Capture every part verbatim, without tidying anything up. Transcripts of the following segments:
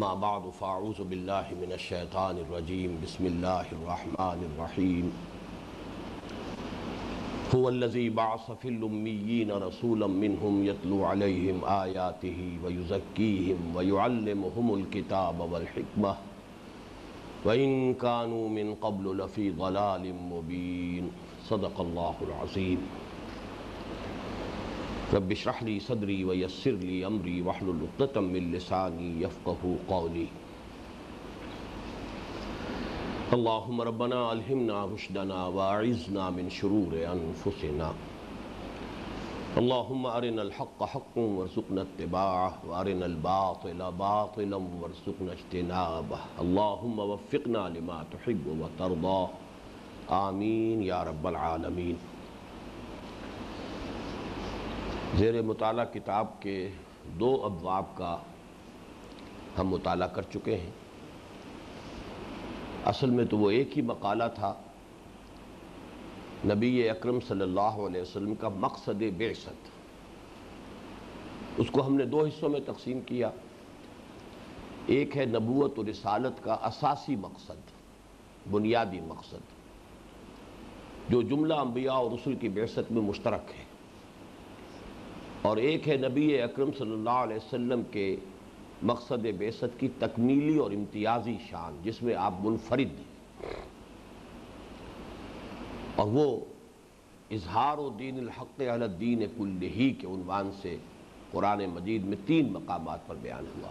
मा बादु फ़ाऊज़ु बिल्लाहि मिनश्शैतानिर्रजीम बिस्मिल्लाहिर्रहमानिर्रहीम हुवल्लज़ी बअस फ़िल उम्मियीन रसूलन मिनहुम यतलू अलैहिम आयातिही वयुज़क्कीहिम वयुअल्लिमुहुमुल किताब वल हिकमह वइन कानू मिन क़ब्लु लफ़ी ज़लालिम मुबीन। सदक़ल्लाहुल अज़ीम। रब्बि श्रह ली सदरी व यस्सिर ली अमरी वहलुल उक़्दतम मिन लिसानी यफ़क़हू क़ौली। अल्लाहुम्म रब्बना अल्हिमना रुश्दना व अइज़ना मिन शुरूर अनफुसिना। अल्लाहुम्म अरिनल हक़्क़ हक़्क़न वरज़ुक़ना इत्तिबाअह व अरिनल बातिल बातिलन वरज़ुक़ना इज्तिनाबह। अल्लाहुम्म वफ़्फ़िक़ना लिमा तुहिब्बु व तर्दा। आमीन या रब्बल आलमीन। ज़ेर मुताला किताब के दो अब्वाब का हम मुताला कर चुके हैं। असल में तो वो एक ही मकाला था। नबी अकरम सल्लल्लाहु अलैहि वसल्लम का मकसद बेअसत, उसको हमने दो हिस्सों में तकसीम किया। एक है नबूवत और रिसालत का असासी मकसद, बुनियादी मकसद, जो जुमला अंबिया और रसूल की बेअसत में मुश्तरक है। और एक है नबी अकरम सल्लल्लाहु अलैहि वसल्लम के मकसद बेअसत की तकमीली और इम्तियाजी शान, जिसमें आप मुनफरिद हैं और वो इजहार व दीन हक़ अला दीन कुल्लिही के उन्वान से कुरान मजीद में तीन मकामात पर बयान हुआ।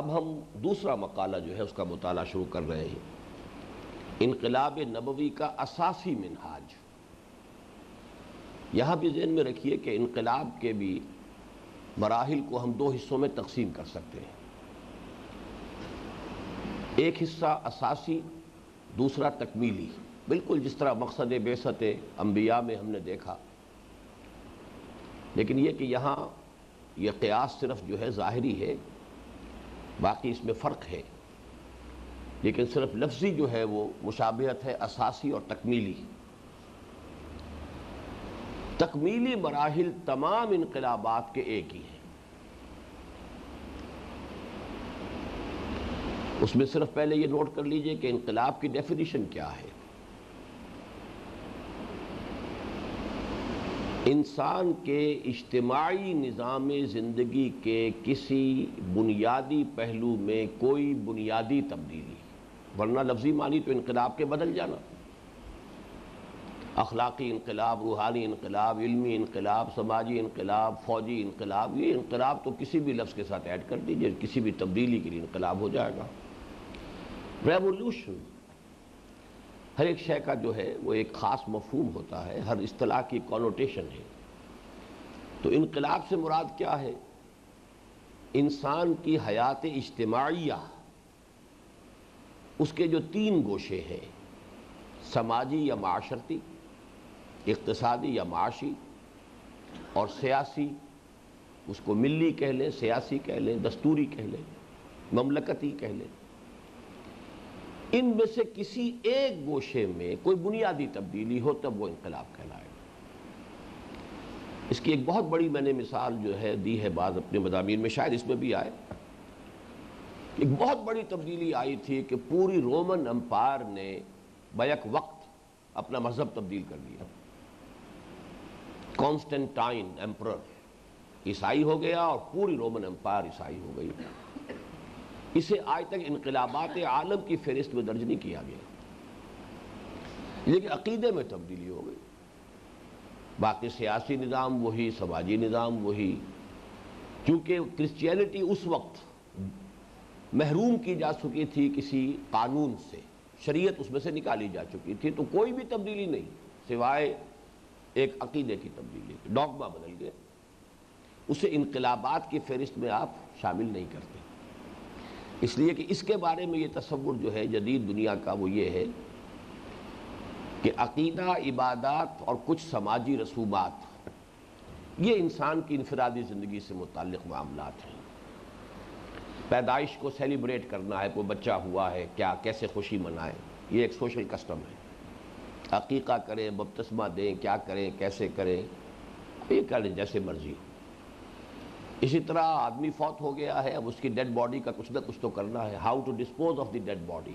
अब हम दूसरा मकाला जो है उसका मुताला शुरू कर रहे हैं, इनकलाब नबवी का असासी मिनहाज। यहाँ भी ज़हन में रखिए कि इनकलाब के भी मराहिल को हम दो हिस्सों में तकसीम कर सकते हैं। एक हिस्सा असासी, दूसरा तकमीली, बिल्कुल जिस तरह मकसद बेअसत अंबिया में हमने देखा। लेकिन यह कि यहाँ यह क़ियास सिर्फ जो है ज़ाहरी है, बाकी इसमें फ़र्क है। लेकिन सिर्फ लफ्ज़ी जो है वो मुशाबहत है असासी और तकमीली। तकमीली मराहिल तमाम इनकलाबात के एक ही हैं, उसमें सिर्फ पहले ये नोट कर लीजिए कि इनकलाब की डेफिनेशन क्या है। इंसान के इज्तिमाई निज़ाम ज़िंदगी के किसी बुनियादी पहलू में कोई बुनियादी तब्दीली, वरना लफ्ज़ी मानी तो इनकलाब के बदल जाना, अखलाकी इनकलाब, रूहानी इनकलाब, इल्मी इनकलाब, समाजी इनकलाब, फ़ौजी इनकलाब, ये इनकलाब तो किसी भी लफ्ज़ के साथ ऐड कर दीजिए, किसी भी तब्दीली के लिए इनकलाब हो जाएगा। रेवोल्यूशन, हर एक शय का जो है वो एक ख़ास मफहूम होता है, हर इस्तिलाह की कॉनोटेशन है। तो इनकलाब से मुराद क्या है? इंसान की हयात इज्तिमाइया, उसके जो तीन गोशे हैं, समाजी या माशरती, इक़्तिसादी या माशी, और सियासी, उसको मिली कह लें, सियासी कह लें, दस्तूरी कह लें, ममलकती कह लें, इनमें से किसी एक गोशे में कोई बुनियादी तब्दीली हो तब वो इनकलाब कहलाएगा। इसकी एक बहुत बड़ी मैंने मिसाल जो है दी है बाद अपने मज़ामीन में, शायद इसमें भी आए। एक बहुत बड़ी तब्दीली आई थी कि पूरी रोमन अम्पायर ने बैक वक्त अपना मजहब तब्दील कर दिया। कॉन्स्टेंटाइन एम्परर ईसाई हो गया और पूरी रोमन एम्पायर ईसाई हो गई। इसे आज तक इनकलाबात आलम की फहरिस्त में दर्ज नहीं किया गया, लेकिन अकीदे में तब्दीली हो गई। बाकी सियासी निज़ाम वही, समाजी निज़ाम वही। चूँकि क्रिश्चियनिटी उस वक्त महरूम की जा चुकी थी किसी कानून से, शरीयत उसमें से निकाली जा चुकी थी, तो कोई भी तब्दीली नहीं सिवाय एक अकीदे की तब्दीली, डॉगमा बदल गया। उसे इनकलाबात की फहरिस्त में आप शामिल नहीं करते, इसलिए कि इसके बारे में ये तसव्वुर जो है जदीद दुनिया का वो ये है कि अकीदा, इबादात और कुछ समाजी रसूमात, ये इंसान की इनफरादी ज़िंदगी से मुताल्लिक़ मामलात हैं। पैदाइश को सेलिब्रेट करना है, कोई बच्चा हुआ है क्या, कैसे खुशी मनाएं, ये एक सोशल कस्टम है। अकीक़ा करें, बपतिस्मा दें, क्या करें, कैसे करें, ये करें जैसे मर्जी हो। इसी तरह आदमी फौत हो गया है, अब उसकी डेड बॉडी का कुछ ना कुछ तो करना है। How to dispose of the dead body,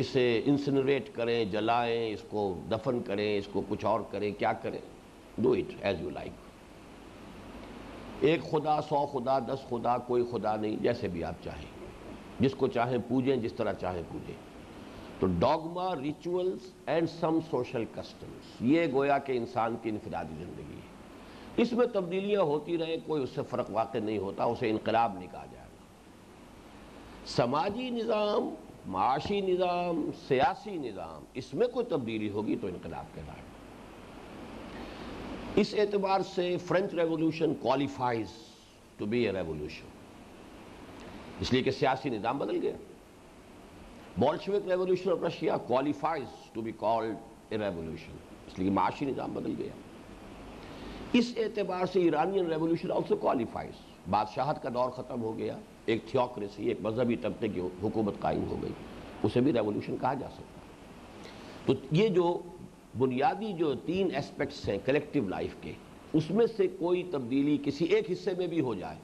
इसे इंसिनरेट करें, जलाएं, इसको दफन करें, इसको कुछ और करें, क्या करें, do it as you like. एक खुदा, सौ खुदा, दस खुदा, कोई खुदा नहीं, जैसे भी आप चाहें, जिसको चाहें पूजें, जिस तरह चाहें पूजें। तो dogma, rituals and some social customs, ये गोया के इंसान की इनफिरादी ज़िंदगी है। इसमें तब्दीलियाँ होती रहे, कोई उससे फ़र्क वाक़ई नहीं होता, उसे इनकलाब नहीं कहा जाएगा। समाजी निज़ाम, माशी निज़ाम, सियासी निज़ाम, इसमें कोई तब्दीली होगी तो इनकलाब कहलाएगा। इस एतबार से French revolution qualifies to be a revolution, इसलिए कि सियासी निज़ाम बदल गया। Bolshevik revolution of Russia qualifies to be called a revolution, इसलिए माशी निज़ाम बदल गया। इस एतबार से ईरानियन रेवोल्यूशन ऑल्सो क्वालिफाइज, बादशाहत का दौर ख़त्म हो गया, एक थियोक्रेसी, एक मजहबी तबके की हुकूमत कायम हो गई, उसे भी रेवोल्यूशन कहा जा सकता है। तो ये जो बुनियादी जो तीन एस्पेक्ट्स हैं कलेक्टिव लाइफ के, उसमें से कोई तब्दीली किसी एक हिस्से में भी हो जाए,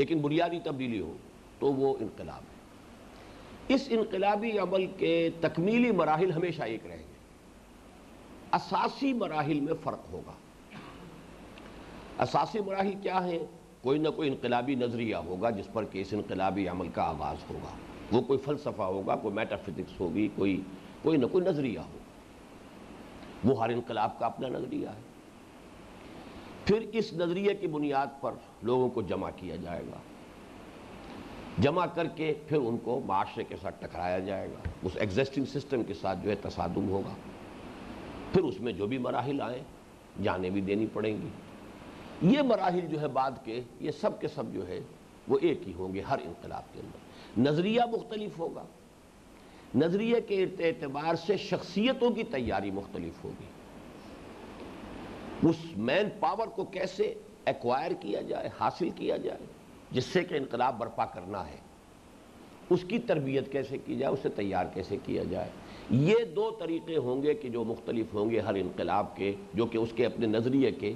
लेकिन बुनियादी तब्दीली हो तो वो इनकलाब है। इस इनकलाबी अमल के तकमीली मराहिल हमेशा एक रहेंगे, असासी मराहिल में फ़र्क होगा। असासी मराहिल क्या हैं? कोई ना कोई इनकलाबी नज़रिया होगा जिस पर कि इस इनकलाबी अमल का आगाज़ होगा, वो कोई फ़लसफ़ा होगा, कोई मेटाफिज़िक्स होगी, कोई कोई ना कोई नज़रिया होगा। वो हर इनकलाब का अपना नज़रिया है। फिर इस नज़रिए की बुनियाद पर लोगों को जमा किया जाएगा, जमा करके फिर उनको माशरे के साथ टकराया जाएगा, उस एग्जिस्टिंग सिस्टम के साथ जो है तसादुम होगा। फिर उसमें जो भी मराहिल आएँ, जाने भी देनी पड़ेंगी। ये मराहिल जो है बाद के, ये सब के सब जो है वो एक ही होंगे हर इनकलाब के अंदर। नज़रिया मुख्तलिफ होगा, नज़रिए के एतबार से शख्सियतों की तैयारी मुख्तलिफ होगी, उस मैन पावर को कैसे एक्वायर किया जाए, हासिल किया जाए, जिससे कि इनकलाब बर्पा करना है, उसकी तरबियत कैसे की जाए, उसे तैयार कैसे किया जाए। ये दो तरीक़े होंगे कि जो मुख्तलिफ होंगे हर इनकलाब के, जो कि उसके अपने नज़रिए के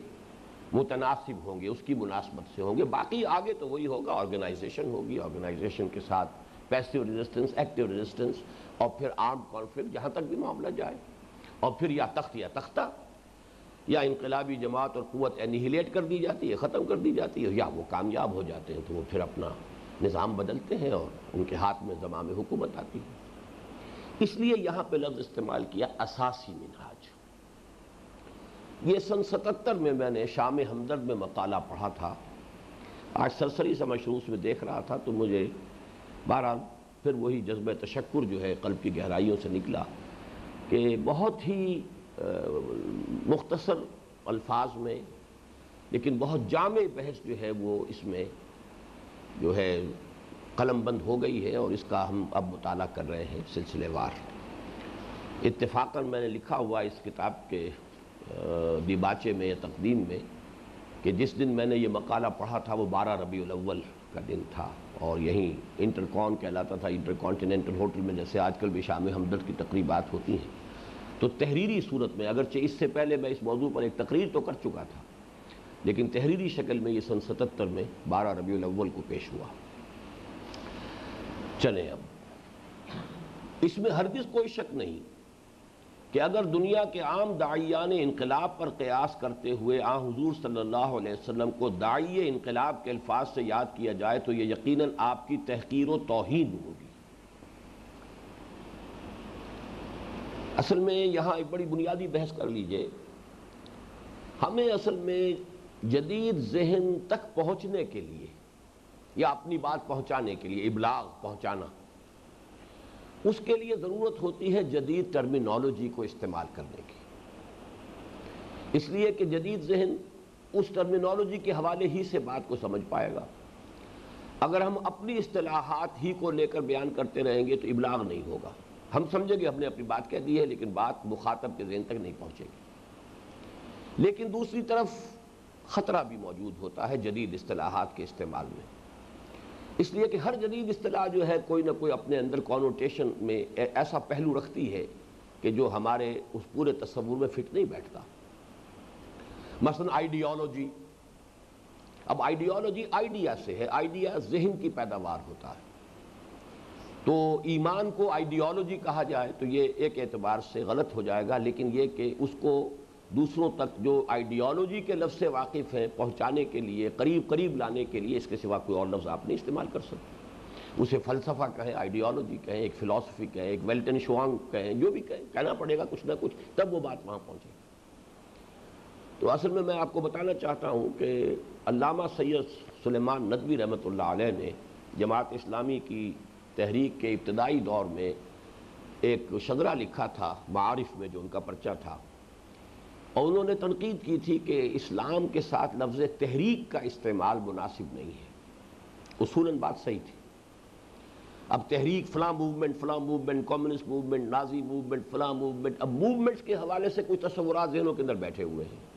मुतनासिब होंगे, उसकी मुनासबत से होंगे। बाकी आगे तो वही होगा, ऑर्गेनाइजेशन होगी, ऑर्गेनाइजेशन के साथ पैसिव रेजिस्टेंस, एक्टिव रेजिस्टेंस, और फिर आर्म कॉन्फ्लिक्ट जहाँ तक भी मामला जाए, और फिर या तख्त या तख्ता, या इनकलाबी जमात और क़ुव्वत एनिहिलेट कर दी जाती है, ख़त्म कर दी जाती है, या वो कामयाब हो जाते हैं तो वो फिर अपना निज़ाम बदलते हैं और उनके हाथ में ज़माम हुकूमत आती है। इसलिए यहाँ पर लफ्ज़ इस्तेमाल किया असासी मिनहाज। ये सन सतहत्तर में मैंने शाम हमदर्द में मकाला पढ़ा था, आज सरसरी से मशरूस में देख रहा था, तो मुझे बहरहाल फिर वही जज्बे तशक्कुर जो है कल्ब की गहराइयों से निकला कि बहुत ही मुख्तसर अल्फाज में लेकिन बहुत जामे बहस जो है वो इसमें जो है कलम बंद हो गई है, और इसका हम अब मुताला कर रहे हैं सिलसिलेवार। इत्तेफाकन मैंने लिखा हुआ इस किताब के दिबाचे में या तकदीम में कि जिस दिन मैंने ये मकाला पढ़ा था वो बारह रबीउल अव्वल का दिन था, और यहीं इंटरकॉन कहलाता था, इंटर कॉन्टीनेंटल होटल में, जैसे आजकल भी शाम हमदर्द की तकरीबात होती हैं। तो तहरीरी सूरत में, अगरचे इससे पहले मैं इस मौजू पर एक तकरीर तो कर चुका था, लेकिन तहरीरी शक्ल में ये सन सतहत्तर में बारह रबीउल अव्वल को पेश हुआ। चले, अब इसमें हरगिज़ कोई शक नहीं कि अगर दुनिया के आम दाइयाने इनकलाब पर क़यास करते हुए आ हुज़ूर सल्लल्लाहु अलैहि वसल्लम को दाइए इनकलाब के अल्फाज से याद किया जाए तो ये यकीनन आपकी तहकीर व तौहीन होगी। असल में यहाँ एक बड़ी बुनियादी बहस कर लीजिए, हमें असल में जदीद जहन तक पहुँचने के लिए या अपनी बात पहुँचाने के लिए, इब्लाग पहुँचाना, उसके लिए ज़रूरत होती है जदीद टर्मिनोलॉजी को इस्तेमाल करने की, इसलिए कि जदीद जहन उस टर्मिनोलॉजी के हवाले ही से बात को समझ पाएगा। अगर हम अपनी इस्तिलाहात ही को लेकर बयान करते रहेंगे तो इब्लाग नहीं होगा। हम समझेंगे हमने अपनी बात कह दी है, लेकिन बात मुखातब के जहन तक नहीं पहुँचेगी। लेकिन दूसरी तरफ ख़तरा भी मौजूद होता है जदीद इस्तिलाहात के इस्तेमाल में, इसलिए कि हर जदीद इस्तिलाह जो है कोई ना कोई अपने अंदर कॉनोटेशन में ऐसा पहलू रखती है कि जो हमारे उस पूरे तस्वुर में फिट नहीं बैठता। मसलन आइडियोलॉजी, अब आइडियोलॉजी आइडिया से है, आइडिया जहन की पैदावार होता है, तो ईमान को आइडियोलॉजी कहा जाए तो ये एक एतबार से गलत हो जाएगा, लेकिन ये कि उसको दूसरों तक जो आइडियोलॉजी के लफ्ज़ से वाकिफ़ हैं पहुँचाने के लिए, करीब करीब लाने के लिए, इसके सिवा कोई और लफ्ज़ आप नहीं इस्तेमाल कर सकते। उसे फ़लसफ़ा कहें, आइडियोलॉजी कहें, एक फ़िलासफ़ी कहें, एक वेल्टन श्वांग कहें, जो भी कहें कहना पड़ेगा कुछ ना कुछ, तब वो बात वहाँ पहुँचेगी। तो असल में मैं आपको बताना चाहता हूँ कि अल्लामा सैयद सुलेमान नदवी रहमतुल्लाह अलैह ने जमात इस्लामी की तहरीक के इब्तदाई दौर में एक शजरा लिखा था माआरिफ में, जो उनका पर्चा था, और उन्होंने तनकीद की थी कि इस्लाम के साथ लफ्ज़ तहरीक का इस्तेमाल मुनासिब नहीं है। उसूलन बात सही थी। अब तहरीक फ़लाँ मूवमेंट, फ़लाँ movement, communist movement, Nazi movement, फ़लाँ मूवमेंट, अब मूवमेंट्स के हवाले से कुछ तस्वुरात ज़हनों के अंदर बैठे हुए हैं।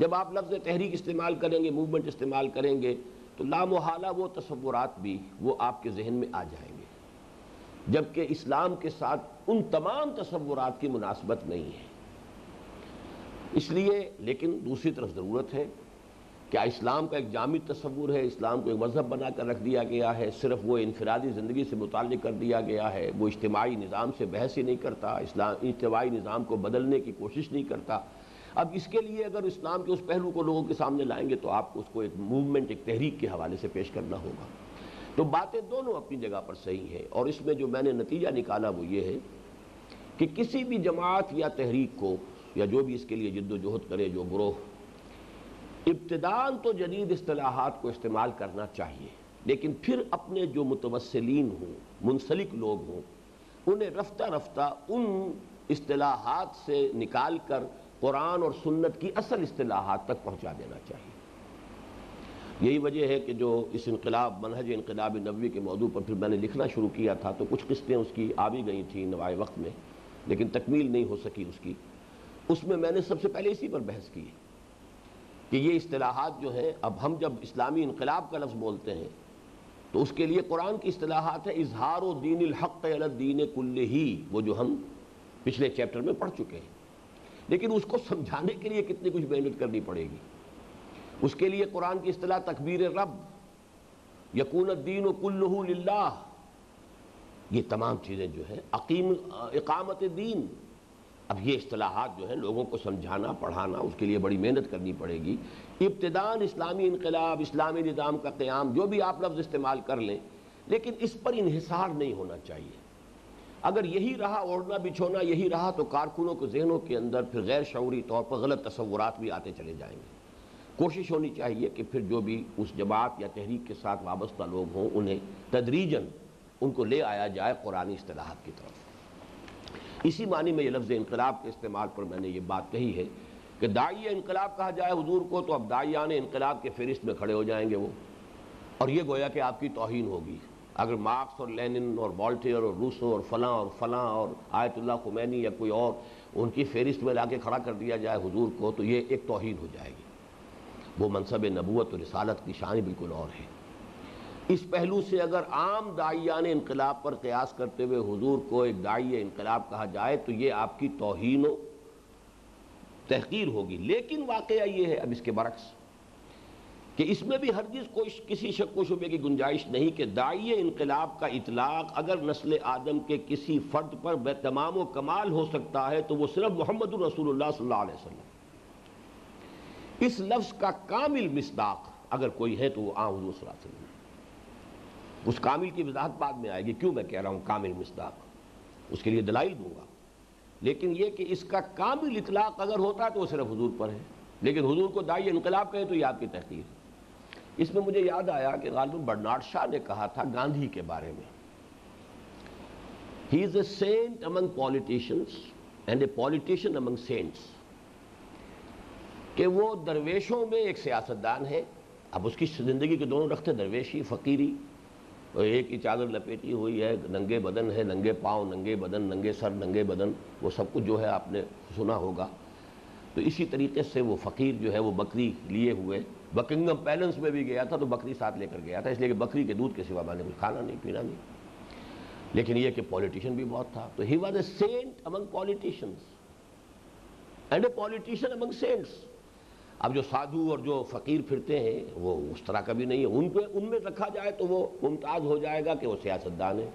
जब आप लफ्ज़ तहरीक इस्तेमाल करेंगे, मूवमेंट इस्तेमाल करेंगे, तो लामोहाला वो तस्वुरात भी वो आपके जहन में आ जाएंगे, जबकि इस्लाम के साथ उन तमाम तस्वुरात की मुनासबत नहीं है। इसलिए लेकिन दूसरी तरफ ज़रूरत है, क्या इस्लाम का एक जामिद तस्वुर है, इस्लाम को एक मज़हब बना कर रख दिया गया है, सिर्फ वो इनफरादी ज़िंदगी से मुताल्लिक़ कर दिया गया है, वो इज्तिमाई निज़ाम से बहस ही नहीं करता, इस्लाम इज्तिमाई निज़ाम को बदलने की कोशिश नहीं करता। अब इसके लिए अगर इस्लाम के उस पहलू को लोगों के सामने लाएंगे तो आपको उसको एक मूवमेंट, एक तहरीक के हवाले से पेश करना होगा। तो बातें दोनों अपनी जगह पर सही हैं, और इसमें जो मैंने नतीजा निकाला वो ये है कि किसी भी जमात या तहरीक को, या जो भी इसके लिए जद्दोजहद करे, जो ग्रोह, इब्तदान तो जदीद इस्तिलाहात को इस्तेमाल करना चाहिए, लेकिन फिर अपने जो मुतवस्सिलीन हों, मुंसलिक लोग हों, उन्हें रफ्ता रफ्ता उन इस्तिलाहात से निकाल कर कुरान और सुन्नत की असल इस्तिलाहात तक पहुँचा देना चाहिए। यही वजह है कि जो इस इनकलाब, मनहज इनकलाब नबवी के मौजू पर फिर मैंने लिखना शुरू किया था, तो कुछ किस्तें उसकी आ भी गई थी नवाए वक्त में, लेकिन तकमील नहीं हो सकी उसकी। उसमें मैंने सबसे पहले इसी पर बहस की कि ये इस्तिलाहात जो हैं, अब हम जब इस्लामी इनकलाब का लफ्ज़ बोलते हैं तो उसके लिए कुरान की इस्तिलाहात है इजहार दीनिल हक़ अला दीन कुल्लिही, वो जो हम पिछले चैप्टर में पढ़ चुके हैं, लेकिन उसको समझाने के लिए कितनी कुछ मेहनत करनी पड़ेगी। उसके लिए कुरान की इस्तिलाह तकबीर रब, यकून दीन कुल्लुहु लिल्लाह, ये तमाम चीज़ें जो हैं, अकीम इकामत दीन, अब ये इस्तिलाहात जो है लोगों को समझाना, पढ़ाना, उसके लिए बड़ी मेहनत करनी पड़ेगी। इब्तदान इस्लामी इनकलाब, इस्लामी निज़ाम का क़याम, जो भी आप लफ्ज़ इस्तेमाल कर लें, लेकिन इस पर इन्हिसार नहीं होना चाहिए। अगर यही रहा, ओढ़ना बिछोना यही रहा, तो कारकुनों के जहनों के अंदर फिर गैर शऊरी तौर पर गलत तसव्वुरात भी आते चले जाएंगे। कोशिश होनी चाहिए कि फिर जो भी उस जमात या तहरीक के साथ वाबस्ता लोग हों, उन्हें तदरीजन उनको ले आया जाए कुरानी इस्तिलाहात की तरफ। इसी मानी में ये लफ्ज़ इनकलाब के इस्तेमाल पर मैंने ये बात कही है कि दाई इनकलाब कहा जाए हुजूर को, तो अब दाइयाने इनकलाब के फहरिस्त में खड़े हो जाएंगे वो, और ये गोया कि आपकी तौहीन होगी अगर मार्क्स और लेनिन और वॉल्टेयर और रूसो और फ़लाँ और फ़लाँ और आयतुल्लाह खुमैनी या कोई और उनकी फहरिस्त में ला के खड़ा कर दिया जाए हुजूर को, तो ये एक तौहीन हो जाएगी। वो मनसब नबूवत और रिसालत की शान बिल्कुल और है। इस पहलू से अगर आम दाइयाने इनकलाब पर क़यास करते हुए हुजूर को एक दाइये इनकलाब कहा जाए तो ये आपकी तौहीन व तहक़ीर होगी। लेकिन वाक़या ये है अब इसके बरक्स कि इसमें भी हरगिज़ कोई किसी शक व शुबे की गुंजाइश नहीं कि दाइये इनकलाब का इतलाक़ अगर नस्ल आदम के किसी फ़र्द पर बेतमाम व कमाल हो सकता है तो वो सिर्फ़ मुहम्मदुर रसूलुल्लाह सल्लल्लाहु अलैहि वसल्लम, इस लफ्ज़ का कामिल मिस्दाक़ अगर कोई है तो वो आ हुज़ूर सल्लल्लाहु अलैहि वसल्लम। उस कामिल की वजाहत बाद में आएगी, क्यों मैं कह रहा हूँ कामिल मिस्दाक़, उसके लिए दलाइल दूंगा। लेकिन यह कि इसका कामिल इतलाक़ अगर होता तो वह सिर्फ हुजूर पर है, लेकिन हुजूर को दाई इनकलाब कहे तो ये आपकी तहक़ीर है। इसमें मुझे याद आया कि ग़ालिबन बर्नार्ड शाह ने कहा था गांधी के बारे में, he is a saint among politicians and a politician among saints, कि वो दरवेशों में एक सियासतदान है। अब उसकी ज़िंदगी के दोनों रखते दरवेशी, फ़कीरी, और एक ही चादर लपेटी हुई है, नंगे बदन है, नंगे पाँव, नंगे बदन, नंगे सर, नंगे बदन, वो सब कुछ जो है आपने सुना होगा। तो इसी तरीके से वो फ़कीर जो है वो बकरी लिए हुए, बकिंगम पैलेस में भी गया था तो बकरी साथ लेकर गया था, इसलिए कि बकरी के दूध के सिवा मैंने कुछ खाना नहीं, पीना नहीं। लेकिन यह कि पॉलिटिशन भी बहुत था, तो he was a saint among politicians and a politician among saints. अब जो साधु और जो फ़कीर फिरते हैं वो उस तरह का भी नहीं है। उन पे उनमें रखा जाए तो वो मुमताज़ हो जाएगा कि वो सियासतदान है,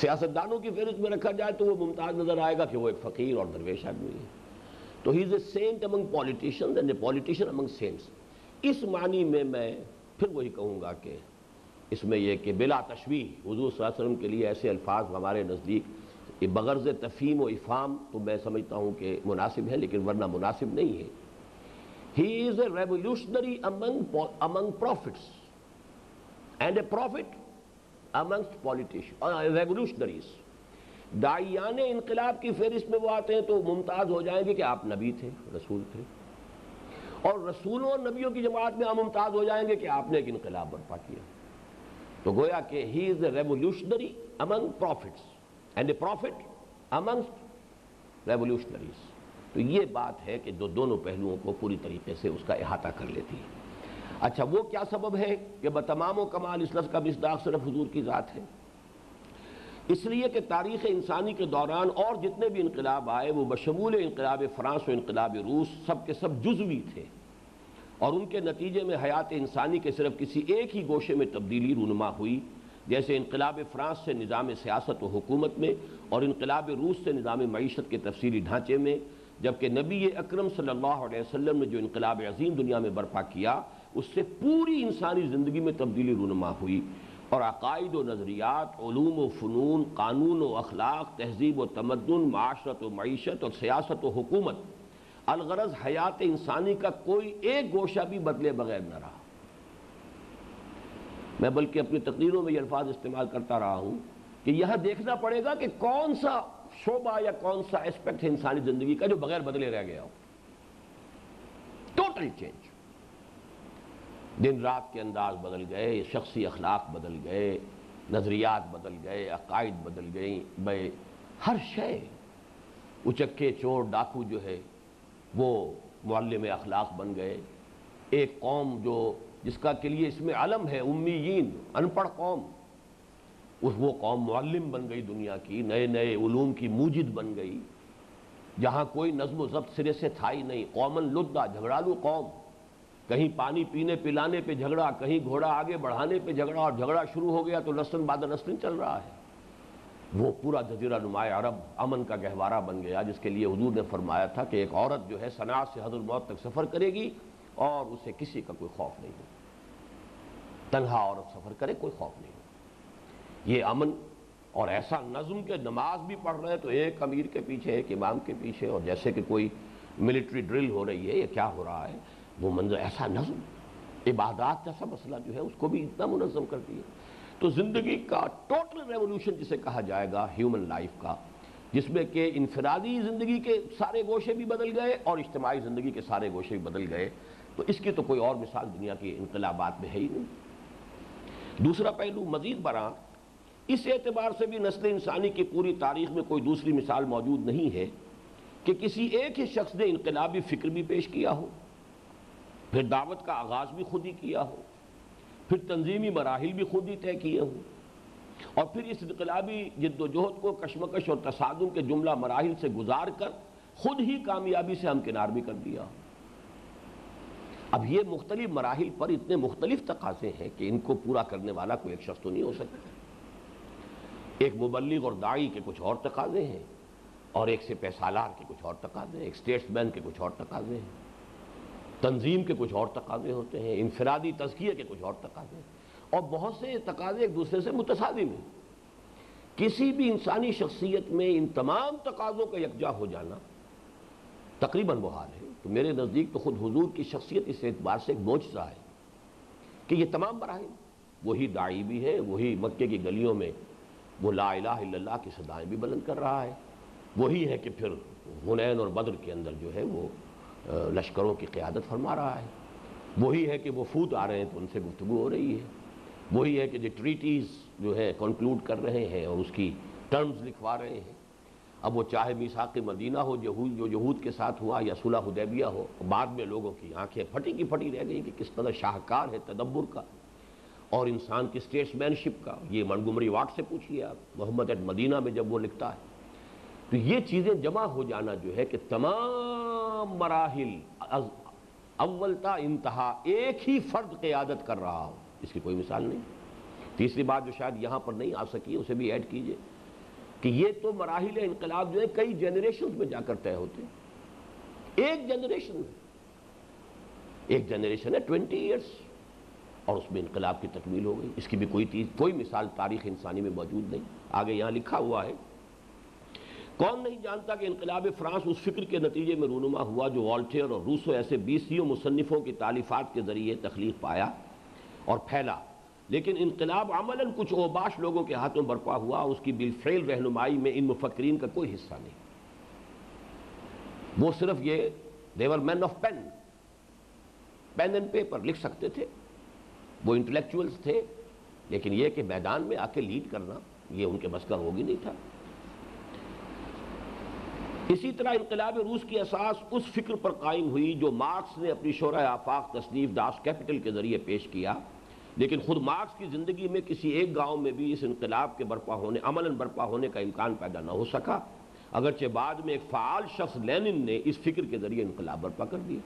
सियासतदानों की फहरिस्त में रखा जाए तो वो मुमताज़ नज़र आएगा कि वो एक फ़कीर और दरवेश आदमी है। तो he is a saint among politicians and a politician among saints. इस मानी में मैं फिर वही कहूँगा कि इसमें यह कि बिला तशबीह हुज़ूर सल्लल्लाहु अलैहि वसल्लम के लिए ऐसे अल्फाज हमारे नज़दीक बग़र्ज़ तफ़हीम व इफ़हाम तो मैं समझता हूँ कि मुनासिब है, लेकिन वरना मुनासिब नहीं है। He is a revolutionary among among prophets and a prophet amongst politician revolutionaries. दाइयाने इनकलाब की फहरिस्त में वो आते हैं तो मुमताज़ हो जाएंगे कि आप नबी थे, रसूल थे, और रसूलों और नबियों की जमात में आप मुमताज़ हो जाएंगे कि आपने एक इनकलाब बर्पा किया। तो गोया कि he is a revolutionary among prophets and a prophet amongst revolutionaries. तो ये बात है कि जो दोनों पहलुओं को पूरी तरीके से उसका अहाता कर लेती है। अच्छा, वो क्या सबब है कि बतमाम कमाल इस लफ्ज़ का मिसदाक़ सिर्फ हुज़ूर की ज़ात है। इसलिए कि तारीख़ इंसानी के दौरान और जितने भी इनकलाब आए वो बशमूल इनकलाब फ़्रांस और इनकलाब रूस सब के सब जुज़वी थे, और उनके नतीजे में हयात इंसानी के सिर्फ किसी एक ही गोशे में तब्दीली रूनुमा हुई। जैसे इनकलाब फ़्रांस से निज़ाम सियासत व हुकूमत में और इनकलाब रूस से निज़ाम मईशत के तफसीली ढांचे में, जबकि नबी अकरम सल्लल्लाहु अलैहि वसल्लम ने जो इनकलाब अज़ीम दुनिया में बर्पा किया उससे पूरी इंसानी ज़िंदगी में तब्दीली रूनुमा हुई। और अक़ाइद व नज़रियात, उलूम व फ़नून, कानून व अखलाक, तहज़ीब व तमद्दुन, माशरत व मईशत और सियासत व हुकूमत, अलगरज़ हयात इंसानी का कोई एक गोशा भी बदले बगैर न रहा। मैं बल्कि अपनी तकरीरों में ये अल्फाज इस्तेमाल करता रहा हूँ कि यह देखना पड़ेगा कि कौन सा शोबा या कौन सा एस्पेक्ट है इंसानी ज़िंदगी का जो बगैर बदले रह गया हो। टोटल चेंज, दिन रात के अंदाज बदल गए, शख्सी अखलाक बदल गए, नज़रियात बदल गए, अक़ाइद बदल गई, भाई हर शय। उचक्के चोर डाकू जो है वो मुअल्लिम अखलाक बन गए। एक कौम जो जिसका के लिए इसमें अलम है उम्मीयीन, अनपढ़ कौम, उस वो कौम मुअल्लिम बन गई दुनिया की, नए नए उलूम की मूजिद बन गई, जहाँ कोई नज़्म व ज़ब्त सिरे से था ही नहीं। कौमन लुद्दा, झगड़ालू कौम, कहीं पानी पीने पिलाने पे झगड़ा, कहीं घोड़ा आगे बढ़ाने पे झगड़ा, और झगड़ा शुरू हो गया तो नस्लन बाद नस्लन चल रहा है। वो पूरा जजीरा नुमाए अरब अमन का गहवारा बन गया, जिसके लिए हुजूर ने फरमाया था कि एक औरत जो है सना से हज़र मौत तक सफ़र करेगी और उसे किसी का कोई खौफ नहीं हो। तन्हा औरत सफ़र करे, कोई खौफ नहीं हो। ये अमन और ऐसा नज़म के नमाज भी पढ़ रहे हैं तो एक अमीर के पीछे, एक इमाम के पीछे, और जैसे कि कोई मिलिट्री ड्रिल हो रही है, ये क्या हो रहा है वो मंजर, ऐसा नज़म। इबादात जैसा मसला जो है उसको भी इतना मुनज़म कर दिया। तो ज़िंदगी का टोटल रेवोल्यूशन जिसे कहा जाएगा ह्यूमन लाइफ का, जिसमें कि इनफरादी ज़िंदगी के सारे गोशे भी बदल गए और इज्तिमाई ज़िंदगी के सारे गोशे भी बदल गए, तो इसकी तो कोई और मिसाल दुनिया के इनकलाबात में है ही नहीं। दूसरा पहलू मज़ीद बरा, इस एतबार से भी नस्ल इंसानी की पूरी तारीख़ में कोई दूसरी मिसाल मौजूद नहीं है कि किसी एक ही शख्स ने इनकलाबी फ़िक्र भी पेश किया हो, फिर दावत का आगाज़ भी खुद ही किया हो, फिर तंजीमी मराहिल भी खुद ही तय किए हों, और फिर इस इनकलाबी जद्दोजहद को कशमकश और तसादुम के जुमला मराहिल से गुजार कर ख़ुद ही कामयाबी से हमकिनार भी कर दिया हो। अब ये मुख्तलिफ मराहिल पर इतने मुख्तलिफ तकाज़े हैं कि इनको पूरा करने वाला कोई एक शख्स तो नहीं हो सकता। एक मुबल्लिग और दाई के कुछ और तकाज़े हैं, और एक से पैसालार के कुछ और तकाज़े हैं, एक स्टेट्समैन के कुछ और तकाज़े हैं, तंजीम के कुछ और तकाज़े होते हैं, इनफरादी तज़किए के कुछ और तकाज़े हैं, और बहुत से तकाज़े एक दूसरे से मुतसादिम हैं। किसी भी इंसानी शख्सियत में इन तमाम तकाज़ों का यकजा हो जाना तकरीबन बहाल है। तो मेरे नज़दीक तो ख़ुद हुजूर की शख्सियत इस एतबार से एक मोजज़ा है कि ये तमाम मराहिल, वही दाई भी है, वही मक्के की गलियों में वो ला इलाहा इल्लल्लाह की सदाएँ भी बुलंद कर रहा है, वही है कि फिर हुनैन और बद्र के अंदर जो है वो लश्करों की क़ियादत फरमा रहा है, वही है कि वो फूत आ रहे हैं तो उनसे गुफ्तगू हो रही है, वही है कि जो ट्रीटीज़ जो है कंक्लूड कर रहे हैं और उसकी टर्म्स लिखवा रहे हैं। अब वो चाहे मीसाक़ मदीना हो यहूद जो यहूद के साथ हुआ या सुलह हुदैबिया हो, बाद में लोगों की आंखें फटी की फटी रह गई कि किस तरह शाहकार है तदब्बुर का और इंसान की स्टेट्समैनशिप का। ये मोंटगोमरी वाट से पूछिए आप, मोहम्मद एट मदीना में जब वो लिखता है, तो ये चीज़ें जमा हो जाना जो है कि तमाम मराहिल अव्वलता इंतहा, एक ही फर्द क़यादत कर रहा हो, इसकी कोई मिसाल नहीं। तीसरी बात जो शायद यहाँ पर नहीं आ सकी उसे भी ऐड कीजिए कि ये तो मराहिल इनकलाब जो है कई जनरेशन में जाकर तय होते। एक जनरेशन में, एक जनरेशन है ट्वेंटी ईयर्स और उसमें इनकलाब की तकमील हो गई। इसकी भी कोई तीज कोई मिसाल तारीख़ इंसानी में मौजूद नहीं। आगे यहाँ लिखा हुआ है, कौन नहीं जानता कि इनकलाब फ्रांस उस फिक्र के नतीजे में रूनुमा हुआ जो वॉल्टेयर और रूसो ऐसे बीसियों मुसन्निफ़ों की तालीफ़ात के ज़रिए तख्लीक़ पाया और फैला, लेकिन इनकलाब अमलन कुछ ओबाश लोगों के हाथों बरपा हुआ। उसकी बिलफेल रहनुमाई में इन मुफक्रीन का कोई हिस्सा नहीं। वो सिर्फ ये they were man of pen, pen and paper, लिख सकते थे, वो इंटेलेक्चुअल्स थे, लेकिन ये कि मैदान में आके लीड करना ये उनके बस का हो ही नहीं था। इसी तरह इनकलाब रूस की असास उस फिक्र पर कायम हुई जो मार्क्स ने अपनी शोरा आफाक तसनीफ दास कैपिटल के ज़रिए पेश किया, लेकिन ख़ुद मार्क्स की ज़िंदगी में किसी एक गांव में भी इस इनकलाब के बरपा होने अमलन बरपा होने का इम्कान पैदा ना हो सका, अगरचे बाद में एक फ़ाल शख्स लेनिन ने इस फिक्र के ज़रिए इनकलाब बरपा कर दिया।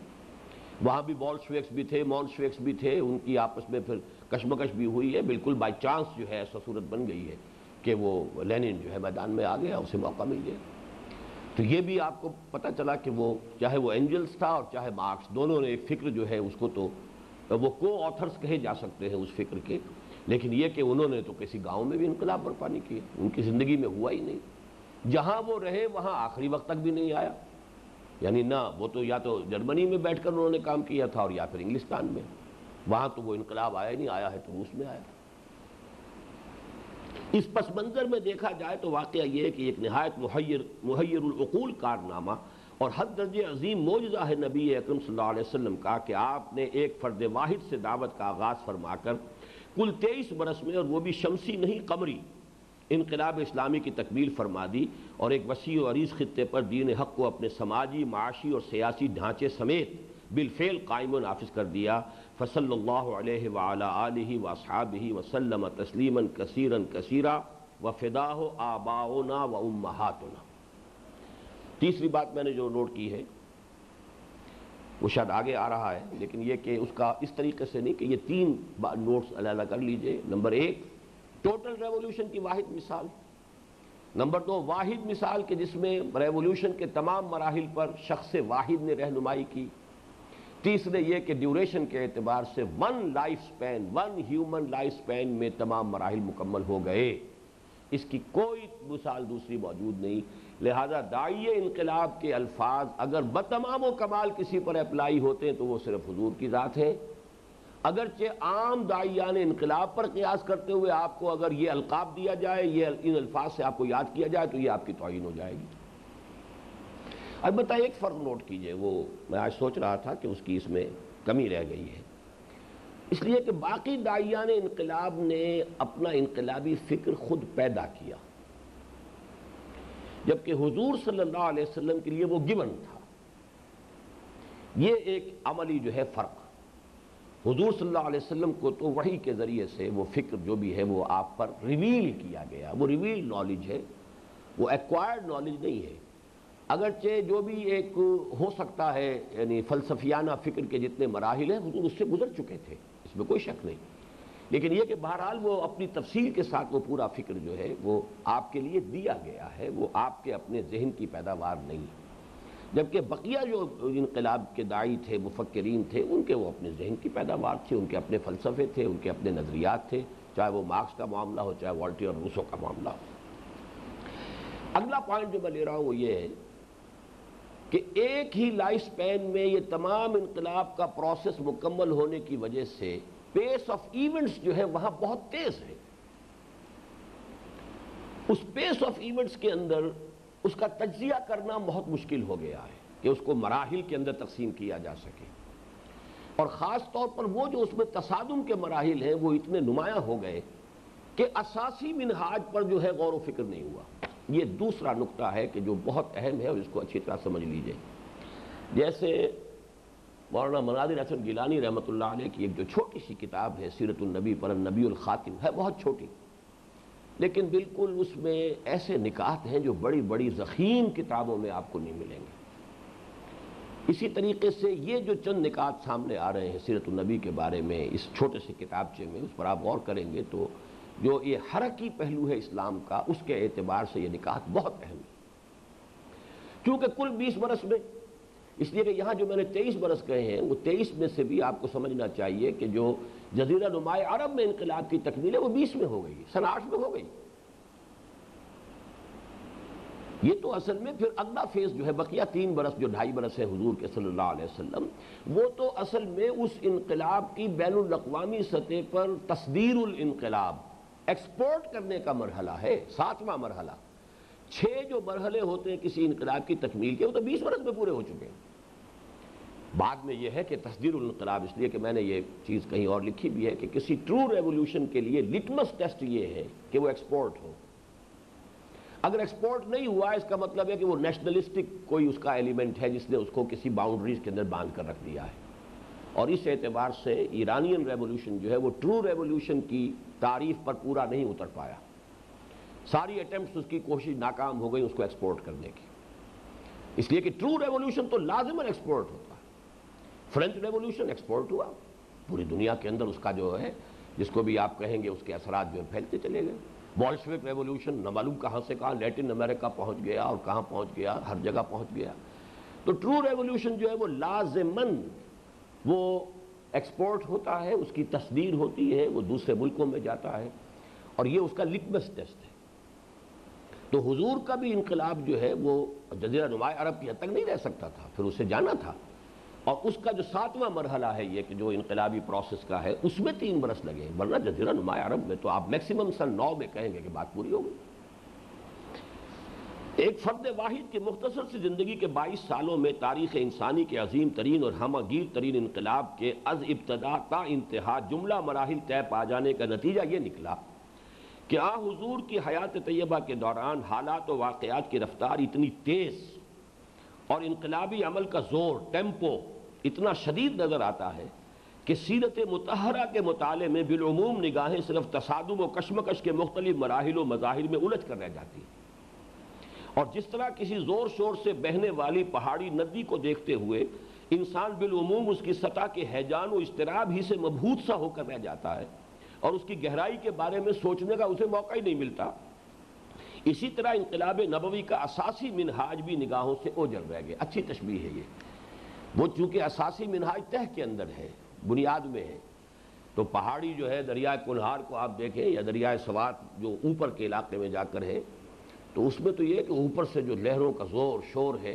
वहाँ भी बॉल्शेविक्स भी थे, मॉन्शेविक्स भी थे, उनकी आपस में फिर कशमकश भी हुई है। बिल्कुल बाई चांस जो है ऐसा सूरत बन गई है कि वो लेनिन जो है मैदान में आ गया, उसे मौका मिल गया। तो ये भी आपको पता चला कि वो चाहे वो एंजल्स था और चाहे मार्क्स, दोनों ने एक फ़िक्र जो है उसको तो वो को ऑथर्स कहे जा सकते हैं उस फिक्र के, लेकिन ये कि उन्होंने तो किसी गांव में भी इनकलाब बरपा नहीं किया, उनकी ज़िंदगी में हुआ ही नहीं। जहां वो रहे वहां आखिरी वक्त तक भी नहीं आया, यानी ना वो तो या तो जर्मनी में बैठकर उन्होंने काम किया था और या फिर इंग्लिस्तान में, वहां तो वो इनकलाब आया ही नहीं। आया है तो रूस में आया। इस पस मंज़र में देखा जाए तो वाक़या ये है कि एक नहायत मुहैर मुहैरुल उक़ूल कारनामा और हद दर्जे अजीम मोजज़ा है नबी अकरम सल्लल्लाहु अलैहि वसल्लम का कि आपने एक फ़र्द वाहिद से दावत का आगाज़ फरमाकर कुल तेईस बरस में, और वो भी शमसी नहीं कमरी, इनकलाब इस्लामी की तकमील फरमा दी और एक वसी व अरीज़ ख़ित्ते पर दीन हक़ को अपने समाजी, माशी और सियासी ढांचे समेत बिलफेल कायम नाफिज कर दिया। फसल्लल्लाहु अलैहि व अला आलिहि व अस्हाबिहि वसल्लम तस्लीमन कसीरन कसीरा व फ़िदाहु आबाउना व उम्महातुना। तीसरी बात मैंने जो नोट की है वो शायद आगे आ रहा है, लेकिन ये कि उसका इस तरीके से नहीं कि ये तीन नोट्स अलग-अलग कर लीजिए। नंबर एक, टोटल रेवोल्यूशन की वाहिद मिसाल। नंबर दो, वाहिद मिसाल के जिसमें रेवोल्यूशन के तमाम मराहिल पर शख्स वाहिद ने रहनुमाई की। तीसरे ये कि ड्यूरेशन के एतबार से one life span, one human life span में तमाम मराहिल मुकम्मल हो गए। इसकी कोई मिसाल दूसरी मौजूद नहीं। लिहाजा दाइए इनकलाब के अल्फाज अगर बतमाम कमाल किसी पर अप्लाई होते हैं तो वो सिर्फ हुजूर की ज़ात है। अगरचे आम दाइयान इनकलाब पर क़ियास करते हुए आपको अगर ये अलक़ाब दिया जाए, ये इन अल्फाज से आपको याद किया जाए तो ये आपकी तौहीन हो जाएगी। अलबत्ता एक फ़र्क नोट कीजिए, वो मैं आज सोच रहा था कि उसकी इसमें कमी रह गई है, इसलिए कि बाकी दाइयान इनकलाब ने अपना इनकलाबी फ़िक्र ख़ुद पैदा किया, जबकि हुजूर सल्लल्लाहु अलैहि वसल्लम के लिए वो गिवन था। ये एक अमली जो है फ़र्क, हुजूर सल्लल्लाहु अलैहि वसल्लम को तो वही के ज़रिए से वो फ़िक्र जो भी है वो आप पर रिवील किया गया। वो रिवील नॉलेज है, वो एक्वायर्ड नॉलेज नहीं है। अगरचे जो भी एक हो सकता है, यानी फ़लसफियाना फ़िक्र के जितने मराहिल हैं हुजूर उससे गुज़र चुके थे, इसमें कोई शक नहीं, लेकिन यह कि बहरहाल वो अपनी तफसील के साथ वो पूरा फ़िक्र जो है वो आपके लिए दिया गया है, वो आपके अपने जहन की पैदावार नहीं। जबकि बकिया जो इनकलाब के दाई थे, मुफक्किरीन थे, उनके वो अपने जहन की पैदावार थी, उनके अपने फ़लसफ़े थे, उनके अपने नज़रियात थे, चाहे वो मार्क्स का मामला हो, चाहे वॉल्टेयर और रूसो का मामला हो। अगला पॉइंट जो मैं ले रहा हूँ वो ये है कि एक ही लाइफ स्पैन में ये तमाम इनकलाब का प्रोसेस मुकम्मल होने की वजह से पेस ऑफ इवेंट्स जो है वहाँ बहुत तेज़ है। उस पेस ऑफ इवेंट्स के अंदर उसका तज्जिया करना बहुत मुश्किल हो गया है कि उसको मराहिल के अंदर तकसीम किया जा सके, और ख़ास तौर पर वो जो उसमें तसादुम के मराहिल हैं वो इतने नुमायाँ हो गए कि असासी मिनहाज पर जो है गौर व फिक्र नहीं हुआ। ये दूसरा नुक्ता है कि जो बहुत अहम है और इसको अच्छी तरह समझ लीजिए। जैसे मौलाना मनादिर हसन गिलानी रहमतुल्लाह अलैह की एक जो छोटी सी किताब है सीरतुल नबी पर नबीउल खातिम है, बहुत छोटी, लेकिन बिल्कुल उसमें ऐसे निकात हैं जो बड़ी बड़ी ज़खीम किताबों में आपको नहीं मिलेंगे। इसी तरीके से ये जो चंद निकात सामने आ रहे हैं सीरतुन नबी के बारे में इस छोटे से किताबचे में, उस पर आप गौर करेंगे तो जो ये हरकी पहलू है इस्लाम का, उसके एतबार से ये निकात बहुत अहम है, क्योंकि कुल बीस बरस में, इसलिए कि यहाँ जो मैंने तेईस बरस गए हैं वो तेईस में से भी आपको समझना चाहिए कि जो जजीरा नुमाए अरब में इनकलाब की तकमील है वो बीस में हो गई, सन आठ में हो गई। ये तो असल में फिर अगला फेज जो है बकिया तीन बरस जो ढाई बरस है हुजूर के सल्लल्लाहु अलैहि वसल्लम, वो तो असल में उस इनकलाब की बैनुल अक़वामी सतह पर तस्दीरुल इनकलाब एक्सपोर्ट करने का मरहला है, सातवां मरहला। छः जो मरहले होते हैं किसी इनकलाब की तकमील के वो तो बीस बरस में पूरे हो चुके हैं। बाद में यह है कि तस्दीरुल इनकलाब, इसलिए कि मैंने ये चीज़ कहीं और लिखी भी है कि किसी ट्रू रेवोल्यूशन के लिए लिटमस टेस्ट ये है कि वो एक्सपोर्ट हो। अगर एक्सपोर्ट नहीं हुआ इसका मतलब है कि वो नेशनलिस्टिक कोई उसका एलिमेंट है जिसने उसको किसी बाउंड्रीज के अंदर बांध कर रख दिया है। और इस एतबार से ईरानियन रेवोल्यूशन जो है वो ट्रू रेवोल्यूशन की तारीफ पर पूरा नहीं उतर पाया, सारी अटैम्प्ट्स उसकी कोशिश नाकाम हो गई उसको एक्सपोर्ट करने की, इसलिए कि ट्रू रेवोल्यूशन तो लाजमन एक्सपोर्ट होता है। फ्रेंच रेवोल्यूशन एक्सपोर्ट हुआ, पूरी दुनिया के अंदर उसका जो है जिसको भी आप कहेंगे उसके असरात जो है फैलते चले गए। बॉल्शविक रेवोल्यूशन न मालूम कहाँ से कहाँ लैटिन अमेरिका पहुँच गया और कहाँ पहुँच गया, हर जगह पहुँच गया। तो ट्रू रेवोल्यूशन जो है वो लाजमन वो एक्सपोर्ट होता है, उसकी तस्दीर होती है, वो दूसरे मुल्कों में जाता है और ये उसका लिटमस टेस्ट है। तो हुजूर का भी इनकलाब जो है वो जज़ीरा नुमाए अरब की हद तक नहीं रह सकता था, फिर उसे जाना था। और उसका जो सातवां मरहला है ये कि जो इनकलाबी प्रोसेस का है उसमें तीन बरस लगे, वरना जज़ीरा नुमाए अरब में तो आप मैक्सिमम सन नौ में कहेंगे कि बात पूरी होगी। एक फर्द वाहिद की मुख्तसर सी ज़िंदगी के बाईस सालों में तारीख़ इंसानी के अजीम तरीन और हमगीर तरीन इनकलाब के अज़ इब्तदा ता इंतहा जुमला मराहिल तय पा जाने का नतीजा ये निकला कि आ हुजूर की हयात तय्यबा के दौरान हालात और वाक़यात की रफ्तार इतनी तेज़ और इनकलाबी अमल का ज़ोर टेम्पो इतना शदीद नज़र आता है कि सीरत मुतहरा के मुताले में बिलुमूम निगाहें सिर्फ तसादुम व कशमकश के मुख्तलिफ मराहिल व मज़ाहिर में उलझ कर रह जाती हैं। और जिस तरह किसी ज़ोर शोर से बहने वाली पहाड़ी नदी को देखते हुए इंसान बिलुमूम उसकी सतह के हैजान व इज़्तिराब ही से मबहूत सा होकर रह जाता है और उसकी गहराई के बारे में सोचने का उसे मौका ही नहीं मिलता, इसी तरह इनकलाब नबवी का असासी मिनहाज भी निगाहों से ओझल रह गया। अच्छी तशबीह है ये, वो चूँकि असासी मिनहाज तह के अंदर है, बुनियाद में है। तो पहाड़ी जो है दरियाए कुल्हार को आप देखें या दरियाए सवात जो ऊपर के इलाके में जाकर है, तो उसमें तो ये कि ऊपर से जो लहरों का ज़ोर शोर है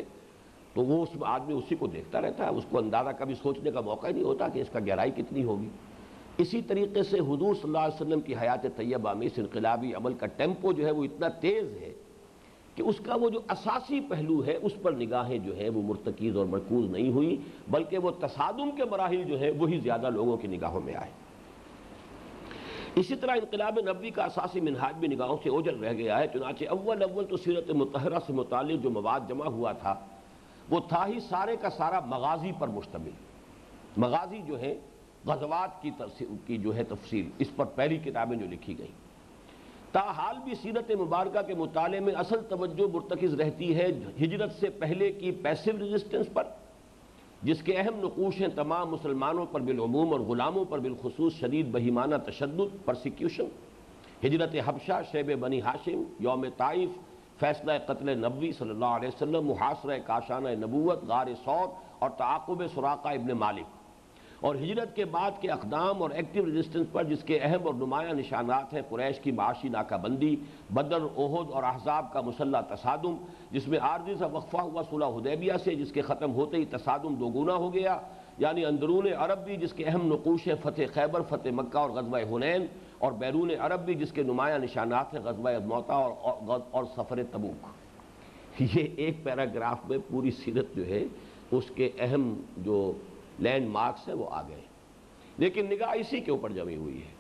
तो वो उस आदमी उसी को देखता रहता है, उसको अंदाज़ा कभी सोचने का मौका ही नहीं होता कि इसका गहराई कितनी होगी। इसी तरीके से हुजूर सल्लल्लाहु अलैहि वसल्लम की हयात तय्यबा में इस इनकलाबी अमल का टेम्पो जो है वो इतना तेज़ है कि उसका वो जो असासी पहलू है उस पर निगाहें जो है वो मुर्तकीज़ और मरकूज़ नहीं हुई, बल्कि वो तसादुम के मराहिल जो है वही ज़्यादा लोगों की निगाहों में आए। इसी तरह इनकलाब नबवी का असासी मिनहाज भी निगाहों से ओझल रह गया है। चुनाचे अव्वल अव्वल तो सीरत मुतहरा से मुताल्लिक़ जो मवाद जमा हुआ था वो था ही सारे का सारा मगाजी पर मुश्तमिल। मगाजी जो है गज़वात की की जो है तफसील, इस पर पहली किताबें जो लिखी गई। ताहाल भी सीरत मुबारका के मुताले में असल तवज्जो मुर्तकिज़ रहती है हिजरत से पहले की पैसिव रेजिस्टेंस पर, जिसके अहम नकूश हैं तमाम मुसलमानों पर बिलुमूम और ग़ुलामों पर बिलखसूस शदीद बहीमाना तशद्दुद, परसिक्यूशन, हिजरत हबशा, शेब बनी हाशिम, यौम ताइफ, फैसला कत्ल नबवी सल्लल्लाहो अलैहि वसल्लम, मुहासरा काशाना नबूवत, गार सौर और ताक़ुब सुराक़ा इब्न मालिक। और हिजरत के बाद के अक़दाम और एक्टिव रेजिस्टेंस पर जिसके अहम और नुमाया निशानात हैं कुरैश की माशी नाकाबंदी, बदर, ओहद और अहज़ाब का मुसल्ला तसादुम, जिसमें आर्जी सा वक्फा हुआ सुलह हुदैबिया से जिसके ख़त्म होते ही तसादुम दोगुना हो गया, यानी अंदरून अरब भी जिसके अहम नकूश है फ़तेह खैबर, फ़तेह मक्का और ग़ज़वा हुनैन, और बैरून अरब भी जिसके नुमाया निशानात हैं ग़ज़वा मौता और, और सफ़र तबूक। ये एक पैराग्राफ में पूरी सीरत जो है उसके अहम जो लैंड मार्क्स हैं वो आ गए, लेकिन निगाह इसी के ऊपर जमी हुई है।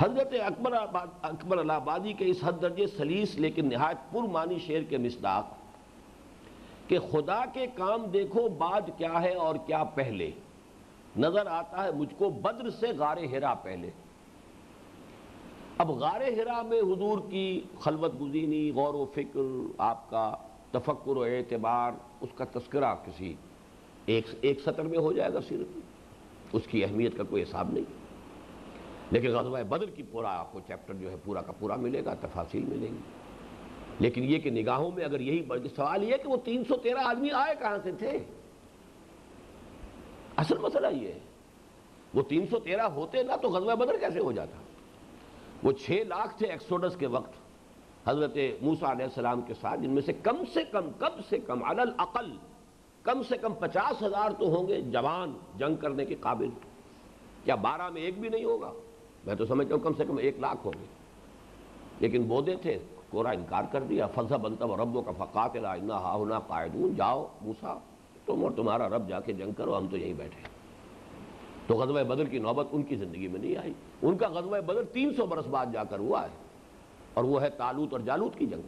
हजरत अकबर अकबर अलाहाबादी के इस हद दर्जे सलीस लेकिन नहायत पुरमानी शेर के मिस्दाक के खुदा के काम देखो बाद क्या है और क्या पहले, नज़र आता है मुझको बद्र से गारे हिरा पहले। अब गारे हिरा में हुजूर की खलवत गुजीनी, गौर व फिक्र, आपका तफक्कुर व एतबार, उसका तस्करा किसी एक एक सतर में हो जाएगा सिर्फ, उसकी अहमियत का कोई हिसाब नहीं। लेकिन ग़ज़वा बदर की पूरा आपको चैप्टर जो है पूरा का पूरा मिलेगा, तफासिल मिलेंगी। लेकिन ये कि निगाहों में अगर यही सवाल ये है कि वो तीन सौ तेरह आदमी आए कहाँ से थे, असल मसला ये है। वो तीन सौ तेरह होते ना तो ग़ज़वा बदर कैसे हो जाता। वो छः लाख थे एक्सोडस के वक्त हज़रत मूसा अलैहिस्सलाम के साथ, जिनमें से कम से कम कम से कम अलल अक़ल कम से कम पचास हज़ार तो होंगे जवान जंग करने के काबिल, या बारह में एक भी नहीं होगा, मैं तो समझता हूँ कम से कम एक लाख होंगे। लेकिन बोधे थे, कोरा इनकार कर दिया। फज़ा बनता व रब्बो का फ़क़ातिला इन्ना हाहुना क़ाइदून, जाओ मूसा तुम और तुम्हारा रब जाके जंग करो, हम तो यहीं बैठे। तो ग़ज़वा बदर की नौबत उनकी ज़िंदगी में नहीं आई। उनका ग़ज़वा बदर तीन सौ बरस बाद जाकर हुआ है, और वो है तालूत और जालूत की जंग।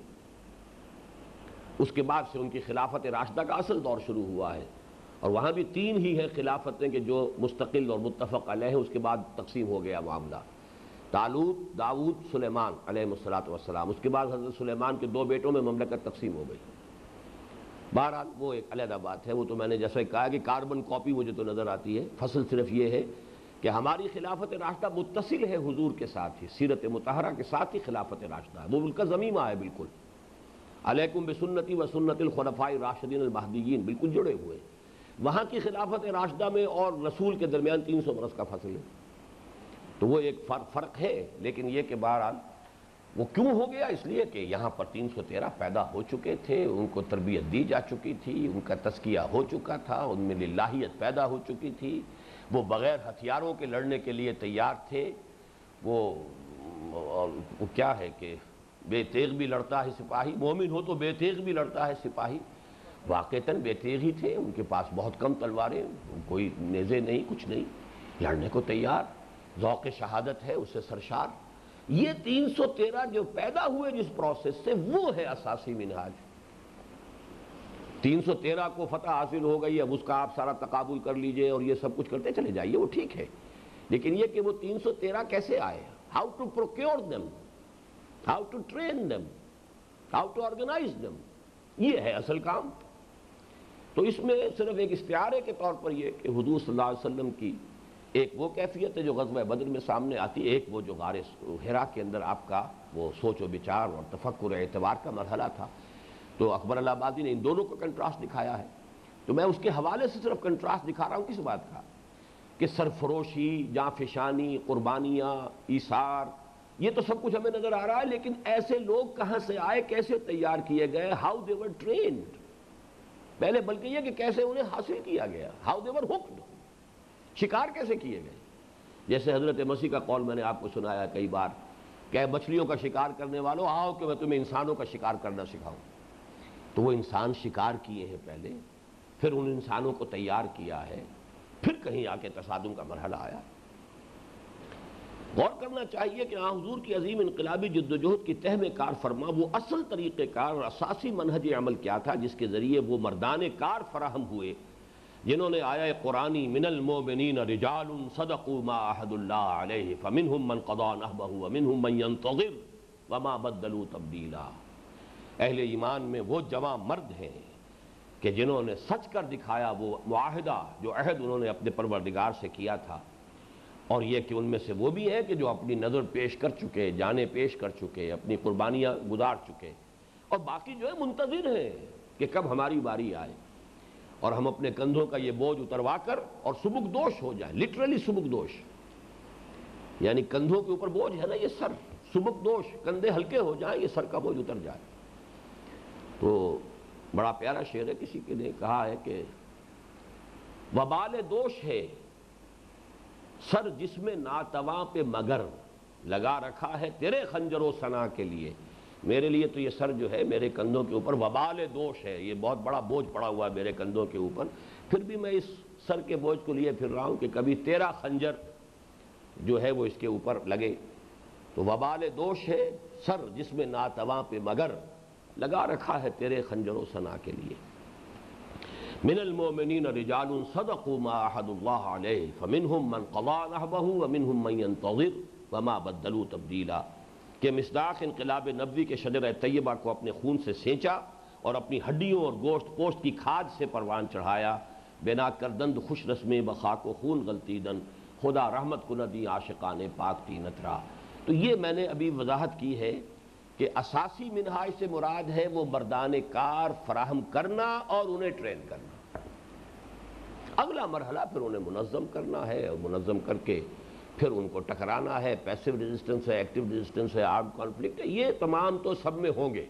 उसके बाद से उनकी खिलाफत राशिदा का असल दौर शुरू हुआ है, और वहाँ भी तीन ही हैं खिलाफतें कि जो मुस्तकिल और मुत्तफ़क़ अलैह हैं। उसके बाद तकसीम हो गया मामला, तालूत, दाऊद, सुलेमान अलैहिस्सलातु वस्सलाम। उसके बाद हज़रत सुलेमान के दो बेटों में ममलकत तकसीम हो गई। बहरहाल वो एक अलग बात है, वो तो मैंने जैसे कहा कि कार्बन कॉपी मुझे तो नज़र आती है। फसल सिर्फ ये है कि हमारी खिलाफत राशिदा मुत्तसिल है हुजूर के साथ ही, सीरत मुतहरा के साथ ही खिलाफत राशिदा है, वो उनका ज़मीमा है बिल्कुल। अलैकुम बिसुन्नती व सुन्नतिल खुलफाए राशिदीन अल महदीयीन बिल्कुल जुड़े हुए। वहाँ की खिलाफत राशिदा में और रसूल के दरमियान तीन सौ बरस का फसल है, तो वो एक फ़र्क है। लेकिन ये कि बहरहाल वो क्यों हो गया, इसलिए कि यहाँ पर तीन सौ तेरह पैदा हो चुके थे, उनको तरबियत दी जा चुकी थी, उनका तस्किया हो चुका था, उनमें लिल्लाहियत पैदा हो चुकी थी, वो बग़ैर हथियारों के लड़ने के लिए तैयार थे। वो, वो क्या है कि बेतेग भी लड़ता है सिपाही, मोमिन हो तो बेतेग भी लड़ता है सिपाही। वाक़तन बेतेग ही थे, उनके पास बहुत कम तलवारें, कोई नेज़े नहीं, कुछ नहीं, लड़ने को तैयार, ज़ौक़ शहादत है उससे सरशार। ये तीन सौ तेरह जो पैदा हुए जिस प्रोसेस से, वो है असासी मिनहाज। तीन सौ तेरह को फतह हासिल हो गई, अब उसका आप सारा तकाबुल कर लीजिए और ये सब कुछ करते चले जाइए, वो ठीक है। लेकिन ये कि वो तीन सौ तेरह कैसे आए, how to procure them, how to train them, how to organise them, ये है असल काम। तो इसमें सिर्फ एक इस्तियारे के तौर पर यह कि हुजूर सल्लल्लाहु अलैहि वसल्लम की एक वो कैफियत है जो ग़ज़वा बदर में सामने आती है, एक वो जो गारे हिरा के अंदर आपका वो सोच व विचार और तफक्कुर एतबार का मरहला था। तो अकबर इलाहाबादी ने इन दोनों का कंट्रास्ट दिखाया है, तो मैं उसके हवाले से सिर्फ कंट्रास्ट दिखा रहा हूँ। किस बात का कि सरफरोशी, जाँफिशानी, क़ुरबानियाँ, ईसार, ये तो सब कुछ हमें नज़र आ रहा है। लेकिन ऐसे लोग कहाँ से आए, कैसे तैयार किए गए, हाउ दे वर ट्रेन्ड, पहले बल्कि ये कि कैसे उन्हें हासिल किया गया, हाउ दे वर हुक्ड, शिकार कैसे किए गए। जैसे हज़रत मसीह का कौल मैंने आपको सुनाया कई बार, क्या मछलियों का शिकार करने वालों आओ कि मैं तुम्हें इंसानों का शिकार करना सिखाऊं। तो वो इंसान शिकार किए हैं पहले, फिर उन इंसानों को तैयार किया है, फिर कहीं आके तसादुम का मरहला आया। गौर करना चाहिए कि हुजूर की अजीम इनकलाबी जद्दोजहद की तह में कार फरमा वो असल तरीक़ेकार और असासी मनहज अमल क्या था, जिसके ज़रिए वो मर्दाने कार फराहम हुए जिन्होंने आया कुरानी मिनल मोमिनीन रिजालुन सदकू मा अहदुल्लाह अलैहि फमिनहुम मन क़दा नहबहु व मिनहुम मन यंतज़िर व मा बद्दलू तब्दीला। अहले ईमान में वो जवां मर्द हैं कि जिन्होंने सच कर दिखाया वो मुआहदा, जो अहद उन्होंने अपने परवरदिगार से किया था। और ये कि उनमें से वो भी हैं कि जो अपनी नज़र पेश कर चुके, जाने पेश कर चुके, अपनी कुर्बानियाँ गुजार चुके, और बाकी जो है मुंतज़िर हैं कि कब हमारी बारी आए और हम अपने कंधों का ये बोझ उतरवा कर और सुबुकदोश हो जाए। लिटरली सुबुकदोश यानी कंधों के ऊपर बोझ है ना ये सर, सुबुकदोश, कंधे हल्के हो जाए, ये सर का बोझ उतर जाए। तो बड़ा प्यारा शेर है, किसी के ने कहा है कि वबाल दोष है सर जिसमें नातवा पे मगर, लगा रखा है तेरे खंजरो सना के लिए। मेरे लिए तो ये सर जो है मेरे कंधों के ऊपर वबाल दोष है, ये बहुत बड़ा बोझ पड़ा हुआ है मेरे कंधों के ऊपर, फिर भी मैं इस सर के बोझ को लिए फिर रहा हूँ कि कभी तेरा खंजर जो है वो इसके ऊपर लगे। तो वबाल दोष है सर जिसमें नातवा पे मगर, लगा रखा है तेरे खंजरो सना के लिए। मिनल मोमिनीन रिजालुन सदकू मा अहदुल्लाह अलैहि फमिनहुम मन क़दा नहबहु व मिनहुम मन यंतज़िर व मा बद्दलू तब्दीला, कि मिस्दाक़ इनक़लाब नबवी के शजरा तैयबा को अपने खून से सेंचा और अपनी हड्डियों और गोश्त पोश्त की खाद से परवान चढ़ाया। बेना करदंद खुश रस्में बखा को खून गलती दन, खुदा रहमत को न दी आशिकाने पाक तीनत रा। तो ये मैंने अभी वजाहत की है कि असासी मिनहाज से मुराद है वो मर्दाने कार फराहम करना और उन्हें ट्रेन करना। अगला मरहला फिर उन्हें मुनज़्ज़म करना है और मुनज़्ज़म करके फिर उनको टकराना है। पैसिव रेजिस्टेंस है, एक्टिव रेजिस्टेंस है, आर्म कॉन्फ्लिक्ट है, ये तमाम तो सब में होंगे,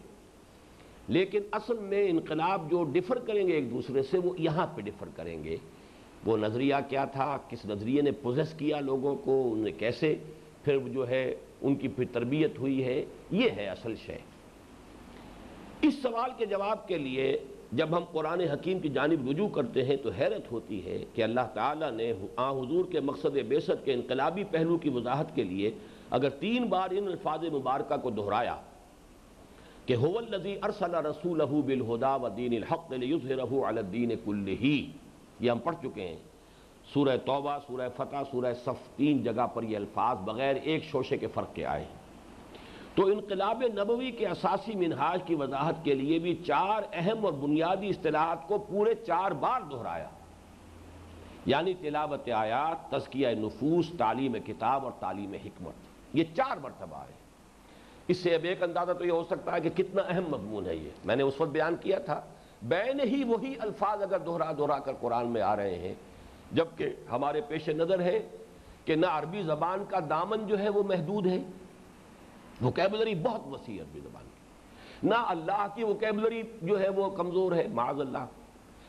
लेकिन असल में इनकलाब जो डिफ़र करेंगे एक दूसरे से वो यहाँ पे डिफ़र करेंगे। वो नज़रिया क्या था, किस नज़रिए ने पोजेस किया लोगों को, उन्हें कैसे फिर जो है उनकी फिर तरबियत हुई है, ये है असल शय। इस सवाल के जवाब के लिए जब हम कुरान हकीम की जानिब रुजू करते हैं तो हैरत होती है कि अल्लाह ताला ने आ हुजूर के मकसद बेसत के इनकलाबी पहलू की वजाहत के लिए अगर तीन बार इन अल्फाज मुबारक को दोहराया कि हुवल्लज़ी अरसल रसूलहू बिलहुदा व दीनिल हक़्क़ लियुज़हिरहू अलद्दीन कुल्लिही, ये हम पढ़ चुके हैं। सूरह तौबा, सूरह फ़तह, सूरह सफ़, तीन जगह पर ये अल्फाज बग़ैर एक शोशे के फ़र्क के आए। तो इनकलाब नबवी के असासी मिनहाज की वजाहत के लिए भी चार अहम और बुनियादी इस्तिलाहात को पूरे चार बार दोहराया, यानी तिलावत आयात, तज़किया नफूस, तालीम किताब और तालीम हिकमत, ये चार मरतबा है। इससे अब एक अंदाज़ा तो ये हो सकता है कि कितना अहम मज़मून है। ये मैंने उस वक्त बयान किया था, बैन ही वही अल्फाज अगर दोहरा दोहरा कर कुरान में आ रहे हैं, जबकि हमारे पेश नज़र है कि ना अरबी ज़बान का दामन जो है वो महदूद है, वोकेबलरी बहुत वसी है अरबी ज़बान की, ना अल्लाह की वोकेबलरी जो है वो कमज़ोर है माअल्लाह,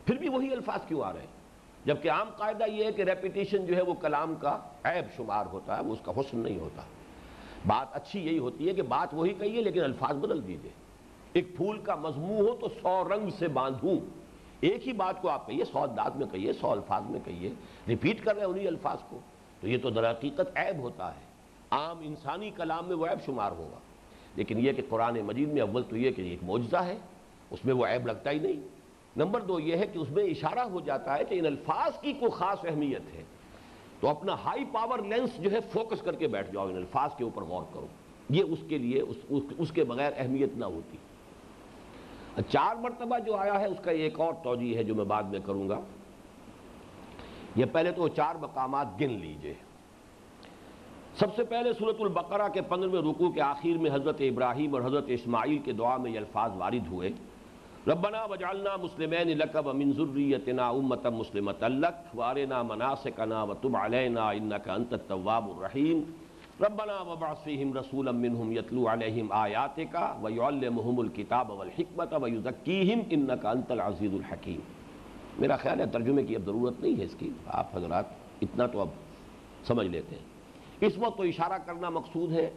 फिर भी वही अल्फाज क्यों आ रहे हैं? जबकि आम कायदा ये है कि रेपिटेशन जो है वो कलाम का ऐब शुमार होता है, वो उसका हुस्न नहीं होता। बात अच्छी यही होती है कि बात वही कही है लेकिन अल्फाज बदल दीजिए। एक फूल का मजमू हो तो सौ रंग से बांधूं, एक ही बात को आप कहिए, सौ अंदाज में कहिए, सौ अल्फाज में कहिए, रिपीट कर रहे हैं उन्हीं अल्फाज को, तो ये तो दर हकीकत ऐब होता है। आम इंसानी कलाम में वो ऐब शुमार होगा, लेकिन यह कि कुरान मजीद में अव्वल तो यह कि एक मौजज़ा है, उसमें वो ऐब लगता ही नहीं। नंबर दो ये है कि उसमें इशारा हो जाता है कि इन अल्फाज की कोई ख़ास अहमियत है, तो अपना हाई पावर लेंस जो है फोकस करके बैठ जाओ, इन अल्फाज के ऊपर गौर करो। ये उसके लिए उस, उस, उसके बगैर अहमियत ना होती। चार मरतबा जो आया है उसका एक और तौजीह है जो मैं बाद में करूँगा। यह पहले तो चार मकामात गिन लीजिए। सबसे पहले सूरतुल बकरा के पंद्रहवें रुकू के आखिर में हज़रत इब्राहीम और हज़रत इस्माईल के दुआ में ये अल्फाज वारिद हुए, रब्बना वजअलना मुस्लिमैन लक व मिन ज़ुर्रियतना उम्मतन मुस्लिमतन लक व अरिना मनासिकना व तुब अलैना इन्नका अंतत तव्वाबुर रहीम रब्बना वबअस फ़ीहिम रसूलन मिनहुम यतलू अलैहिम आयातिका व युअल्लिमुहुमुल किताब वल हिकमत व युज़क्कीहिम इन्नका अंतल अज़ीज़ुल हकीम। मेरा ख्याल है तर्जुमे की अब ज़रूरत नहीं है इसकी, आप हजरात इतना तो अब समझ लेते हैं। इस वक्त तो इशारा करना मकसूद है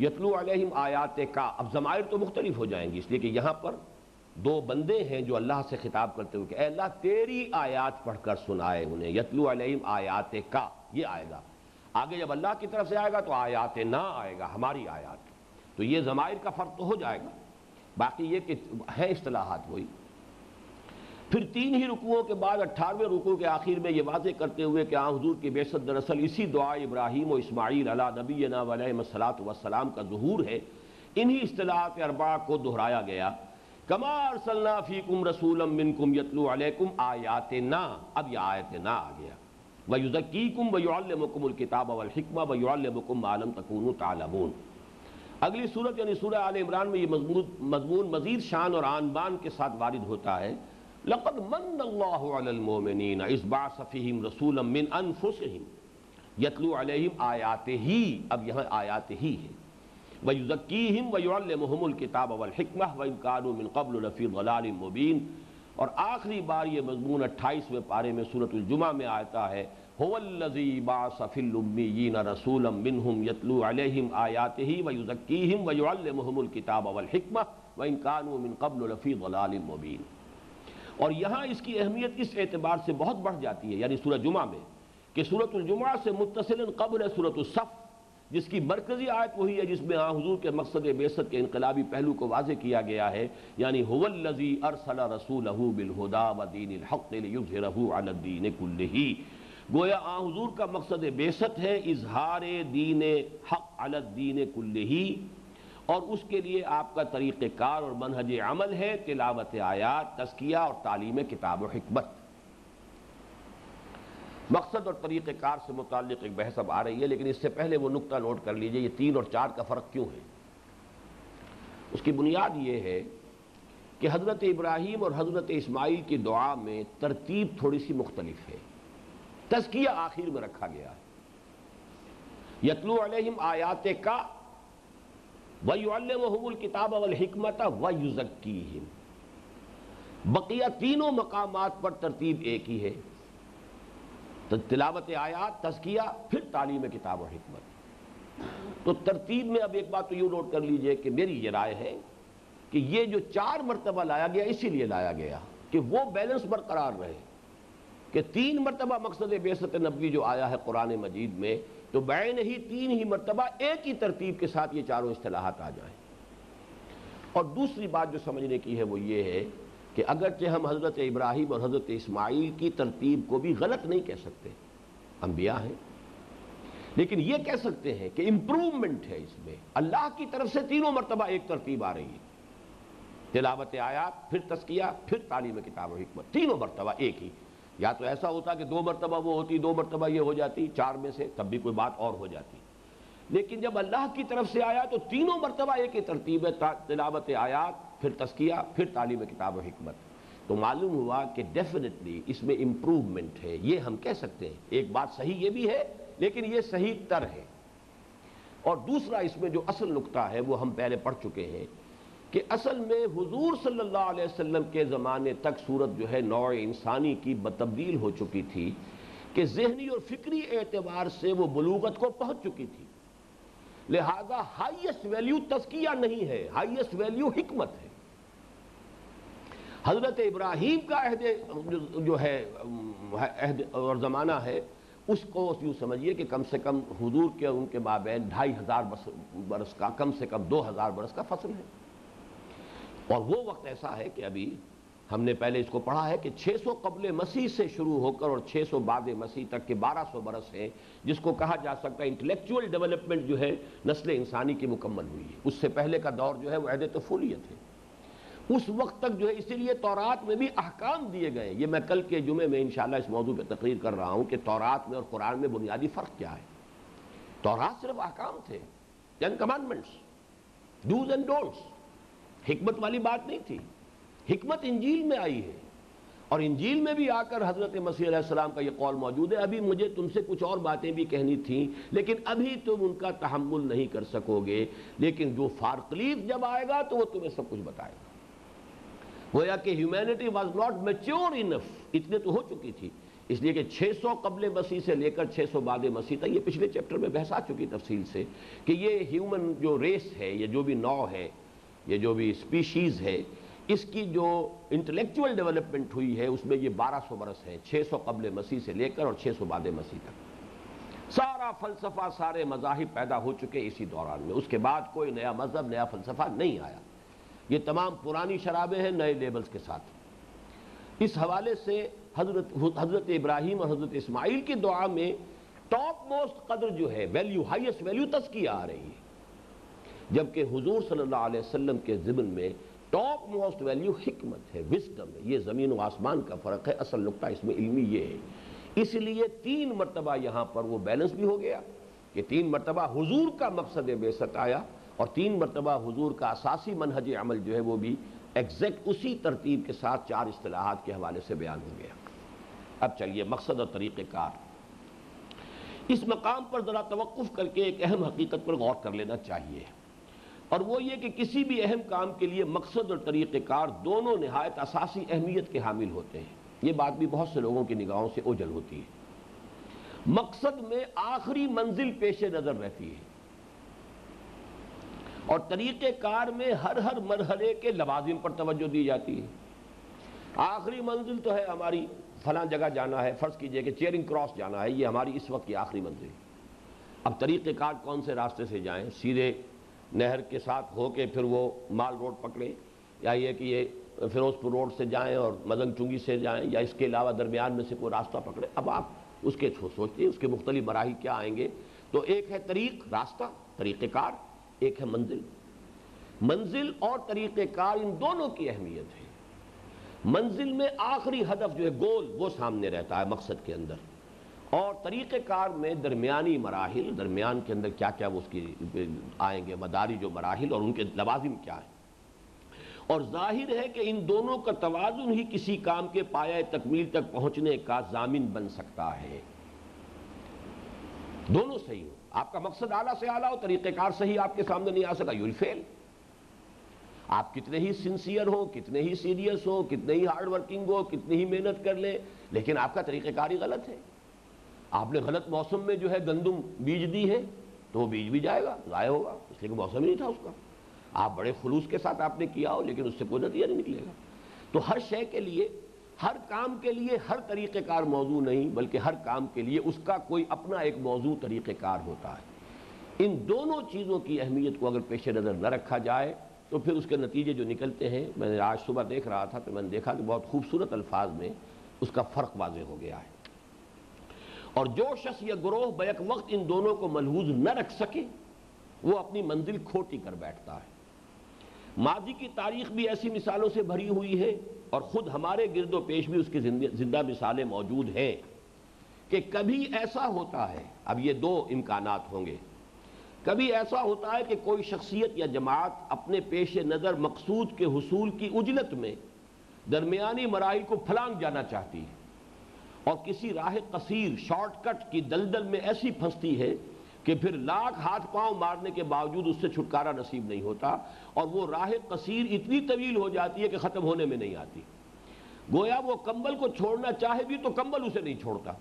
यतलू अलैहिम आयातिका। अब ज़मायर तो मुख्तलिफ हो जाएंगी, इसलिए कि यहाँ पर दो बंदे हैं जो अल्लाह से खिताब करते हुए कि ऐ अल्लाह तेरी आयात पढ़कर सुनाए उन्हें। यतलू अलैहिम आयातिका ये आएगा आगे, जब अल्लाह की तरफ से आएगा तो आयात ना आएगा, हमारी आयात, तो ये ज़मायर का फ़र्क तो हो जाएगा। बाकी ये कि है इस्तिलाहात वही। फिर तीन ही रुकूओं के बाद अट्ठारहवें रुकू के आखिर में ये वाजे करते हुए कि आ हुजूर की बेसत दरअसल इसी दुआ इब्राहीम और इस्माईल अला नबीना वलैहिस्सलातु वस्सलाम का ज़ुहूर है। इन्हीं इस्तिलाहात अरबा को दोहराया गया, कमा अरसलना फ़ीकुम रसूलन मिनकुम यतलू अलैकुम आयातना। अब यह आयतना आ गया, व युज़क्कीकुम व युअल्लिमुकुमुल किताब वल हिकमा व युअल्लिमुकुम मा लम तकूनू तालमून। अगली सूरत यानी सूरह आले इमरान में ये मज़मून मज़ीद शान और आन बान के साथ वारिद होता है। लक़द मन्नल्लाहु अलल मोमिनीन इज़ बअस फ़ीहिम रसूलन मिन अनफुसिहिम यतलू अलैहिम आयातिही। अब यहाँ आयातिही है, व युज़क्कीहिम व युअल्लिमुहुमुल किताब वल हिकमा व इन कानू मिन क़ब्ल लफ़ी ज़लालिम मुबीन। और आखिरी बार ये मजमून अट्ठाईसवें पारे में सूरतुल जुमा में आता है, हुवल्लज़ी बअस फ़िल उम्मिय्यीन रसूलन मिनहुम यतलू अलैहिम आयातिही व युज़क्कीहिम व युअल्लिमुहुमुल किताब वल हिकमा व इन कानू मिन क़ब्ल लफ़ी ज़लालिम मुबीन। और यहाँ इसकी अहमियत इस एतबार से बहुत बढ़ जाती है, यानी सूरह जुमा में, कि सूरतुल जुमा से मुत्तसिलन क़ब्ल सूरतुस सफ़, जिसकी मरकजी आयत वही है जिसमें आ हुजूर के मकसद बेसत के इनकलाबी पहलू को वाज़े किया गया है, यानी हुवल्लज़ी अरसला रसूलहू बिलहुदा व दीनिल हक़्क़ लियुज़हिरहू अलद्दीन कुल्लिही। गोया आ हुजूर का मकसद बेसत है इजहार दीन हक़ अलद्दीन कुल्लिही, और उसके लिए आपका तरीक़ेकार और मनहज अमल है तिलावत आयात, तज़किया और तालीम किताब और हिकमत। मकसद और तरीक़ेकार से मुताल्लिक़ एक बहस अब आ रही है, लेकिन इससे पहले वो नुक्ता नोट कर लीजिए, ये तीन और चार का फ़र्क क्यों है। उसकी बुनियाद ये है कि हज़रत इब्राहीम और हज़रत इस्माइल की दुआ में तरतीब थोड़ी सी मुख्तलिफ है। तज़किया आखिर में रखा गया है, यतलू अलैहिम आयाते का व युअल्लिमुहुमुल किताब वल हिकमत व युज़क्कीहिम। बकिया तीनों मकामात पर तरतीब एक ही है, तो तिलावत आयात, तज़किया, फिर तालीम किताब और हिकमत। तो तरतीब में अब एक बात तो यूँ नोट कर लीजिए कि मेरी ये राय है कि ये जो चार मरतबा लाया गया इसीलिए लाया गया कि वो बैलेंस बरकरार रहे, कि तीन मरतबा मकसद बेअसत नबी जो आया है कुरान मजीद में, तो बैन ही तीन ही मरतबा एक ही तरतीब के साथ ये चारों इस्तिलाहात आ जाएँ। और दूसरी बात जो समझने की है वो ये है कि अगरचे हम हज़रत इब्राहीम और हज़रत इस्माइल की तरतीब को भी गलत नहीं कह सकते, अम्बिया हैं, लेकिन ये कह सकते हैं कि इम्प्रूवमेंट है इसमें। अल्लाह की तरफ से तीनों मरतबा एक तरतीब आ रही है, तिलावत आयात, फिर तज़किया, फिर तालीम किताब और हिकमत, तीनों मरतबा एक ही। या तो ऐसा होता कि दो मरतबा वो होती, दो मरतबा ये हो जाती, चार में से तब भी कोई बात और हो जाती, लेकिन जब अल्लाह की तरफ से आया तो तीनों मरतबा एक ही तरतीब है, तिलावत आयात, फिर तज़किया, फिर तालीम किताब और हिकमत। तो मालूम हुआ कि डेफिनेटली इसमें इम्प्रूवमेंट है, ये हम कह सकते हैं। एक बात सही ये भी है, लेकिन ये सही तर है। और दूसरा इसमें जो असल नुक्ता है वो हम पहले पढ़ चुके हैं कि असल में हुजूर सल्लल्लाहु अलैहि वसल्लम के ज़माने तक सूरत जो है नौ इंसानी की बतब्दील हो चुकी थी कि ज़हनी और फ़िक्री एतबार से वो बलूगत को पहुँच चुकी थी, लिहाजा हाईएस्ट वैल्यू तज़किया नहीं है, हाईएस्ट वैल्यू हिकमत है। हज़रत इब्राहीम का अहद जो है अहद और ज़माना है उसको यूँ समझिए कि कम से कम हुजूर के उनके माबैन ढाई हज़ार बरस का, कम से कम दो हज़ार बरस का फसल है। और वो वक्त ऐसा है कि अभी हमने पहले इसको पढ़ा है कि छह सौ कबल मसीह से शुरू होकर और छह सौ बाद मसीह तक के बारह सौ बरस हैं, जिसको कहा जा सकता है इंटेलेक्चुअल डेवलपमेंट जो है नस्ल इंसानी की मुकम्मल हुई है। उससे पहले का दौर जो है वो अहद तफूलियत है। उस वक्त तक जो है इसीलिए तौरात में भी अहकाम दिए गए। ये मैं कल के जुमे में इंशाल्लाह इस मौजू पर तकरीर कर रहा हूँ कि तौरात में और कुरान में बुनियादी फ़र्क क्या है। तौरात सिर्फ अहकाम थे, ten commandments, dos and don'ts, हिकमत वाली बात नहीं थी। हिकमत इंजील में आई है, और इंजील में भी आकर हज़रत मसीह अलैहिस्सलाम का ये कौल मौजूद है, अभी मुझे तुमसे कुछ और बातें भी कहनी थी लेकिन अभी तुम उनका तहम्मुल नहीं कर सकोगे, लेकिन जो फारकलीफ जब आएगा तो वो तुम्हें सब कुछ बताएगा। गोया कि humanity was not mature enough, इतने तो हो चुकी थी, इसलिए कि छह सौ कबल मसीह से लेकर छह सौ बाद मसीह तक, ये पिछले चैप्टर में बहस आ चुकी तफसील से कि ये ह्यूमन जो रेस है, ये जो भी नौ है, ये जो भी स्पीशीज़ है, इसकी जो इंटेलेक्चुअल डेवलपमेंट हुई है उसमें ये बारह सौ बरस है, छह सौ कबल मसीह से लेकर और छह सौ बाद मसीह तक। सारा फलसफा, सारे मज़ाहिब पैदा हो चुके इसी दौरान में। उसके बाद कोई नया मज़हब, नया फलसफा नहीं आया, ये तमाम पुरानी शराबें हैं नए लेबल्स के साथ। इस हवाले से हजरत हजरत इब्राहीम और हजरत इस्माइल की दुआ में टॉप मोस्ट कदर जो है, वैल्यू, हाइस्ट वैल्यू तज़किया आ रही है, जबकि हुजूर सल्लल्लाहु अलैहि वसल्लम के ज़िम्न में टॉप मोस्ट वैल्यू हिकमत है, विस्डम है। ये ज़मीन व आसमान का फ़र्क है, असल नुक्ता इसमें इल्मी ये है। इसलिए तीन मरतबा यहाँ पर वो बैलेंस भी हो गया कि तीन मरतबा हुजूर का मकसद बेसत आया और तीन मरतबा हुजूर का असासी मनहज अमल जो है वो भी एग्जैक्ट उसी तरतीब के साथ चार इस्तिलाहात के हवाले से बयान हो गया। अब चलिए मकसद और तरीक़ेकार, इस मकाम पर ज़रा तवक़्फ़ करके एक अहम हकीकत पर गौर कर लेना चाहिए, और वो ये कि किसी भी अहम काम के लिए मकसद और तरीक़ेकार दोनों नहायत असासी अहमियत के हामिल होते हैं। ये बात भी बहुत से लोगों की निगाहों से ओझल होती है। मकसद में आखिरी मंजिल पेश नज़र रहती है और तरीक़ेकार में हर हर मरहले के लवाजिम पर तवज्जो दी जाती है। आखिरी मंजिल तो है हमारी फलां जगह जाना है, फ़र्ज़ कीजिए कि चेरिंग क्रॉस जाना है, ये हमारी इस वक्त की आखिरी मंजिल। अब तरीक़ेकार कौन से रास्ते से जाएँ, सीधे नहर के साथ होके फिर वो माल रोड पकड़े, या ये कि ये फिरोजपुर रोड से जाएं और मदन चुंगी से जाएं, या इसके अलावा दरमियान में से कोई रास्ता पकड़े। अब आप उसके सोचते हैं उसके मुख्तलिफ मराहिल क्या आएंगे। तो एक है तरीक़, रास्ता, तरीक़ेकार, एक है मंजिल। मंजिल और तरीक़ेकार इन दोनों की अहमियत है। मंजिल में आखिरी हदफ जो है गोल वो सामने रहता है मकसद के अंदर, और तरीक़ेकार में दरमियानी मराहिल, दरमियान के अंदर क्या क्या वो उसकी आएंगे मदारी जो मराहिल और उनके लवाजिम क्या हैं। और जाहिर है कि इन दोनों का तवाज़ुन ही किसी काम के पाया तकमील तक पहुँचने का जामिन बन सकता है। दोनों सही हो, आपका मकसद आला से आला हो, तरीक़ेकार सही आपके सामने नहीं आ सका, यूल फेल। आप कितने ही सिंसियर हो, कितने ही सीरियस हो, कितने ही हार्ड वर्किंग हो, कितनी ही मेहनत कर ले, लेकिन आपका तरीक़ेकार ही गलत है। आपने गलत मौसम में जो है गंदुम बीज दी है तो वो बीज भी जाएगा, ज़ाया होगा, इसलिए कि मौसम ही नहीं था उसका। आप बड़े खुलूस के साथ आपने किया हो लेकिन उससे कोई नतीजा नहीं निकलेगा। तो हर शय के लिए, हर काम के लिए, हर तरीक़ेकार मौजू नहीं, बल्कि हर काम के लिए उसका कोई अपना एक मौजू तरीक़ेकार होता है। इन दोनों चीज़ों की अहमियत को अगर पेश नज़र न रखा जाए तो फिर उसके नतीजे जो निकलते हैं, मैंने आज सुबह देख रहा था तो मैंने देखा कि बहुत खूबसूरत अल्फाज में उसका फ़र्क वाज़े हो गया है। और जो शख्स या ग्रोह बैक वक्त इन दोनों को मलहूज न रख सके वो अपनी मंजिल खोटी कर बैठता है। माजी की तारीख भी ऐसी मिसालों से भरी हुई है और ख़ुद हमारे गिरदो पेश भी उसकी जिंदा मिसालें मौजूद हैं कि कभी ऐसा होता है, अब ये दो इम्कानात होंगे, कभी ऐसा होता है कि कोई शख्सियत या जमात अपने पेश नज़र मकसूद के हुसूल की उजलत में दरमियानी मराहिल को फलांग जाना चाहती है और किसी राह कसीर शॉर्टकट की दलदल में ऐसी फंसती है कि फिर लाख हाथ पांव मारने के बावजूद उससे छुटकारा नसीब नहीं होता और वो राह कसीर इतनी तवील हो जाती है कि ख़त्म होने में नहीं आती। गोया वो कंबल को छोड़ना चाहे भी तो कंबल उसे नहीं छोड़ता।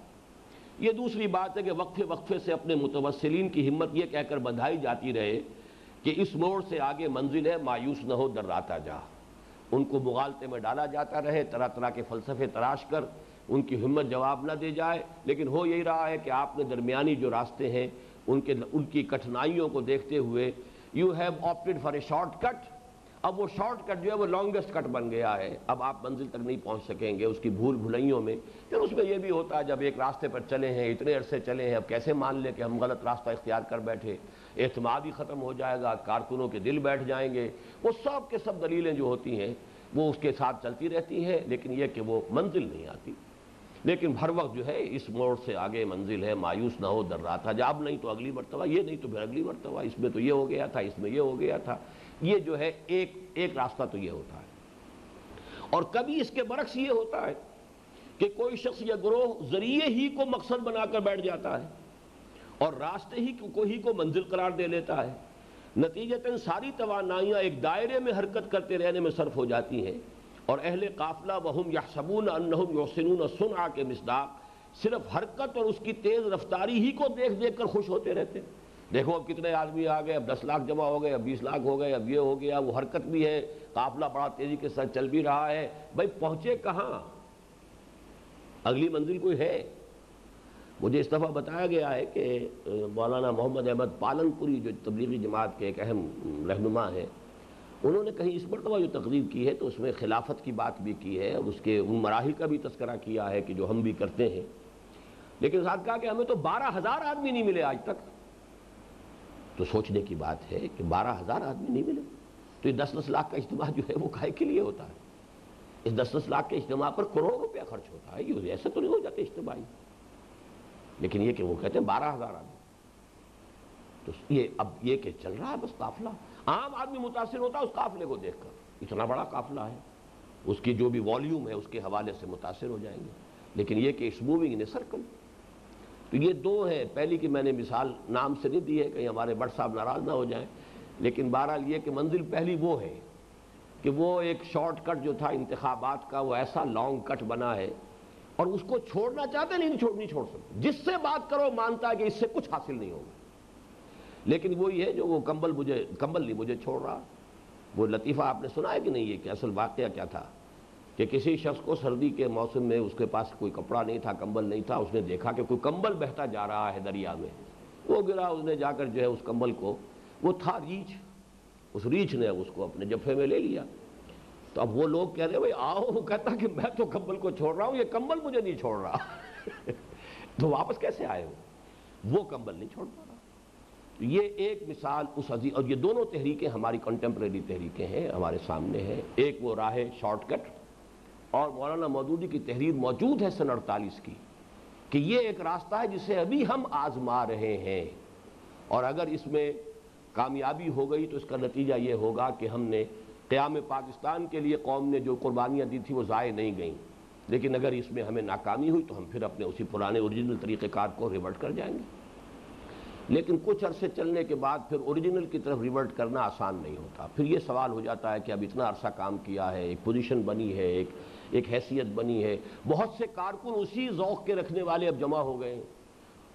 ये दूसरी बात है कि वक्फे वक्फे से अपने मुतवस्सिलीन की हिम्मत ये कहकर बंधाई जाती रहे कि इस मोड़ से आगे मंजिल है, मायूस न हो दर्राता जा। उनको मुगालते में डाला जाता रहे, तरह तरह के फ़लसफे तराश कर उनकी हिम्मत जवाब ना दे जाए, लेकिन हो यही रहा है कि आपने दरमियानी जो रास्ते हैं उनके उनकी कठिनाइयों को देखते हुए you have opted for a shortcut. अब वो शॉर्टकट जो है वो लॉन्गेस्ट कट बन गया है, अब आप मंजिल तक नहीं पहुंच सकेंगे उसकी भूल भुलैयों में। फिर उसमें यह भी होता है जब एक रास्ते पर चले हैं, इतने अरसे चले हैं, अब कैसे मान लें कि हम गलत रास्ता इख्तियार कर बैठे, एतमाद ही ख़त्म हो जाएगा, कारकुनों के दिल बैठ जाएंगे। वो सब के सब दलीलें जो होती हैं वो उसके साथ चलती रहती हैं, लेकिन यह कि वो मंजिल नहीं आती। लेकिन हर वक्त जो है इस मोड़ से आगे मंजिल है, मायूस ना हो दर्राता जा, अब नहीं तो अगली मरतबा, ये नहीं तो फिर अगली मरतबा, इसमें तो ये हो गया था, इसमें ये हो गया था। ये जो है एक एक रास्ता तो ये होता है। और कभी इसके बरक्स ये होता है कि कोई शख्स या ग्रोह जरिए ही को मकसद बनाकर बैठ जाता है और रास्ते ही को ही को मंजिल करार दे लेता है। नतीजतन सारी तवानाइयाँ एक दायरे में हरकत करते रहने में सर्फ हो जाती हैं और अहले काफिला वहुम यहसबून अन्नहुम युहसिनून सुनआ के मिसदाक सिर्फ हरकत और उसकी तेज़ रफ्तारी ही को देख देख कर खुश होते रहते हैं। देखो अब कितने आदमी आ गए, अब दस लाख जमा हो गए, अब बीस लाख हो गए, अब ये हो गया, वो हरकत भी है, काफिला बड़ा तेज़ी के साथ चल भी रहा है। भाई पहुँचे कहाँ, अगली मंजिल कोई है? मुझे इस दफ़ा बताया गया है कि मौलाना मोहम्मद अहमद पालनपुरी जो तबलीगी जमात के एक अहम रहनुमा हैं, उन्होंने कहीं इस मरतबा जो तकरीर की है तो उसमें खिलाफत की बात भी की है और उसके उन मराहिल का भी तस्करा किया है कि जो हम भी करते हैं। लेकिन साथ कहा कि हमें तो बारह हज़ार आदमी नहीं मिले आज तक। तो सोचने की बात है कि बारह हज़ार आदमी नहीं मिले तो ये दस दस लाख का इज्तिमा जो है वो काहे के लिए होता है? इस दस दस लाख के इज्तिमा पर करोड़ों रुपया खर्च होता है, ये ऐसा तो नहीं हो जाते इज्तिमाई। लेकिन ये कि वो कहते हैं बारह हज़ार आदमी, तो ये अब ये कि चल रहा है बस काफिला, आम आदमी मुतासर होता है उस काफिले को देखकर, इतना बड़ा काफिला है, उसकी जो भी वॉल्यूम है उसके हवाले से मुतासर हो जाएंगे। लेकिन ये कि it's moving in a circle. तो ये दो हैं, पहली की मैंने मिसाल नाम से नहीं दी है कहीं हमारे बड़ साहब नाराज़ ना हो जाएं, लेकिन बहरहाल ये कि मंजिल पहली वो है कि वो एक शॉर्टकट जो था इंतखाबात का वो ऐसा लॉन्ग कट बना है और उसको छोड़ना चाहते नहीं, छोड़ नहीं छोड़ सकते। जिससे बात करो मानता है कि इससे कुछ हासिल नहीं होगा, लेकिन वही है जो वो कंबल मुझे कंबल नहीं मुझे छोड़ रहा। वो लतीफ़ा आपने सुना है कि नहीं? ये कि असल वाक़या क्या था कि किसी शख्स को सर्दी के मौसम में उसके पास कोई कपड़ा नहीं था, कंबल नहीं था, उसने देखा कि कोई कंबल बहता जा रहा है दरिया में, वो गिरा, उसने जाकर जो है उस कंबल को, वो था रीछ, उस रीछ ने उसको अपने जफ्फे में ले लिया। तो अब वो लोग कह रहे भाई आओ, वो कहता कि मैं तो कंबल को छोड़ रहा हूँ, ये कंबल मुझे नहीं छोड़ रहा। तो वापस कैसे आए हो? वो कंबल नहीं छोड़ पा रहा। ये एक मिसाल उस अजीज, और ये दोनों तहरीकें हमारी कंटेम्प्रेरी तहरीकें हैं, हमारे सामने हैं। एक वो राह शॉर्टकट, और मौलाना मौदूदी की तहरीर मौजूद है सन अड़तालीस की, कि ये एक रास्ता है जिसे अभी हम आजमा रहे हैं, और अगर इसमें कामयाबी हो गई तो इसका नतीजा ये होगा कि हमने क़याम पाकिस्तान के लिए कौम ने जो कुर्बानियाँ दी थी वो ज़ाय नहीं गई, लेकिन अगर इसमें हमें नाकामी हुई तो हम फिर अपने उसी पुराने ओरिजिनल तरीक़ेकार को रिवर्ट कर जाएंगे। लेकिन कुछ अरसे चलने के बाद फिर ओरिजिनल की तरफ रिवर्ट करना आसान नहीं होता। फिर ये सवाल हो जाता है कि अब इतना अरसा काम किया है, एक पोजीशन बनी है, एक एक हैसियत बनी है, बहुत से कारकुन उसी ज़ौक़ के रखने वाले अब जमा हो गए हैं,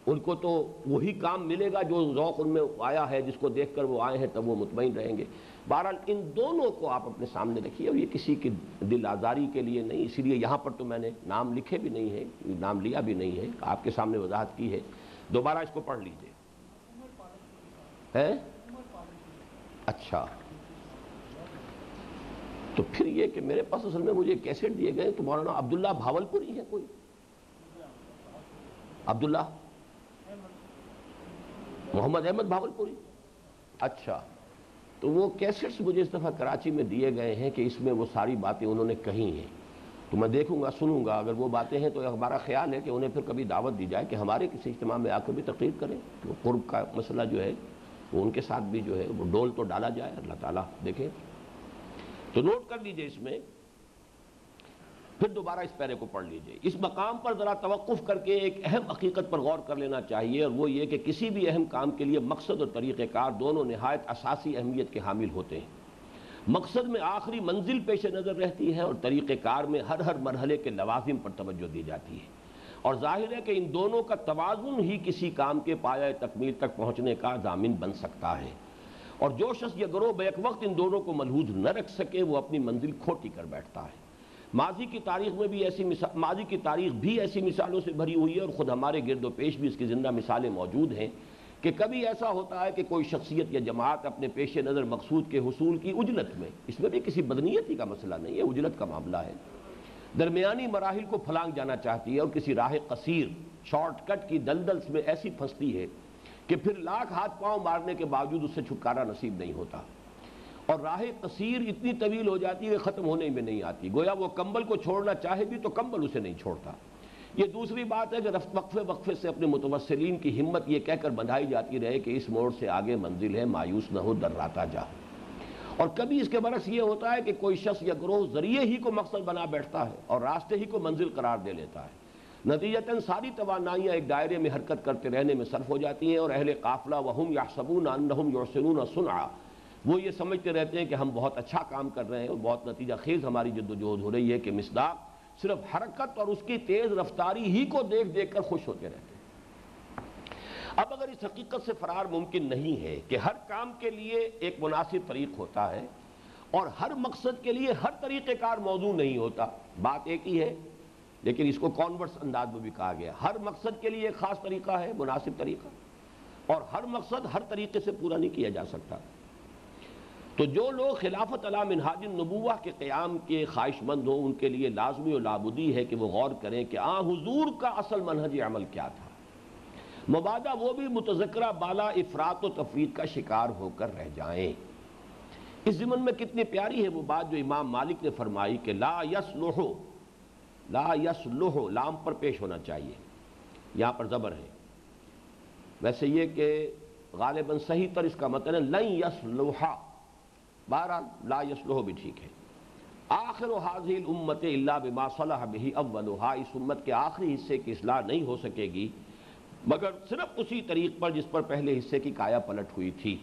उनको तो वही काम मिलेगा जो ज़ौक़ उनमें आया है, जिसको देख कर वो आए हैं, तब वो मुतमईन रहेंगे। बहरहाल इन दोनों को आप अपने सामने रखिए, और ये किसी की दिल आज़ारी के लिए नहीं, इसीलिए यहाँ पर तो मैंने नाम लिखे भी नहीं है, नाम लिया भी नहीं है, आपके सामने वजाहत की है। दोबारा इसको पढ़ लीजिए है। अच्छा, तो फिर ये कि मेरे पास असल में मुझे कैसेट दिए गए, तो मौलाना अब्दुल्ला भावलपुरी है कोई? अब्दुल्ला मोहम्मद अहमद भावलपुरी। अच्छा, तो वो कैसेट्स मुझे इस दफ़ा कराची में दिए गए हैं कि इसमें वो सारी बातें उन्होंने कही हैं, तो मैं देखूंगा, सुनूंगा, अगर वो बातें हैं तो हमारा ख्याल है कि उन्हें फिर कभी दावत दी जाए कि हमारे किसी इज्तिमा में आकर भी तकरीर करें, तो कुर्ब का मसला जो है वो उनके साथ भी जो है वो डोल तो डाला जाए, अल्लाह ताला देखे। तो नोट कर लीजिए इसमें, फिर दोबारा इस पैरे को पढ़ लीजिए। इस मकाम पर ज़रा तवक्कुफ़ करके एक अहम हकीकत पर गौर कर लेना चाहिए, और वो ये कि किसी भी अहम काम के लिए मकसद और तरीक़ेकार दोनों नहायत असासी अहमियत के हामिल होते हैं। मकसद में आखिरी मंजिल पेश नज़र रहती है, और तरीक़ेकार में हर हर मरहले के लवाज़िम पर तवज्जो दी जाती है, और ज़ाहिर है कि इन दोनों का तवाज़ुन ही किसी काम के पाया तकमील तक पहुँचने का ज़ामिन बन सकता है, और जो शख्स या गिरोह बैक वक्त इन दोनों को मलहूज न रख सके वो अपनी मंजिल खोटी कर बैठता है। माजी की तारीख में भी ऐसी माजी की तारीख भी ऐसी मिसालों से भरी हुई है, और ख़ुद हमारे गिरदो पेश भी इसकी जिंदा मिसालें मौजूद हैं कि कभी ऐसा होता है कि कोई शख्सियत या जमात अपने पेश नज़र मकसूद के हुसूल की उजलत में, इसमें भी किसी बदनीयती का मसला नहीं है, उजलत का मामला है, दरमियानी मराहिल को फलांग जाना चाहती है, और किसी राह कसीर शॉर्टकट की दलदल्स में ऐसी फंसती है कि फिर लाख हाथ पाँव मारने के बावजूद उससे छुटकारा नसीब नहीं होता, और राह कसीर इतनी तवील हो जाती है कि ख़त्म होने में नहीं आती, गोया वो कंबल को छोड़ना चाहे भी तो कंबल उसे नहीं छोड़ता। ये दूसरी बात है कि रफ्त वक्फे वक्फे से अपने मुतवस्सिलीन की हिम्मत ये कहकर बंधाई जाती रहे कि इस मोड़ से आगे मंजिल है, मायूस न हो दर्राता जा, और कभी इसके बरस ये होता है कि कोई शख्स या ग्रोह जरिए ही को मकसद बना बैठता है और रास्ते ही को मंजिल करार दे लेता है। नतीजतन सारी तवानाइयाँ एक दायरे में हरकत करते रहने में सर्फ हो जाती हैं, और अहले काफिला वहुम यहसबून अन्नहुम युहसिनून सुनआ, वो ये समझते रहते हैं कि हम बहुत अच्छा काम कर रहे हैं और बहुत नतीजा खेज हमारी जद्दोजहद हो रही है, कि मिसदाक सिर्फ हरकत और उसकी तेज़ रफ्तारी ही को देख देख कर खुश होते रहते हैं। अब अगर इस हकीकत से फरार मुमकिन नहीं है कि हर काम के लिए एक मुनासिब तरीक़ होता है और हर मकसद के लिए हर तरीक़ेकार मौजू नहीं होता, बात एक ही है, लेकिन इसको कॉन्वर्स अंदाज में भी कहा गया, हर मकसद के लिए एक ख़ास तरीक़ा है, मुनासिब तरीक़ा, और हर मकसद हर तरीक़े से पूरा नहीं किया जा सकता। तो जो लोग खिलाफत अला मिनहाज नबुव्वा के क़याम के ख्वाहिशमंद हों, उनके लिए लाजमी और लाबुदी है कि वो गौर करें कि आ हुजूर का असल मनहज अमल क्या था, मबादा वो भी मुतज़क्करा बाला इफ़रात व तफरीद का शिकार होकर रह जाएं। इस ज़िमन में कितनी प्यारी है वो बात जो इमाम मालिक ने फरमाई कि ला यसलुहु, ला यसलुहु लाम पर पेश होना चाहिए, यहाँ पर ज़बर है, वैसे ये कि गालिबन सही तर इसका मतलब लन यसलुहा, बहरहाल ला यसलुह भी ठीक है। आखिर हाज़िल उम्मत इल्ला बिमा सलह बिही अव्वलुहा, इस उम्मत के आखिरी हिस्से की इस्लाह नहीं हो सकेगी मगर सिर्फ उसी तरीक़ पर जिस पर पहले हिस्से की काया पलट हुई थी।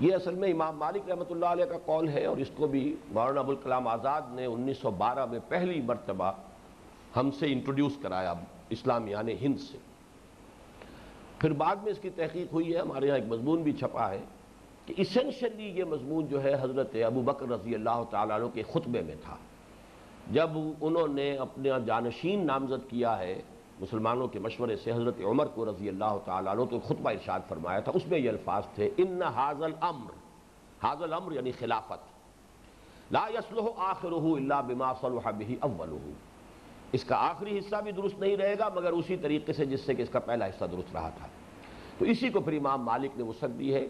ये असल में इमाम मालिक रहमतुल्लाह अलैह का कौल है, और इसको भी मौलाना अबुल कलाम आज़ाद ने उन्नीस सौ बारह में पहली मरतबा हमसे इंट्रोड्यूस कराया इस्लाम यानी हिंद से, फिर बाद में इसकी तहकीक हुई है, हमारे यहाँ एक मजमून भी छपा है कि इसेंशली ये मजमून जो है हज़रत अबू बकर रज़ी अल्लाह ताला अन्हु के ख़ुतबे में था, जब उन्होंने अपना जानशीन नामज़द किया है मुसलमानों के मशवरे से हज़रत उमर को रज़ी अल्लाह ताला अन्हु, तो ख़ुतबा इरशाद फरमाया था, उसमें ये अल्फाज थे इन्ना हाज़ल अम्र, हाज़ल अम्र यानी खिलाफत, ला यसलुहु आखिरुहु इल्ला बिमा सलुहा बिही अव्वलुहु, इसका आखिरी हिस्सा भी दुरुस्त नहीं रहेगा मगर उसी तरीके से जिससे कि इसका पहला हिस्सा दुरुस्त रहा था। तो इसी को फिर इमाम मालिक ने वसअत दी है।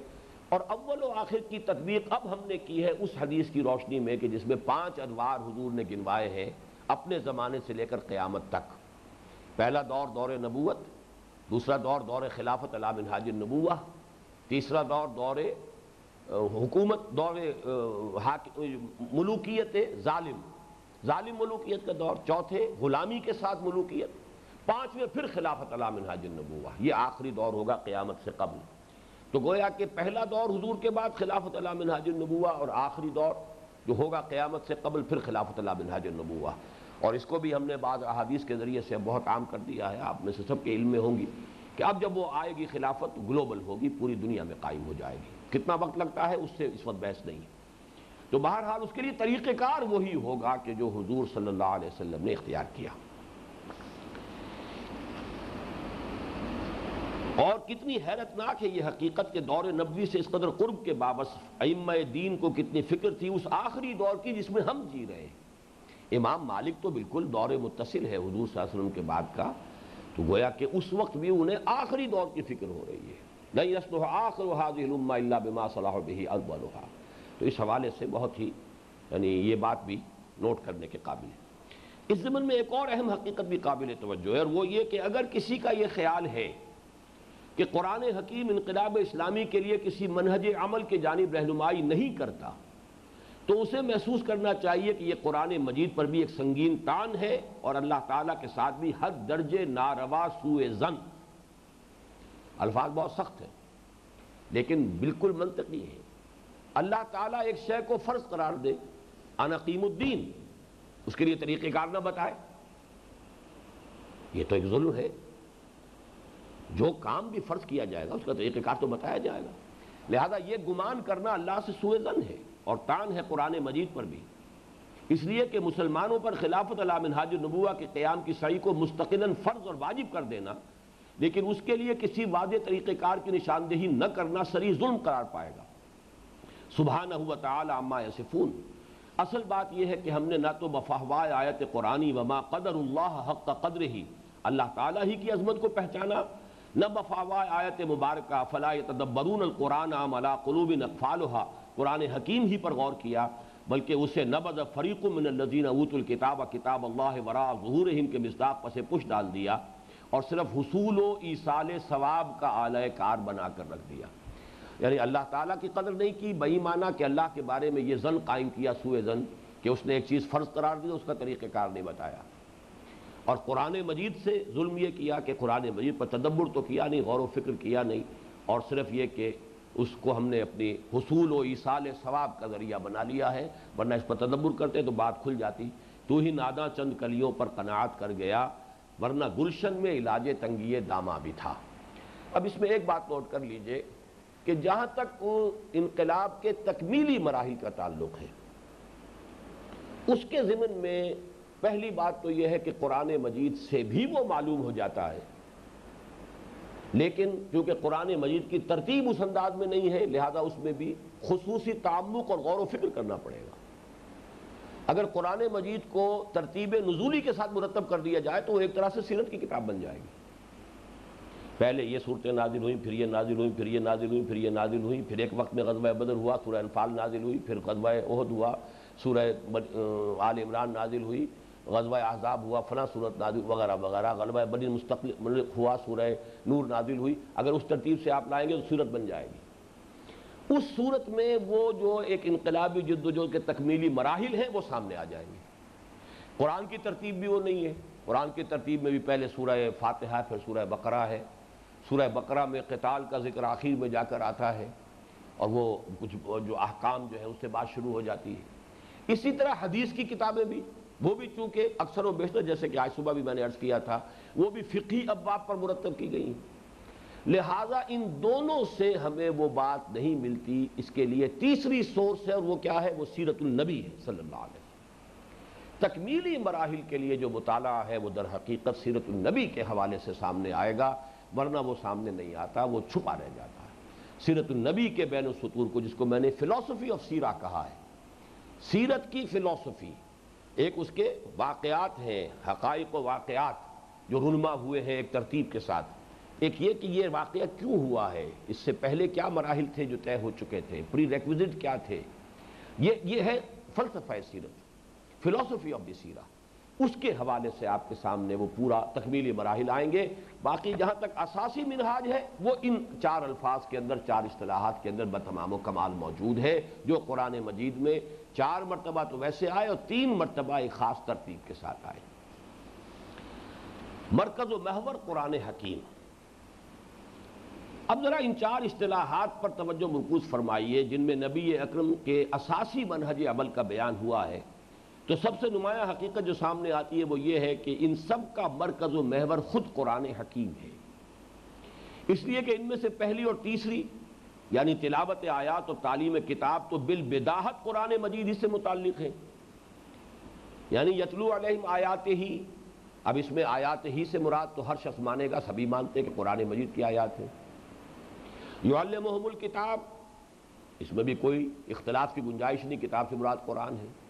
और अव्वल व आखिर की तदवीक अब हमने की है उस हदीस की रोशनी में कि जिसमें पाँच अदवार हुजूर ने गिनवाए हैं अपने ज़माने से लेकर क़यामत तक। पहला दौर दौर नबूवत, दूसरा दौर दौर खिलाफत अला मिनहाज नबूवा, तीसरा दौर दौर हुकूमत दौर मलूकियत ज़ालिम ज़ालिम मलूकियत का दौर, चौथे ग़ुलामी के साथ मलूकियत, पाँचवें फिर खिलाफत अला मिनहाज नबूवा। ये आखिरी दौर होगा क़यामत से कबल। तो गोया कि पहला दौर हुजूर के बाद खिलाफत अला मिनहाज नबूवा और आखिरी दौर जो होगा क़यामत से कबल फिर खिलाफत अला मिनहाज नबूवा। और इसको भी हमने बाद अहादीस के ज़रिए से बहुत आम कर दिया है, आप में से सबके इल्म में होंगी कि अब जब वो आएगी खिलाफत ग्लोबल होगी, पूरी दुनिया में कायम हो जाएगी। कितना वक्त लगता है उससे इस वक्त बहस नहीं है। तो बहरहाल उसके लिए तरीक़ेकार वही होगा कि जो हुजूर सल्लल्लाहु अलैहि वसल्लम ने इख्तियार किया। और कितनी हैरतनाक है ये हकीकत के दौर नबवी से इस कदर कुर्ब के बावजूद अइम्मा दीन को कितनी फ़िक्र थी उस आखिरी दौर की जिसमें हम जी रहे हैं। इमाम मालिक तो बिल्कुल दौरे मुत्तसिल है हुजूर सल्लल्लाहु अलैहि वसल्लम के बाद का, तो गोया कि उस वक्त भी उन्हें आखिरी दौर की फ़िक्र हो रही है। नहीं यसलुहा आखिर हाज़िहिल उम्मा इल्ला बिमा सलाह बिही अव्वलुहा। तो इस हवाले से बहुत ही यानी ये बात भी नोट करने के काबिल है। इस ज़मन में एक और अहम हकीकत भी काबिल तवज्जो है, और वो ये कि अगर किसी का ये ख्याल है कि कुरान हकीम इनक़लाब इस्लामी के लिए किसी मनहज अमल की जानिब रहनुमाई नहीं करता, तो उसे महसूस करना चाहिए कि यह कुरान मजीद पर भी एक संगीन तान है और अल्लाह ताला के साथ भी हर दर्जे नारवा सूए जन। अल्फाज बहुत सख्त हैं लेकिन बिल्कुल मंतकी है। अल्लाह ताला एक शय को फ़र्ज करार दे, अनकीमुद्दीन, उसके लिए तरीक़ेकार न बताए, ये तो एक जुल्म है। जो काम भी फ़र्ज किया जाएगा उसका तरीक़ेकार तो बताया जाएगा। लिहाजा ये गुमान करना अल्लाह से सूए जन है और तान है कुरान मजीद पर भी। इसलिए कि मुसलमानों पर खिलाफत अला मिनहाज नबुव्वा के क़याम की सई को मुस्तक़िलन फ़र्ज़ और वाजिब कर देना, लेकिन उसके लिए किसी वादे तरीक़ेकार की निशानदेही न करना सरी जुल्म करार पाएगा। सुब्हानहु व तआला अम्मा यसिफून। असल बात यह है कि हमने ना तो बफ़हवाए आयत कुरानी वमा क़दरुल्लाह हक़्क़ क़द्रिही, अल्लाह ताला ही की अज़मत को पहचाना, न बफ़हवाए आयत मुबारक फ़ला यतदब्बरूनल क़ुरान अम अला क़ुलूबिन अक़फ़ालुहा, कुरान हकीम ही पर गौर किया, बल्कि उसे नबद फ़रीक़ुम मिनल्लज़ीना ऊतुल किताब किताब अल्लाह वरा ज़ुहूरिहिम के मिस्दाक़ पसे पुश डाल दिया और सिर्फ हुसूल व ईसाल सवाब का आला कार बना कर रख दिया। यानी अल्लाह ताला की कदर नहीं की, बेईमाना कि अल्लाह के बारे में ये जन कायम किया सूए जन कि उसने एक चीज़ फ़र्ज़ करार दिया, उसका तरीक़ेकार नहीं बताया। और कुरान मजीद से जुल्म ये किया कि कुरान मजीद पर तदब्बुर तो किया नहीं, गौर व फिक्र किया नहीं, और सिर्फ ये कि उसको हमने अपनी हुसूल व ईसाल सवाब का ज़रिया बना लिया है, वरना इस पर तदब्बुर करते तो बात खुल जाती। तू ही नादा चंद कलियों पर कनाअत कर गया, वरना गुलशन में इलाज तंगी दामा भी था। अब इसमें एक बात नोट कर लीजिए कि जहाँ तक इनकलाब के तकमीली मराहिल का ताल्लुक़ है, उसके ज़िमन में पहली बात तो यह है कि कुरान मजीद से भी वो मालूम हो जाता है, लेकिन क्योंकि कुरान मजीद की तरतीब उस अंदाज में नहीं है, लिहाजा उसमें भी खुसूसी ताम्मुक और गौर व फिक्र करना पड़ेगा। अगर कुरान मजीद को तरतीब नुजूली के साथ मुरतब कर दिया जाए तो वो एक तरह से सीरत की किताब बन जाएगी। पहले ये सूरतें नाजिल हुई, फिर ये नाजिल हुई, फिर ये नाजिल हुई, फिर ये नाजिल हुई, फिर एक वक्त में ग़ज़वा बदर हुआ, सूरह अनफाल नाजिल हुई, फिर ग़ज़वा ओहद हुआ, सूरह आल इमरान नाजिल हुई, ग़ज़वा अहज़ाब हुआ, फ़ला सूरत नाजिल वगैरह वगैरह, ग़ज़वा बनी मुस्तक़बिल हुआ, सूरह नूर नाजिल हुई। अगर उस तरतीब से आप लाएंगे तो सूरत बन जाएगी। उस सूरत में वो जो एक इनकलाबी जद्दोजहद के तकमीली मराहिल हैं वो सामने आ जाएंगे। कुरान की तरतीब भी वो नहीं है। कुरान की तरतीब में भी पहले सूरह फातिहा, फिर सूरह बकरा है। सूरह बकरा में क़िताल का ज़िक्र आखिर में जाकर आता है और वो कुछ जो अहकाम जो है उससे बात शुरू हो जाती है। इसी तरह हदीस की किताबें भी, वो भी चूँकि अक्सर व बेशतर, जैसे कि आज सुबह भी मैंने अर्ज़ किया था, वो भी फ़िक़ही अब्वाब पर मुरतब की गई। लिहाजा इन दोनों से हमें वो बात नहीं मिलती। इसके लिए तीसरी सोर्स है और वो क्या है, वो सीरतुल नबी है सल्लल्लाहु अलैहि वसल्लम। तकमीली मराहिल के लिए जो मुताला है वो दर हकीकत सीरतुल नबी के हवाले से सामने आएगा, वरना वो सामने नहीं आता, वो छुपा रह जाता है। सीरतुल नबी के बैन सतूर को, जिसको मैंने फ़िलासफ़ी ऑफ सीरा कहा है, सीरत की फ़िलासफ़ी, एक उसके वाक़यात हैं, हक़ाइक़ वाक़यात जो रुनमा हुए हैं एक तरतीब के साथ, एक ये कि ये वाकया क्यों हुआ है, इससे पहले क्या मराहिल थे जो तय हो चुके थे, प्री रिक्विजिट क्या थे। ये ये है फलसफा सीरत, फिलॉसफी ऑफ द सीरा। उसके हवाले से आपके सामने वो पूरा तकमीली मराहिल आएंगे। बाकी जहाँ तक असासी मिनहाज है वो इन चार अल्फाज के अंदर, चार इस्तलाहात के अंदर बतमाम कमाल मौजूद है, जो कुरान मजीद में चार मरतबा तो वैसे आए और तीन मरतबा एक ख़ास तरतीब के साथ आए। मरकज़ व महवर कुरान हकीम। अब ज़रा इन चार इस्तलाहात पर तवज्जो मरकूज़ फरमाइए जिनमें नबी अकरम के असासी मनहज अमल का बयान हुआ है। तो सबसे नुमाया हकीकत जो सामने आती है वो ये है कि इन सब का मरकज़ व महवर ख़ुद कुरान हकीम है, इसलिए कि इनमें से पहली और तीसरी यानी तिलावत आयात और तालीम किताब तो बिल बिदाहत कुरान मजीद ही से मुताल्लिक़ है, यानी यतलू अलैहिम आयात ही। अब इसमें आयात ही से मुराद तो हर शख्स मानेगा, सभी मानते हैं कि कुरान मजीद की आयात है। युअल्लिमुहुमुल किताब, इसमें भी कोई इख्तलाफ की गुंजाइश नहीं, किताब से मुराद कुरान है।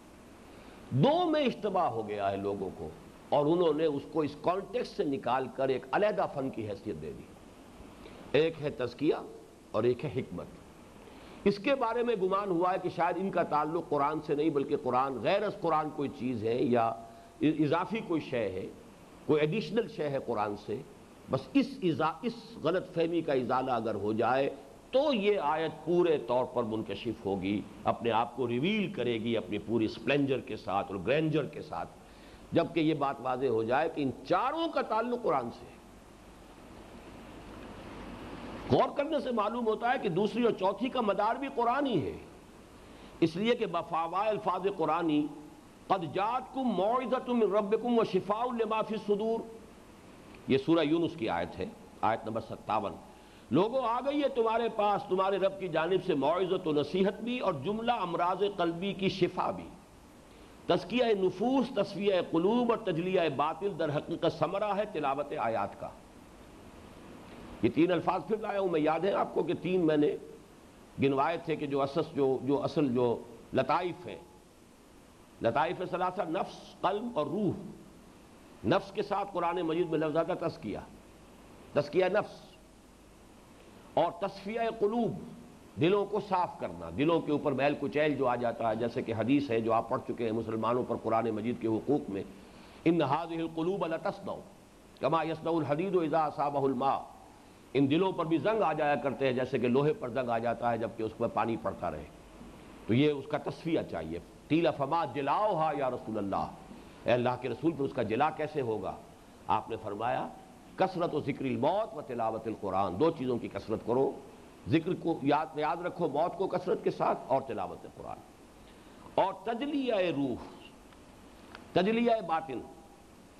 दो में इश्तबाह हो गया है लोगों को और उन्होंने उसको इस कॉन्टेक्स्ट से निकाल कर एक अलहदा फ़न की हैसियत दे दी। एक है तज़किया और एक है हिकमत। इसके बारे में गुमान हुआ है कि शायद इनका ताल्लुक़ कुरान से नहीं बल्कि कुरान गैर अस कुरान कोई चीज़ है या इजाफी कोई शय है, कोई एडिशनल शय है कुरान से। बस इस इजा, इस गलत फहमी का इजाला अगर हो जाए तो ये आयत पूरे तौर पर मुनकशिफ होगी, अपने आप को रिवील करेगी अपनी पूरी स्प्लेंडर के साथ और ग्रैंडर के साथ। जबकि ये बात वाज़े हो जाए कि इन चारों का ताल्लुक़ कुरान से है। गौर करने से मालूम होता है कि दूसरी और चौथी का मदार भी कुरान ही है, इसलिए कि बफावा अल्फाज कुरानी क़द जाअतकुम मौइज़तुम मिन रब्बिकुम व शिफ़ाउन लिमा फ़ी सुदूर। ये सूरह यूनुस की आयत है, आयत नंबर सत्तावन। लोगों आ गई है तुम्हारे पास तुम्हारे रब की जानिब से मौइज़त व नसीहत भी और जुमला अमराज कल्बी की शिफा भी, तज़किया नफूस, तस्फिया क़ुलूब और तजलिया बातिल दर हक़ीक़त समरा है तिलावत आयात का। ये तीन अल्फाज फिर लाया हूँ मैं, याद है आपको कि तीन मैंने गिनवाए थे कि जो असस जो जो असल जो लताइफ़ हैं, लताइफ़ सलासा नफ्स, क़ल्ब और रूह। नफ्स के साथ कुरान मजीद में लफ्ज़ आता तज़किया, तज़किया नफ्स, और तस्फिया क़ुलूब, दिलों को साफ़ करना, दिलों के ऊपर मैल कुचैल जो आ जाता है, जैसे कि हदीस है जो आप पढ़ चुके हैं मुसलमानों पर कुरान मजीद के हुकूक में, इन हाज़िहिल क़ुलूब लतस्नऊ कमा यसनउल हदीद इज़ा असाबहुल मा। इन दिलों पर भी जंग आ जाया करते हैं जैसे कि लोहे पर जंग आ जाता है जबकि उस पर पानी पड़ता रहे। तो ये उसका तस्फिया चाहिए। क़ील फ़मा जलाउहा या रसूल अल्लाह, अल्लाह के रसूल पर उसका जला कैसे होगा? आपने फरमाया कसरत व ज़िक्रिल मौत व तिलावतिल कुरान, दो चीज़ों की कसरत करो, जिक्र को याद याद रखो मौत को कसरत के साथ और तिलावत कुरान। और तजलिया रूह, तजलिया बातिन,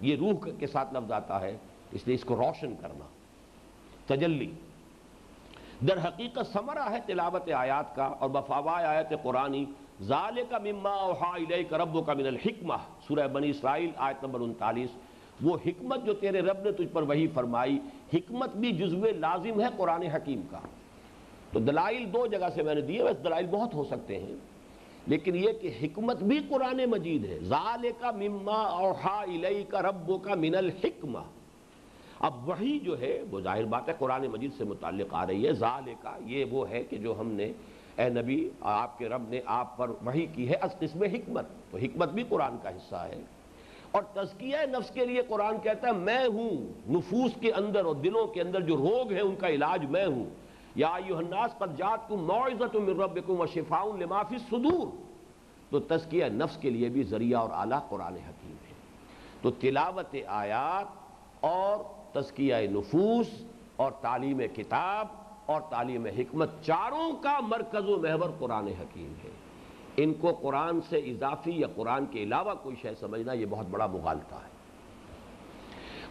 ये रूह के साथ लफ्ज़ आता है इसलिए इसको रोशन करना, तजल्ली दर हकीकत समरा है तिलावत आयात का और बफावा आयत कुरानी ज़ालिका मिम्मा औहा इलैका रब्बुका मिनल हिक्मा, सूरह बनी इसराइल आयत नंबर उनतालीस। वो हिकमत जो तेरे रब ने तुझ पर वही फरमाई, हिकमत भी जुज़्वे लाजिम है कुरान हकीम का। तो दलाइल दो जगह से मैंने दिए, वैसे दलाइल बहुत हो सकते हैं लेकिन ये कि हिकमत भी कुरान मजीद है, ज़ालिका मिम्मा औहा इलैका रब्बुका मिनल हिक्मा। अब वही जो है वो जाहिर बात है कुरान मजीद से मुताल्लिक़ आ रही है। ज़ालिका ये वो है कि जो हमने ए नबी आपके रब ने आप पर वही की है, अस इसमें हिकमत, तो हिकमत भी कुरान का हिस्सा है। और तज़किया नफ्स के लिए कुरान कहता है मैं हूँ, नफूस के अंदर और दिलों के अंदर जो रोग है उनका इलाज मैं हूँ। या अय्युहन्नास क़द जाअतकुम मौइज़तुम मिन रब्बिकुम व शिफ़ाउन लिमा फ़ी सुदूर, तो तज़किया नफ्स के लिए भी ज़रिया और आला कुरान हकीम है। तो तिलावत आयात और तज़किया नफूस और तालीम किताब और तालीम हिकमत, चारों का मरकज़ व महवर कुरान हकीम है। इनको कुरान से इजाफी या कुरान के अलावा कोई शय समझना ये बहुत बड़ा मुगालता है।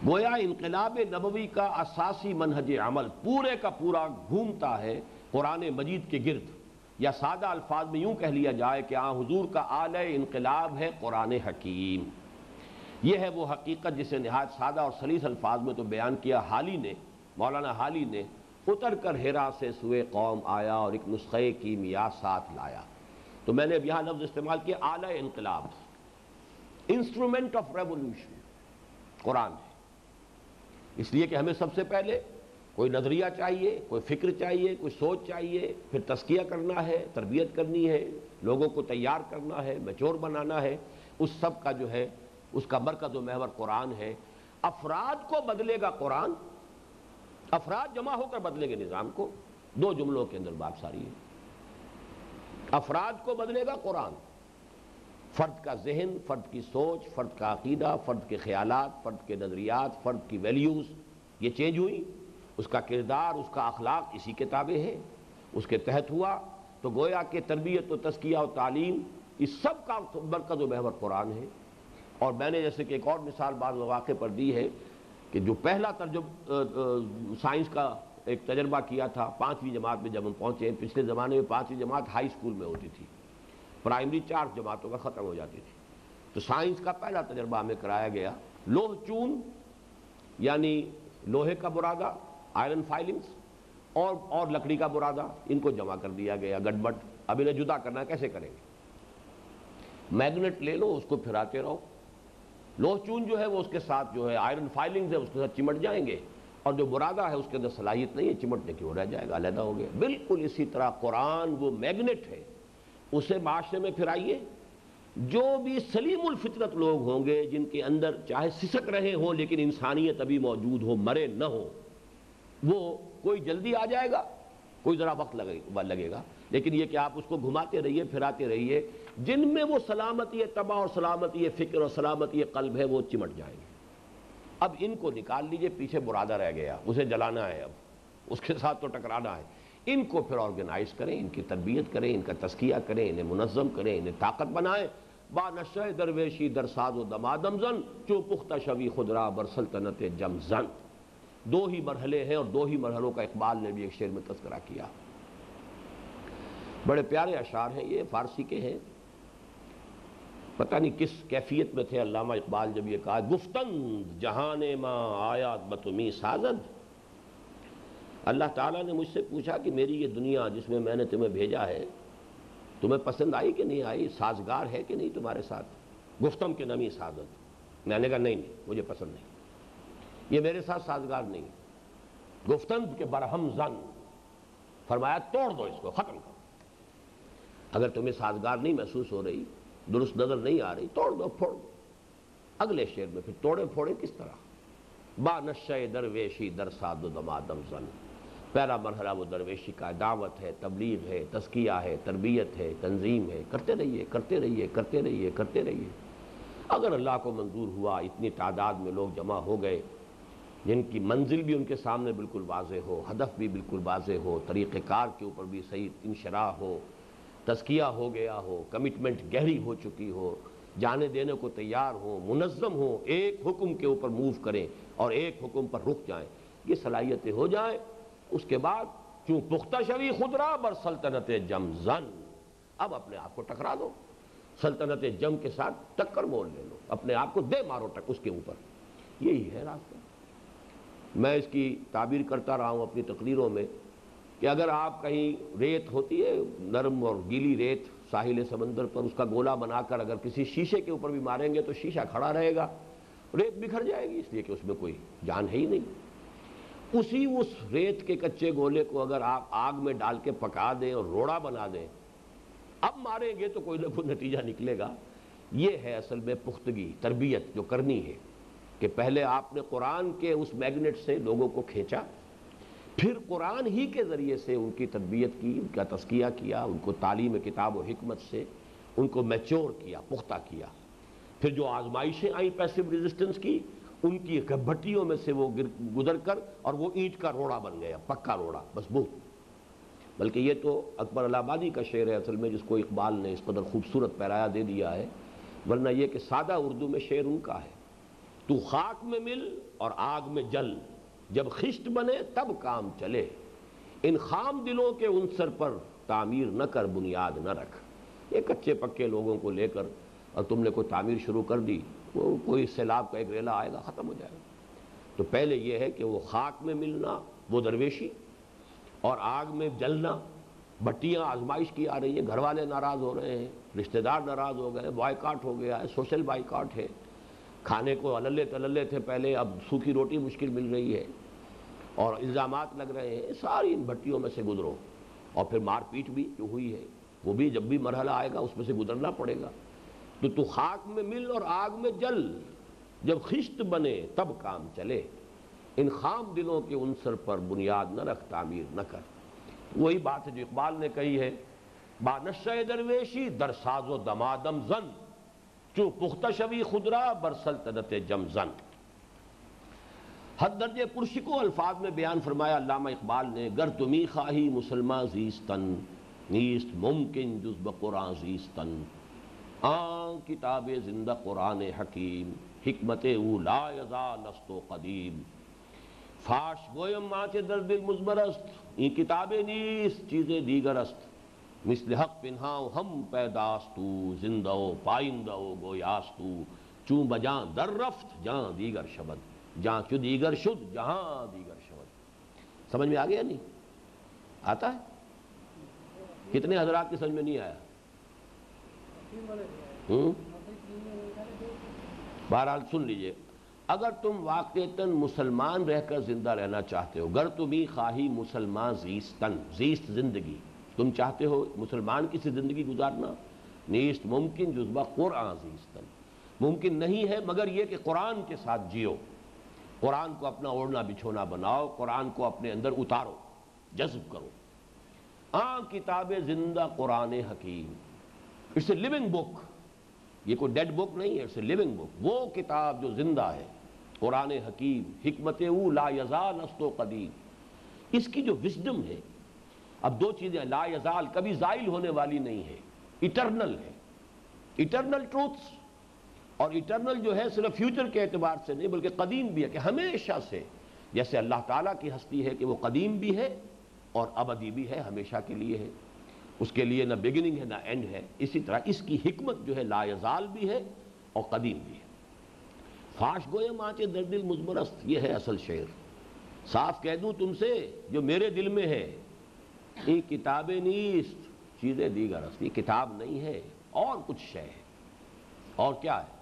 गोया इनकलाब नबवी का असासी मनहज अमल पूरे का पूरा घूमता है कुरान मजीद के गिर्द, या सादा अल्फाज में यूँ कह लिया जाए कि आ हुजूर का आले इनकलाब है कुरान हकीम। यह है वो हकीकत जिसे नहायत सादा और सलीस अल्फाज में तो बयान किया हाली ने, मौलाना हाली ने, उतर कर हेरा से सुए कौम आया और एक नुस्खे की मियाँ साथ लाया। तो मैंने अब यहाँ लफ्ज़ इस्तेमाल किया आला इनकलाब, इंस्ट्रूमेंट ऑफ रेवोल्यूशन कुरान है, इसलिए कि हमें सबसे पहले कोई नज़रिया चाहिए, कोई फ़िक्र चाहिए, कोई सोच चाहिए, फिर तस्किया करना है, तरबियत करनी है, लोगों को तैयार करना है, मैच्योर बनाना है। उस सब का जो है उसका मरकज़ व महवर कुरान है। अफराद को बदलेगा कुरान, अफराद जमा होकर बदलेंगे निज़ाम को। दो जुमलों के अंदर बात सारी है। अफराद को बदलेगा कुरान, फ़र्द का जहन, फ़र्द की सोच, फ़र्द का अक़ीदा, फ़र्द के ख्यालात, फ़र्द के नज़रियात, फ़र्द की वैल्यूज़ ये चेंज हुई, उसका किरदार, उसका अखलाक इसी के ताबे है, उसके तहत हुआ। तो गोया के तरबियत व तज़किया और तालीम इस सब का मरकज़ व महवर कुरान है। और मैंने जैसे कि एक और मिसाल बाद वाक़े पर दी है कि जो पहला तर्जुम साइंस का एक तजर्बा किया था पाँचवीं जमात में जब हम पहुँचे। पिछले ज़माने में पाँचवीं जमात हाई स्कूल में होती थी, प्राइमरी चार जमातों का ख़त्म हो जाती थी। तो साइंस का पहला तजर्बा हमें कराया गया। लोह चून यानी लोहे का बुरादा, आयरन फाइलिंग्स, और और लकड़ी का बुरादा, इनको जमा कर दिया गया गड़बड़। अब इन्हें जुदा करना कैसे करेंगे? मैग्नेट ले लो, उसको फिराते रहो, लोह चून जो है वो उसके साथ जो है आयरन फाइलिंग्स है उसके साथ चिमट जाएंगे, और जो बुरादा है उसके अंदर सलाहियत नहीं है चिमटने की, हो रह जाएगा, अलहदा हो गया। बिल्कुल इसी तरह कुरान वो मैग्नेट है, उसे माशरे में फिराइए। जो भी सलीमुल फितरत लोग होंगे, जिनके अंदर चाहे सिसक रहे हों लेकिन इंसानियत अभी मौजूद हो, मरे न हो, वो कोई जल्दी आ जाएगा, कोई ज़रा वक्त लगेगा लगेगा लेकिन ये कि आप उसको घुमाते रहिए, फिराते रहिए, जिनमें वो सलामती तबा और सलामती फ़िक्र और सलामती कल्ब है वो चिमट जाएंगे। अब इनको निकाल लीजिए, पीछे बुरादा रह गया, उसे जलाना है, अब उसके साथ तो टकराना है। इनको फिर ऑर्गेनाइज करें, इनकी तरबियत करें, इनका तस्किया करें, इन्हें मुनज़्ज़म करें, इन्हें ताकत बनाएं। बानशे दरवेशी दरसाज व दमादमजन चो पुख्ता शवी खुदरा बरसलतनत जमजन। दो ही मरहले हैं और दो ही मरहलों का इकबाल ने भी एक शेर में तस्करा किया। बड़े प्यारे अशार हैं, ये फारसी के हैं, पता नहीं किस कैफियत में थे अल्लामा इकबाल जब ये कहा। गुफ्तंद जहाने माँ आयात बतुमी साजन। अल्लाह ताला ने मुझसे पूछा कि मेरी ये दुनिया जिसमें मैंने तुम्हें भेजा है तुम्हें पसंद आई कि नहीं आई, साजगार है कि नहीं तुम्हारे साथ। गुफ्तम के नमी साजन, मैंने कहा नहीं नहीं मुझे पसंद नहीं, ये मेरे साथ साजगार नहीं। गुफ्तंद के बरहम जन, फरमाया तोड़ दो इसको, ख़त्म करो। अगर तुम्हें साजगार नहीं महसूस हो रही, दुरुस्त नज़र नहीं आ रही, तोड़ दो, फोड़ दो। अगले शेर में फिर तोड़े फोड़े किस तरह। बा नशे दरवेशी दरसाद दमादम जन। पहला मरहला वो दरवेशी का, दावत है, तबलीग है, तस्किया है, तरबियत है, तंजीम है। करते रहिए करते रहिए करते रहिए करते रहिए। अगर अल्लाह को मंजूर हुआ, इतनी तादाद में लोग जमा हो गए जिनकी मंजिल भी उनके सामने बिल्कुल वाज़े हो, हदफ भी बिल्कुल वाज़े हो, तरीक़ेकार के ऊपर भी सही इंशरा हो, तस्किया हो गया हो, कमिटमेंट गहरी हो चुकी हो, जाने देने को तैयार हो, मुनज़्ज़म हो, एक हुक्म के ऊपर मूव करें और एक हुक्म पर रुक जाएं, ये सलाहियतें हो जाएं। उसके बाद चूँ पुख्ता शवी खुदरा बर सल्तनत जमजन, अब अपने आप को टकरा दो, सल्तनत जम के साथ टक्कर मोल ले लो, अपने आप को दे मारो टक उसके ऊपर। यही है रास्ता। मैं इसकी ताबीर करता रहा हूँ अपनी तकरीरों में कि अगर आप कहीं रेत होती है नरम और गीली रेत साहिल समंदर पर, उसका गोला बनाकर अगर किसी शीशे के ऊपर भी मारेंगे तो शीशा खड़ा रहेगा, रेत बिखर जाएगी, इसलिए कि उसमें कोई जान है ही नहीं। उसी उस रेत के कच्चे गोले को अगर आप आग में डाल के पका दें और रोड़ा बना दें, अब मारेंगे तो कोई ना कोई नतीजा निकलेगा। ये है असल में पुख्तगी, तरबियत जो करनी है कि पहले आपने कुरान के उस मैग्नेट से लोगों को खींचा, फिर कुरान ही के ज़रिए से उनकी तरबियत की, उनका तस्किया किया, उनको तालीम किताब और हिकमत से उनको मैच्योर किया, पुख्ता किया। फिर जो आजमाइशें आई पैसिव रेजिस्टेंस की, उनकी गभटियों में से वो गिर गुजर कर और वो ईंट का रोड़ा बन गया, पक्का रोड़ा मजबूत। बल्कि ये तो अकबर इलाहाबादी का शेर है असल में, जिसको इकबाल ने इस कदर खूबसूरत पैराया दे दिया है, वरना यह कि सादा उर्दू में शेर उनका है। तू खाक में मिल और आग में जल, जब खिश्त बने तब काम चले, इन खाम दिलों के उनसर पर तामीर न कर, बुनियाद न रख। ये कच्चे पक्के लोगों को लेकर और तुमने कोई तामीर शुरू कर दी, वो कोई सैलाब का एक रेला आएगा, ख़त्म हो जाएगा। तो पहले ये है कि वो खाक में मिलना, वो दरवेशी, और आग में जलना। भट्टियाँ आजमाइश की आ रही हैं, घर वाले नाराज़ हो रहे हैं, रिश्तेदार नाराज़ हो गए हैं, बॉयकाट हो गया है, सोशल बॉयकाट है, खाने को अलल्ले तलल्ले थे पहले, अब सूखी रोटी मुश्किल मिल रही है, और इल्ज़ामात लग रहे हैं, सारी इन भट्टियों में से गुजरो। और फिर मारपीट भी जो हुई है वो भी जब भी मरहला आएगा उसमें से गुजरना पड़ेगा। तो तू खाक में मिल और आग में जल, जब खिश्त बने तब काम चले। इन खाम दिलों के उनसर पर बुनियाद न रख, तामीर न कर। वही बात है जो इकबाल ने कही है, बानश्शे दरवेशी दरसाजो दमादम जन, चू पुख्ता शबी खुदरा बरसलतनत जम जन। हद दर्जे पुरशिको अल्फाज में बयान फरमाया अल्लामा इकबाल ने, गर तुमी खाही मुसलमान जीस्तन नीस्त मुमकिन जुज्ब कुरान जीस्तन, आं किताब जिंदा कुरान हकीम हिकमत ऊला नस्तो कदीम, फाश गोयम माचे दर्द मुजमरस्त ई किताबें नीस चीज़ें दीगरस्त, मिसल हक पिन्हाओ हम पैदास्तू जिंदो पाइंदो गोयास्तू, चूँ बजाँ दर्रफ्त जहाँ दीगर शब्द, जहाँ चु दीगर शुद्ध जहाँ दीगर शब्द। समझ में आ गया नहीं आता है? कितने हजरात की समझ में नहीं आया? बहरहाल सुन लीजिए, अगर तुम वाक़तन मुसलमान रहकर जिंदा रहना चाहते हो, गर तुम ही खाही मुसलमान जीस्तन, जीस्त जिंदगी तुम चाहते हो मुसलमान की सी जिंदगी गुजारना, नीस्त मुमकिन जुज्बा कुरान जीस्तन, मुमकिन नहीं है मगर यह कि कुरान के साथ जियो, कुरान को अपना ओढ़ना बिछोना बनाओ, कुरान को अपने अंदर उतारो, जज्ब करो। आ किताब जिंदा कुरान हकीम, इट्स ए लिविंग बुक, ये कोई डेड बुक नहीं है, इट्स ए लिविंग बुक, वो किताब जो जिंदा है कुरान हकीम हिकमत ऊ ला यज़ाल नस्तो कदीम, इसकी जो विजडम है। अब दो चीज़ें, ला यज़ाल कभी ज़ाइल होने वाली नहीं है, इटरनल है, इटरनल ट्रूथ्स, और इटरनल जो है सिर्फ फ्यूचर के एतबार से नहीं बल्कि कदीम भी है कि हमेशा से, जैसे अल्लाह ताला की हस्ती है कि वो कदीम भी है और अबदी भी है, हमेशा के लिए है, उसके लिए ना बिगिनिंग है ना एंड है। इसी तरह इसकी हिकमत जो है लायजाल भी है और कदीम भी है। फाश गोए माचे दर्दिल मुजमरस्त, ये है असल शेर। साफ कह दूँ तुमसे जो मेरे दिल में है, ये किताबें नीस्त चीज़ें दीगर अस्त, ये किताब नहीं है और कुछ शय है। और क्या है?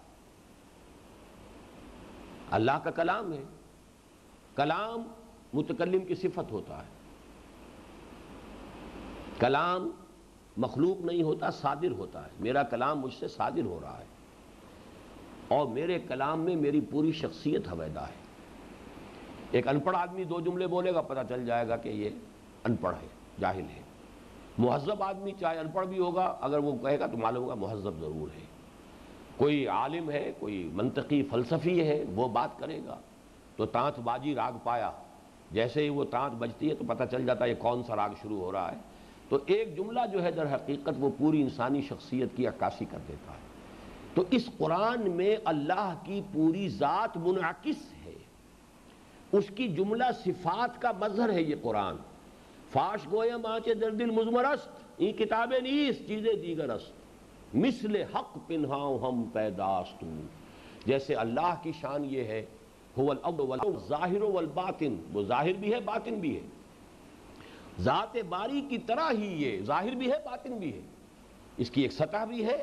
अल्लाह का कलाम है। कलाम मुतकल्लिम की सिफत होता है, कलाम मखलूक नहीं होता, सादिर होता है। मेरा कलाम मुझसे सादिर हो रहा है और मेरे कलाम में मेरी पूरी शख्सियत हवेदा है। एक अनपढ़ आदमी दो जुमले बोलेगा, पता चल जाएगा कि ये अनपढ़ है, जाहिल है। मुहज़्ज़ब आदमी चाहे अनपढ़ भी होगा, अगर वो कहेगा तो मालूम होगा मुहज़्ज़ब ज़रूर है। कोई आलिम है, कोई मंतकी फ़लसफ़ी है, वो बात करेगा तो तांत बाजी राग पाया, जैसे ही वो तांत बजती है तो पता चल जाता है ये कौन सा राग शुरू हो रहा है। तो एक जुमला जो है दर हकीकत वो पूरी इंसानी शख्सियत की अक्कासी कर देता है। तो इस कुरान में अल्लाह की पूरी ज़ात मुनाकिस है, उसकी जुमला सिफ़ात का मजहर है ये कुरान। फाश गोया माचे दर्दिल मुजमरस्त ई किताबें नीस चीज़ें दीगरस्त, मिसल हक पिन्हाओ हम पैदास्तू, जैसे अल्लाह की शान ये है, हुवल अव्वल ज़ाहिर वल बातिन, वो ज़ाहिर भी है बातिन भी है। ज़ात बारी की तरह ही ये ज़ाहिर भी है बातिन भी है, इसकी एक सतह भी है।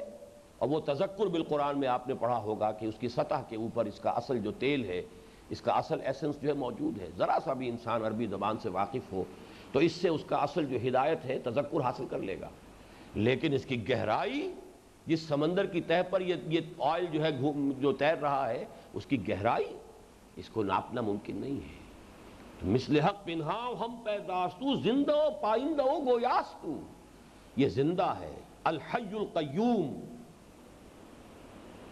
और वो तज़क्कुर बिल कुरान में आपने पढ़ा होगा कि उसकी सतह के ऊपर इसका असल जो तेल है, इसका असल एसेंस जो है मौजूद है। ज़रा सा भी इंसान अरबी ज़बान से वाकिफ़ हो तो इससे उसका असल जो हिदायत है तज़क्कुर हासिल कर लेगा। लेकिन इसकी गहराई, जिस समंदर की तह पर ये ये ऑयल जो है घूम जो तैर रहा है, उसकी गहराई इसको नापना मुमकिन नहीं है। तो मिसल हक पिन्हाओ हम पैदास्तू जिंदो पाइंदो गोयास्तू, ये जिंदा है, अल हय्युल कय्यूम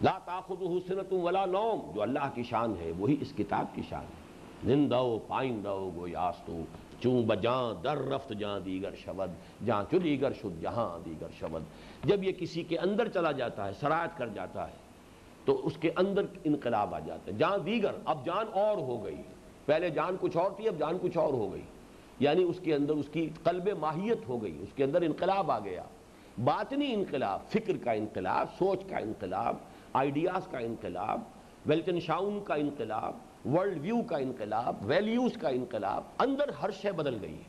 ला ताखुदुहु सिनतुन वला नौम, जो अल्लाह की शान है वही इस किताब की शान है। जिंदो पाइंदो गोयास्तू चूँ बजाँ दर रफ्त जहाँ दीगर शब्द, जहाँ चु दीगर शुद्ध जहाँ दीगर शब्द। जब ये किसी के अंदर चला जाता है, सरायत कर जाता है, तो उसके अंदर इनकलाब आ जाता है। जहाँ दीगर, अब जान और हो गई, पहले जान कुछ और थी, अब जान कुछ और हो गई, यानी उसके अंदर उसकी कल्बे माहियत हो गई, उसके अंदर इनकलाब आ गया। बातनी इनकलाब, फ़िक्र का इनकलाब, सोच का इनकलाब, आइडियाज़ का इनकलाब, वेल्टनशाउन का इनकलाब, वर्ल्ड व्यू का इनकलाब, वैल्यूज़ का इनकलाब, अंदर हर शय बदल गई है।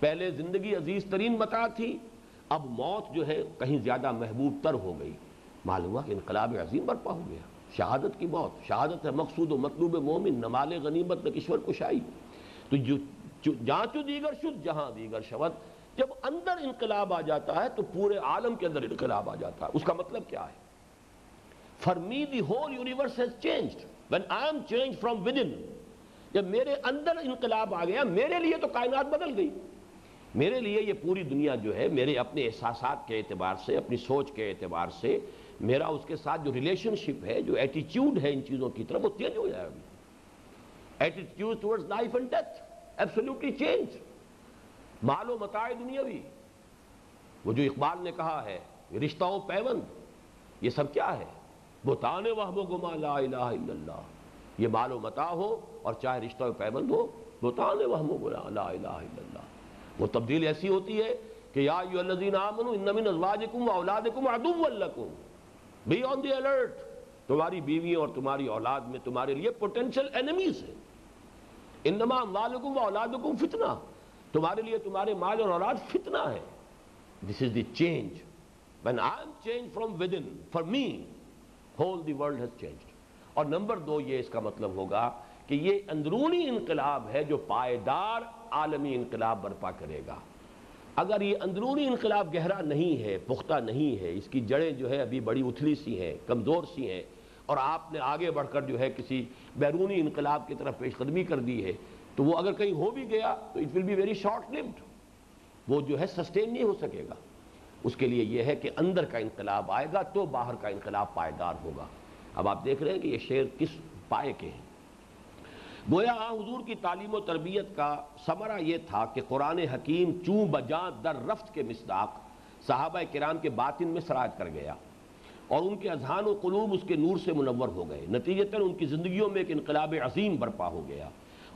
पहले ज़िंदगी अजीज़ तरीन मता थी, अब मौत जो है कहीं ज़्यादा महबूब तर हो गई। मालूम हुआ कि इनकलाब अजीम बरपा हो गया, शहादत की मौत। शहादत है मकसूद व मतलूब मोमिन, नमाल गनीमत न किश्वर कुशाई। तो जांचु दीगर शुद्ध जहां दीगर शवद, जब अंदर इनकलाब आ जाता है तो पूरे आलम के अंदर इनकलाब आ जाता है। उसका मतलब क्या है? For me the whole universe has changed when I am changed from within. जब मेरे अंदर इनकलाब आ गया, मेरे लिए तो कायनात बदल गई। मेरे लिए ये पूरी दुनिया जो है, मेरे अपने एहसासात के एतबार से, अपनी सोच के एतबार से, मेरा उसके साथ जो रिलेशनशिप है, जो एटीट्यूड है इन चीज़ों की तरफ, वो चेंज हो जाएगा। Attitude towards life and death absolutely change. मालो मताए दुनियावी, वो जो इकबाल ने कहा है, रिश्ताओं पैवंद, ये सब क्या है? बुताने वहमो गुमा ला इलाहा इल्लल्लाह। ये मालो मता हो और चाहे रिश्ता पैवंद हो, बुताने वहमो गुमा ला इलाहा इल्लल्लाह। वो तब्दील ऐसी होती है कि या अय्युहल्लज़ीना आमनू इन्न मिन अज़वाजिकुम व औलादिकुम अदुव्वन लकुम बी ऑन द अलर्ट। तुम्हारी बीवी और तुम्हारी औलाद में तुम्हारे लिए पोटेंशियल एनिमीज है। इन्नमा अमवालुकुम व औलादुकुम फितना, तुम्हारे लिए तुम्हारे माल और औलाद फितना है। This is the change when I am change from within. For me whole the world has changed. और नंबर दो, ये इसका मतलब होगा कि ये अंदरूनी इनकलाब है जो पायदार आलमी इनकलाब बर्पा करेगा। अगर ये अंदरूनी इनकलाब गहरा नहीं है, पुख्ता नहीं है, इसकी जड़ें जो है अभी बड़ी उथली सी हैं, कमज़ोर सी हैं, और आपने आगे बढ़कर जो है किसी बैरूनी इनकलाब की तरफ पेशकदमी कर दी है, तो वो अगर कहीं हो भी गया तो it will be very short lived. वो जो है सस्टेन नहीं हो सकेगा। उसके लिए यह है कि अंदर का इनकलाब आएगा तो बाहर का इनकलाब पायदार होगा। अब आप देख रहे हैं कि ये शेर किस पाए के हैं। गोया हुजूर की तालीम और तरबियत का समरा ये था कि कुरान हकीम चूँ बजा दर रफ्त के मिसदाक सहाबा किराम के बातिन में सराज कर गया और उनके अज़हान व कुलूब उसके नूर से मुनव्वर हो गए। नतीजतन उनकी ज़िंदगियों में एक इनकलाब अज़ीम बर्पा हो गया।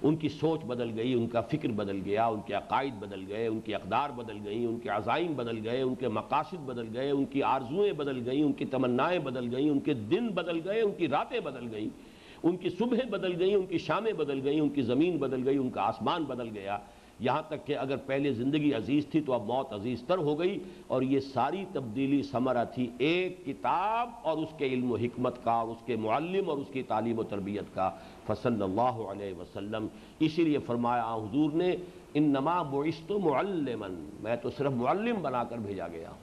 उनकी सोच बदल गई, उनका फ़िक्र बदल गया, उनके अकायद बदल गए, उनकी अकदार बदल गई, उनके अज़ाइम बदल गए, उनके मकासद बदल गए, उनकी आरज़ुएँ बदल गई, उनकी तमन्नाएँ बदल गई, उनके दिन बदल गए, उनकी रातें बदल गई, उनकी सुबह बदल गई, उनकी शामें बदल गई, उनकी ज़मीन बदल गई, उनका आसमान बदल गया। यहाँ तक कि अगर पहले ज़िंदगी अजीज़ थी तो अब मौत अजीज़ तर हो गई। और ये सारी तब्दीली समरा थी एक किताब और उसके इल्म व हिकमत का और उसके मुअल्लिम और उसकी तालीम व तरबियत का। फसल्लल्लाहु अलैहि वसल्लम, इसीलिए फरमाया हुजूर ने, इन्नमा बुइस्तु मुअल्लिमन, मैं तो सिर्फ मुअल्लिम बनाकर भेजा गया।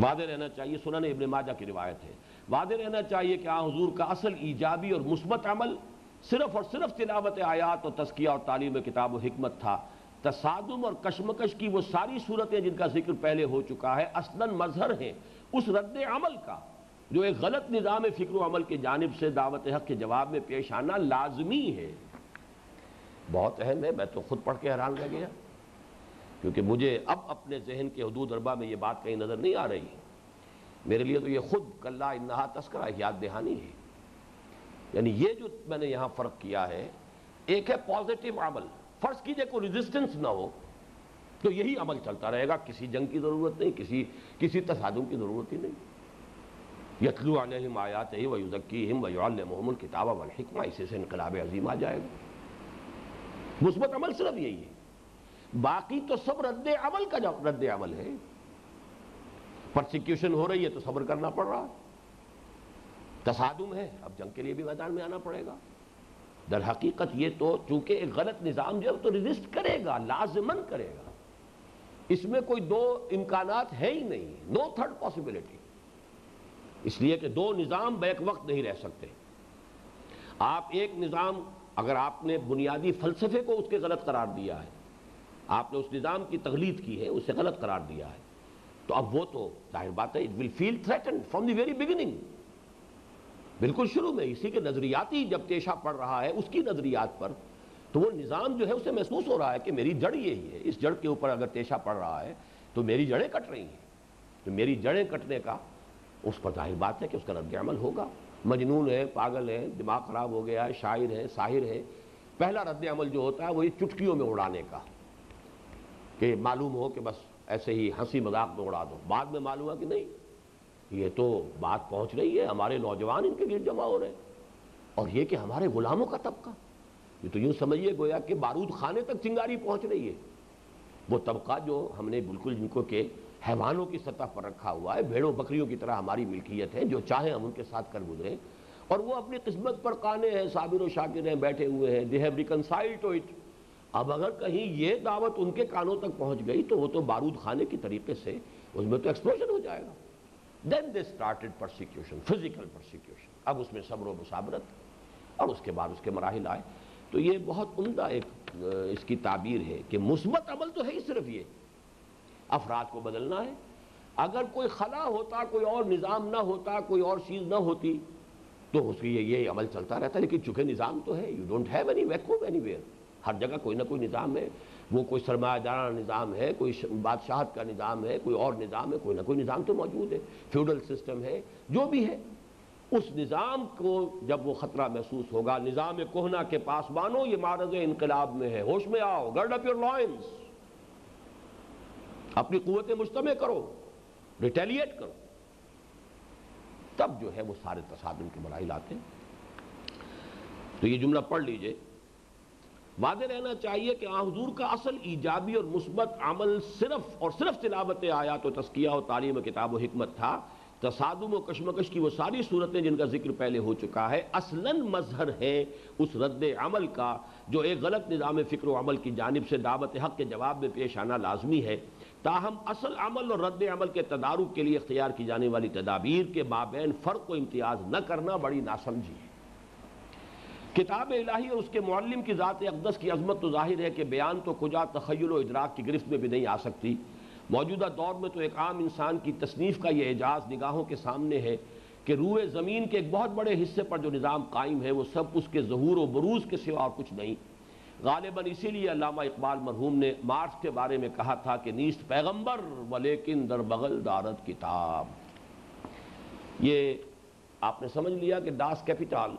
वादे रहना चाहिए, सुनन इब्न माजा की रिवायत है, वादे रहना चाहिए कि हुजूर का असल ईजाबी और मुस्बत अमल सिर्फ और सिर्फ तिलावत आयात और तज़किया और तालीम किताब व हिकमत था। तसादुम और कशमकश की वो सारी सूरतें जिनका जिक्र पहले हो चुका है, असलन मजहर हैं उस रद्द अमल का जो एक गलत निज़ाम फ़िक्र अमल की जानिब से दावत हक़ के जवाब में पेश आना लाजमी है। बहुत अहम है, मैं तो खुद पढ़ के हैरान रह गया, क्योंकि मुझे अब अपने जहन के हदूद अरबा में ये बात कहीं नज़र नहीं आ रही। मेरे लिए तो ये खुद कल्ला इन्नहा तस्करा याद दहानी है। यानी ये जो मैंने यहाँ फ़र्क किया है, एक है पॉजिटिव अमल, फ़र्ज़ कीजिए कोई रेजिस्टेंस ना हो तो यही अमल चलता रहेगा, किसी जंग की ज़रूरत नहीं, किसी किसी तसादुम की ज़रूरत ही नहीं। यतलू अलैहिम आयातिही व युज़क्कीहिम व युअल्लिमुहुमुल किताब वल हिकमा, इसी से इनकलाब अज़ीम आ जाएगा। मुस्बत अमल सिर्फ यही है, बाकी तो सब रद्द अमल का रद्द अमल है। परसिक्यूशन हो रही है तो सब्र करना पड़ रहा है, तसादुम है, अब जंग के लिए भी मैदान में आना पड़ेगा। दर हकीकत ये तो चूंकि एक गलत निज़ाम जो है तो रिजिस्ट करेगा, लाजमन करेगा, इसमें कोई दो इम्कानात है ही नहीं, नो थर्ड पॉसिबिलिटी। इसलिए कि दो निज़ाम बैक वक्त नहीं रह सकते। आप एक निज़ाम, अगर आपने बुनियादी फ़लसफ़े को उसके गलत करार दिया है, आपने उस निज़ाम की तकलीद की है, उसे गलत करार दिया है, तो अब वो तो जाहिर बात है it will feel threatened from the very beginning, बिल्कुल शुरू में। इसी के नज़रियाती जब पेशा पड़ रहा है उसकी नज़रियात पर, तो वो निज़ाम जो है उसे महसूस हो रहा है कि मेरी जड़ यही है, इस जड़ के ऊपर अगर पेशा पड़ रहा है तो मेरी जड़ें कट रही हैं। तो मेरी जड़ें कटने का उस पर जाहिर बात है कि उसका रद्द अमल होगा। मजनून है, पागल है, दिमाग ख़राब हो गया है, शायर है, साहिर है, पहला रद्द अमल जो होता है वो ये चुटकियों में उड़ाने का, कि मालूम हो कि बस ऐसे ही हंसी मजाक में उड़ा दो, बाद में मालूम है कि नहीं ये तो बात पहुंच रही है, हमारे नौजवान इनके गिर जमा हो रहे हैं। और ये कि हमारे गुलामों का तबका, ये तो यूँ समझिए गोया कि बारूद खाने तक चिंगारी पहुंच रही है। वो तबका जो हमने बिल्कुल जिनको के हैवानों की सतह पर रखा हुआ है, भेड़ों बकरियों की तरह हमारी मिल्कियत है, जो चाहे हम उनके साथ कर गुजरें। और वो अपनी किस्मत पर काने हैं, साबिर और शाकिर हैं, बैठे हुए हैं, they have reconciled to it. अब अगर कहीं ये दावत उनके कानों तक पहुंच गई तो वो तो बारूद खाने के तरीके से उसमें तो एक्सप्लोजन हो जाएगा। Then they started persecution, physical persecution. अब उसमें सब्र व मुसाबरत और उसके बाद उसके मराहिल आए। तो ये बहुत उम्दा एक इसकी ताबीर है कि मुस्बत अमल तो है ही, सिर्फ ये अफराद को बदलना है। अगर कोई खला होता, कोई और निज़ाम ना होता, कोई और चीज़ ना होती तो उसकी ये ये अमल चलता रहता। लेकिन चूँकि निज़ाम तो है, you don't have any vacuum anywhere, हर जगह कोई ना कोई निज़ाम है। वो कोई सरमायादाराना निज़ाम है, कोई बादशाहत का निज़ाम है, कोई और निज़ाम है, कोई ना कोई निज़ाम तो मौजूद है। फ्यूडल सिस्टम है, जो भी है, उस निज़ाम को जब वो ख़तरा महसूस होगा, निज़ाम कोहना के पासबानों ये मारज़ इनकलाब में है, होश में आओ, गर्ड अप योर लॉयंस, अपनी क़ुव्वतें मुज्तमे करो, रिटेलिएट करो, तब जो है वो सारे तसादम के मराहिल आते हैं। तो ये जुमला पढ़ लीजिए। वादे रहना चाहिए कि आन हुज़ूर का असल ईजाबी और मुस्बत अमल सिर्फ और सिर्फ तिलावत आया तो तस्किया और तालीम किताब व हिकमत था। तसादुम और कशमकश की वो सारी सूरतें जिनका जिक्र पहले हो चुका है असलन मजहर है उस रद्द अमल का जो एक गलत निज़ाम फ़िक्र व अमल की जानिब से दावत हक़ के जवाब में पेश आना लाजमी है। ताहम असल अमल और रद्द अमल के तदारुक के लिए इख्तियार की जाने वाली तदाबीर के माबैन फ़र्क को इम्तियाज़ न करना बड़ी नासमझी है। किताब इलाही और उसके मुअल्लिम की ज़ात अक़दस की अज़मत तो जाहिर है कि बयान तो कुजा तख़य्युल व इदराक की गिरफ्त में भी नहीं आ सकती। मौजूदा दौर में तो एक आम इंसान की तसनीफ़ का यह एजाज़ निगाहों के सामने है कि रूए ज़मीन के एक बहुत बड़े हिस्से पर जो निज़ाम कायम है वो सब उसके ज़हूर व बरूज़ के सिवा और कुछ नहीं। गालिबन इसीलिए अल्लामा इकबाल मरहूम ने मार्क्स के बारे में कहा था कि नीस्त पैगम्बर व लेकिन दर बगल दारद किताब। ये आपने समझ लिया कि दास कैपिटल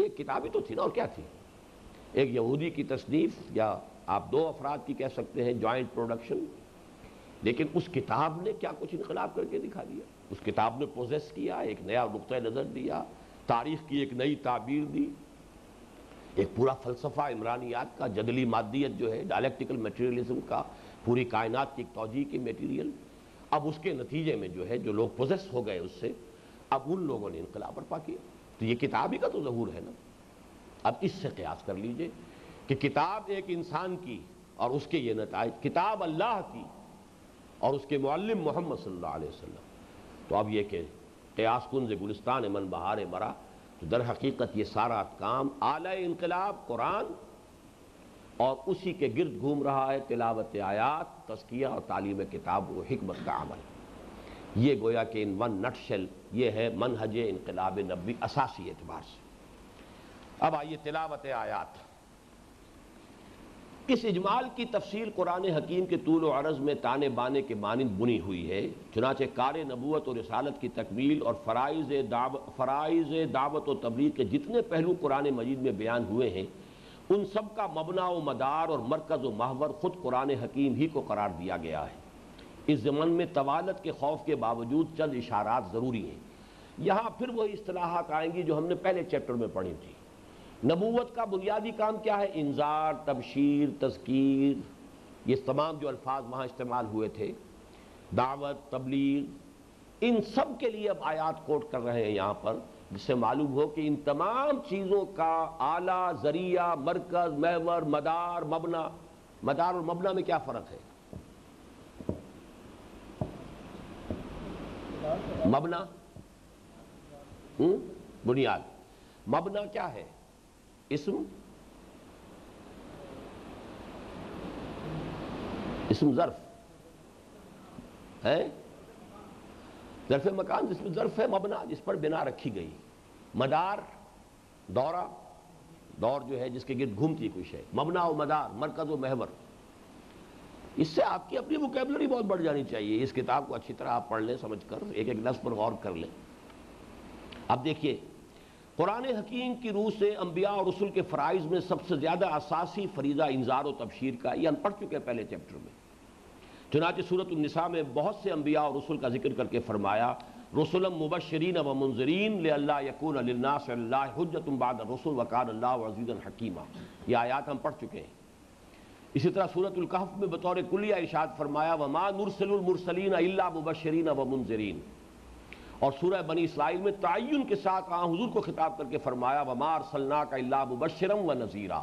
ये किताब ही तो थी ना, और क्या थी, एक यहूदी की तसनीफ़ या आप दो अफराद की कह सकते हैं जॉइंट प्रोडक्शन। लेकिन उस किताब ने क्या कुछ इनकलाब करके दिखा दिया, उस किताब ने पोजेस किया, एक नया नुक्ता नज़र दिया, तारीख़ की एक नई ताबीर दी, एक पूरा फ़लसफ़ा इमरानियात का, जदली मादियत जो है डायलेक्टिकल मटेरियलिज्म का, पूरी कायनात की एक तोजी की मटेरियल। अब उसके नतीजे में जो है जो लोग पोजेस हो गए उससे, अब उन लोगों ने इनकलाब बर्पा किया। तो ये किताब ही का तो ज़हूर है ना। अब इससे क़यास कर लीजिए कि किताब एक इंसान की और उसके ये नताइज, किताब अल्लाह की और उसके मुअल्लिम मोहम्मद सल्लल्लाहु अलैहि वसल्लम। तो अब ये कि क़यास कुंज़ गुलिस्तान मन बहार मरा, तो दर हकीकत ये सारा काम आला इनकलाब कुरान और उसी के गिरद घूम रहा है। तिलावत आयात, तज़किया और तालीम किताब व हिकमत का अमल, ये गोया कि इन वन नटशेल ये है मनहज इनकलाब नबी असासी एतबार से। अब आइए तिलावत आयात, इस इजमाल की तफसील कुरान हकीम के तूल व अर्ज़ में ताने बाने के मानिंद बुनी हुई है। चुनाचे कार नबूवत और रिसालत की तकमील और फ़राइज़ दाव फ़राइज़ दावत और तबलीग के जितने पहलू कुरान मजीद में बयान हुए हैं उन सब का मबना व मदार और मरकज़ व महवर ख़ुद कुरान हकीम ही को करार दिया गया है। इस ज़मन में तवालत के खौफ के बावजूद चंद इशारात ज़रूरी हैं। यहाँ फिर वही इस्तिलाहात आएंगी जो हमने पहले चैप्टर में पढ़ी थी। नबूवत का बुनियादी काम क्या है, इंज़ार, तबशीर, तज़कीर, ये तमाम जो अल्फाज वहाँ इस्तेमाल हुए थे, दावत, तबलीग, इन सब के लिए अब आयात कोट कर रहे हैं यहाँ पर, जिससे मालूम हो कि इन तमाम चीज़ों का आला, ज़रिया, मरकज़, महवर, मदार, मबना। मदार और मबना में क्या फ़र्क है? मबना हुँ? बुनियाद। मबना क्या है? इसम, इसम ज़र्फ है, ज़र्फ़ मकान जिसमें ज़र्फ है, मबना जिस पर बिना रखी गई। मदार दौरा, दौर जो है जिसके गिर्द घूमती कुछ है। मबना व मदार, मरकज़ व महवर। इससे आपकी अपनी वोकेबलरी बहुत बढ़ जानी चाहिए। इस किताब को अच्छी तरह आप पढ़ लें, समझ कर एक एक लफ्ज़ पर गौर कर लें। अब देखिए कुरान हकीम की रूह से अम्बिया और रसूल के फ़राइज़ में सबसे ज़्यादा असासी फ़रीज़ा इंज़ार और तबशीर का, ये हम पढ़ चुके हैं पहले चैप्टर में। चुनांचे सूरत निसा में बहुत से अम्बिया और रसूल का जिक्र करके फरमाया रसुलम मुबश्शिरीन व मुंज़िरीन लिअल्ला यकून लिन्नास हुज्जतुम बाद रसूल व कान अल्लाहु अज़ीज़न हकीमा, ये आयात हम पढ़ चुके हैं। इसी तरह सूरतुल कहफ में बतौर कुल्लिया इरशाद फरमाया वमा नुरसिलुल मुरसलीन इल्ला मुबश्शिरीन व मुंज़िरीन, और सूरह बनी इसराइल में तय्युन के साथ आ हुजूर को खिताब करके फरमाया वमा अरसलना का इल्ला मुबश्शिरम व नज़ीरा।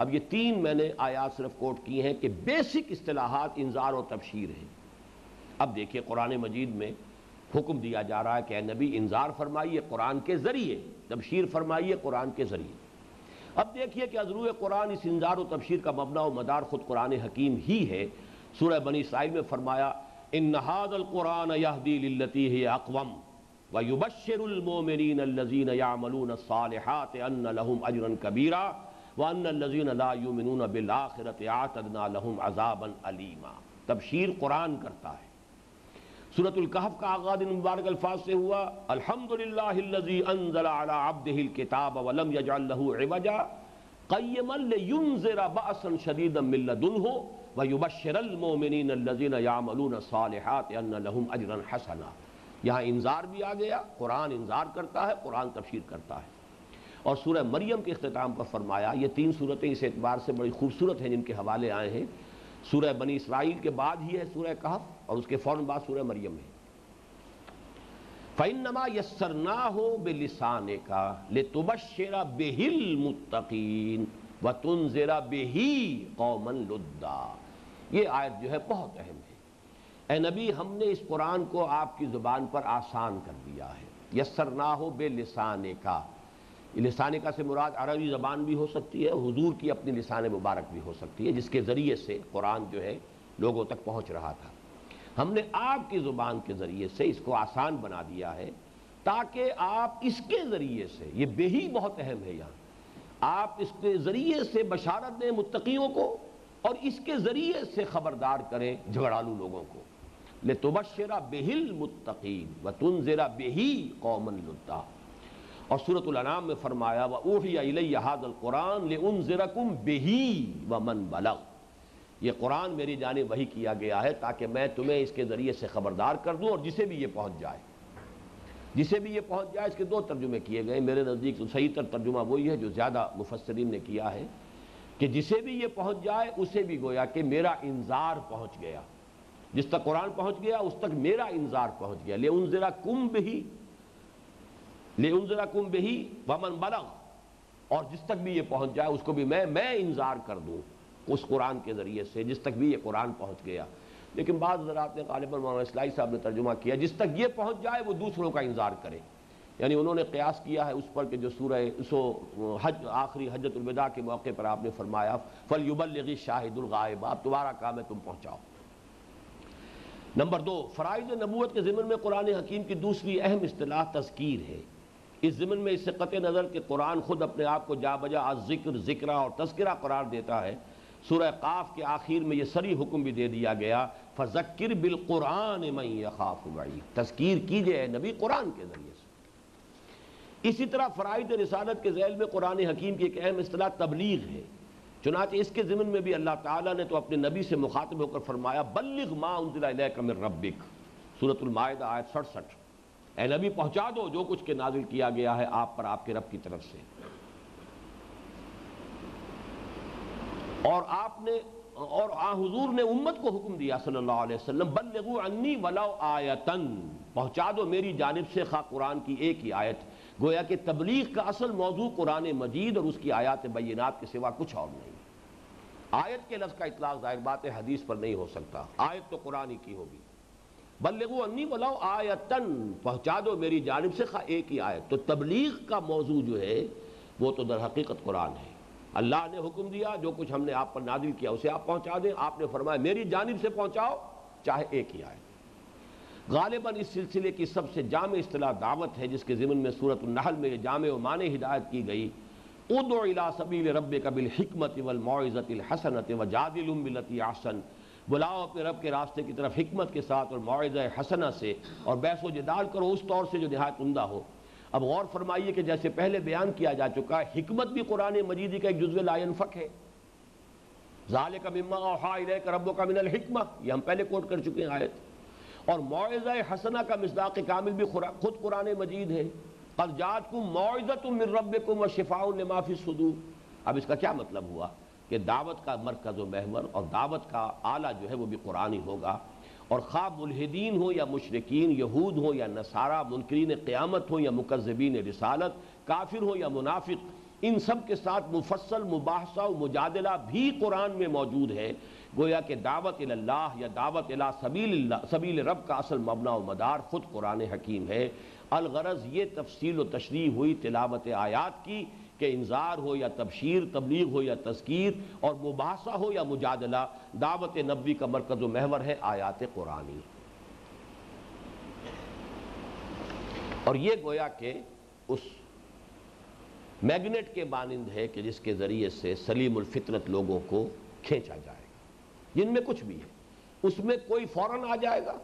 अब ये तीन मैंने आयात सिर्फ कोट की हैं कि बेसिक इस्तिलाहात इंजार और तबशीर हैं। अब देखिए कुरान मजीद में हुक्म दिया जा रहा है कि नबी इंजार फरमाइए कुरान के ज़रिए, तबशीर फरमाइए कुरान के ज़रिए। अब देखिए कि अज़रूर कुरान इस इंजार और तबशीर का मबना और मदार ख़ुद कुरान हकीम ही है। सूरह बनी इसराइल में फरमाया इन हाज़ल कुरान यहदी लिल्लती हिय अक़वम व युबश्शिरुल मोमिनीन अल्लज़ीना यामलून अस्सालिहात अन्न लहुम अजरन कबीरा व अन्न अल्लज़ीना ला युमिनून बिल आखिरति अअतदना लहुम अज़ाबन अलीमा। तबशीर कुरान करता है। सूरतुल कहफ का आगाज़ इन मुबारक अल्फाज से हुआ अल्हम्दुलिल्लाहिल्लज़ी अंज़ला अला अब्दिहिल किताब व लम यजअल लहू इवजा क़य्यमन लियुनज़िरा बअसन शदीदम मिन लदुन्हु व युबश्शिरल मोमिनीन अल्लज़ीना यामलून अस्सालिहात अन्न लहुम अजरन हसना। यहाँ इंजार भी आ गया, कुरान इंजार करता है, कुरान तफसीर करता है। और सूरह मरियम के अख्तिताम पर फरमाया, ये तीन सूरतें इस एतबार से बड़ी खूबसूरत हैं जिनके हवाले आए हैं। सूरह बनी इसराइल के बाद ही है सूरह कहफ और उसके फ़ौरन बाद सूरह मरियम है। फ़इन्नमा यस्सरनाहु बिलिसानिका लितुबश्शिरा बिहिल मुत्तकीन व तुनज़िरा बिही कौमन लुद्दा। ये आयत जो है बहुत अहम है। ए नबी, हमने इस कुरान को आपकी ज़ुबान पर आसान कर दिया है। यस्सरनाहु बिलिसानिका, लिसानिका से मुराद अरबी ज़बान भी हो सकती है, हुजूर की अपनी लिसान मुबारक भी हो सकती है जिसके ज़रिए से कुरान जो है लोगों तक पहुँच रहा था। हमने आपकी ज़ुबान के ज़रिए से इसको आसान बना दिया है ताकि आप इसके ज़रिए से, ये बेही बहुत अहम है यहाँ, आप इसके ज़रिए से बशारत दें मुत्तकियों को और इसके ज़रिए से ख़बरदार करें झगड़ालू लोगों को। लितुबश्शिरा बिहिल मुत्तकीन व तुनज़िरा बिही कौमन लुद्दा। और सूरतुल अनाम में फरमाया व ऊहिया इलैया हाज़ल कुरान लिउनज़िरकुम बिही व मन बलग। ये कुरान मेरी जाने वही किया गया है ताकि मैं तुम्हें इसके ज़रिए से ख़बरदार कर दूं और जिसे भी ये पहुंच जाए, जिसे भी ये पहुंच जाए। इसके दो तर्जुमे किए गए, मेरे नज़दीक तो सही तर तर्जुमा वही है जो ज़्यादा मुफस्सरीन ने किया है कि जिसे भी ये पहुँच जाए उसे भी गोया कि मेरा इंजार पहुँच गया। जिस तक कुरान पहुँच गया उस तक मेरा इंजार पहुँच गया। लिउनज़िरकुम बिही ले उनजरा कुम बेही वमन बलग, और जिस तक भी ये पहुंच जाए उसको भी मैं मैं इंजार कर दूं उस कुरान के ज़रिए से जिस तक भी ये कुरान पहुंच गया। लेकिन बाद हज़रात ने ग़ालिबन मौलाना इस्लाही साहब ने तर्जुमा किया जिस तक ये पहुंच जाए वो दूसरों का इंजार करे, यानी उन्होंने क़यास किया है उस पर कि जो सूरह सो हज आखिरी हज्जतुल विदा के मौके पर आपने फरमाया फल युबल्लिग़ शाहिदुल ग़ाइब, आप तुम्हारा काम है तुम पहुँचाओ। नंबर दो, फ़राइज़ नबूवत के ज़िमन में कुरान हकीम की दूसरी अहम इस्तिलाह तज़कीर है। इस ज़िमन में इससे कतई नज़र कि कुरान खुद अपने आप को जा बजा अज़िक्र ज़िक्रा और तज़किरा करार देता है। सूरह काफ़ के आखिर में यह सरी हुक्म भी दे दिया गया फ़ज़क्किर बिलकुरान मन यख़ाफ़ु वईद, तज़कीर कीजिए नबी कुरान के ज़रिए से। इसी तरह फ़राइज़ रिसालत के ज़ैल में कुरान हकीम की एक अहम इस्तिलाह तबलीग है। चुनांचे इसके ज़िमन में भी अल्लाह ताला ने तो अपने नबी से मुखातब होकर फरमाया बल्लिग़ मा उनज़िला इलैका मिर रब्बिक, सूरतुल माइदा आयत सड़सठ, ए नबी पहुंचा दो जो कुछ के नाजिल किया गया है आप पर आपके रब की तरफ से। और आपने और आ हुजूर ने उम्मत को हुक्म दिया सल्लल्लाहु अलैहि वसल्लम बल्लिगू अन्नी वलाओ आयतन, पहुंचा दो मेरी जानिब से खा कुरान की एक ही आयत। गोया कि तबलीग का असल मौजू कुरान मजीद और उसकी आयत बय्यनात के सिवा कुछ और नहीं। आयत के लफ्ज़ का इतलाक़ ज़ाहिर बात है हदीस पर नहीं हो सकता, आयत तो कुरान ही की होगी। बल्लिगू अन्नी वलाओ आयतन, पहुँचा दो मेरी जानिब से खा एक ही आयत। तो तबलीग का मौजू जो है वो तो दर हकीकत कुरान है। अल्लाह ने हुक्म दिया जो कुछ हमने आप पर नाजिल किया उसे आप पहुँचा दें, आपने फरमाया मेरी जानिब से पहुँचाओ चाहे एक ही आयत। गालिबन इस सिलसिले की सबसे जामे इस्तिलाह दावत है जिसके ज़िमन में सूरत नहल में यह जामे व माने हिदायत की गई उदो इला सबील रब्बिका बिल हिकमति वल मौइज़तिल हसनति व जादिलहुम बिल्लती अहसन, बुलाओ अपने रब के रास्ते की तरफ हिकमत के साथ और मौइज़ा हसना से और बहस व जिदाल करो उस तौर से जो नहायत उम्दा हो। अब गौर फरमाइए कि जैसे पहले बयान किया जा चुका है हिकमत भी कुरान मजीदी का एक जुज़्व ला यनफ़क है। ज़ालिका मिम्मा औहा इलैका रब्बुका मिनल हिकमा, ये हम पहले कोट कर चुके हैं आयत। और मौइज़ा हसना का मिसदाक़ कामिल भी खुद कुरान मजीद है क़द जाअतकुम मौइज़तुम मिर रब्बिकुम व शिफ़ाउन लिमा फ़िस सुदूर। अब इसका क्या मतलब हुआ कि दावत का मरकज़ महवर और दावत का आला जो है वो भी कुरानी होगा और खा मुल्हिदीन हो या मुशरिकीन, यहूद हो या नसारा, मुनकरीन क़यामत हो या मुकज़्ज़बीन रिसालत, काफिर हो या मुनाफिक, इन सब के साथ मुफस्सल मुबाहसा और मुजादला भी कुरान में मौजूद है। गोया कि दावत इल्लाह या दावत इला सबील सबील रब का असल मबना व मदार ख़ुद कुरान हकीम है। अलगरज़ ये तफसील व तशरीह हुई तिलावत आयात की कि इंजार हो या तबशीर, तबलीग हो या तज़कीर और मुबाहसा हो या मुजादला, दावत नबी का मरकज़ व महवर है आयात कुरानी। और ये गोया के उस मैग्नेट के मानंद है कि जिसके ज़रिए से सलीमुल फितरत लोगों को खींचा जाएगा, जिनमें कुछ भी है उसमें कोई फ़ौरन आ जाएगा,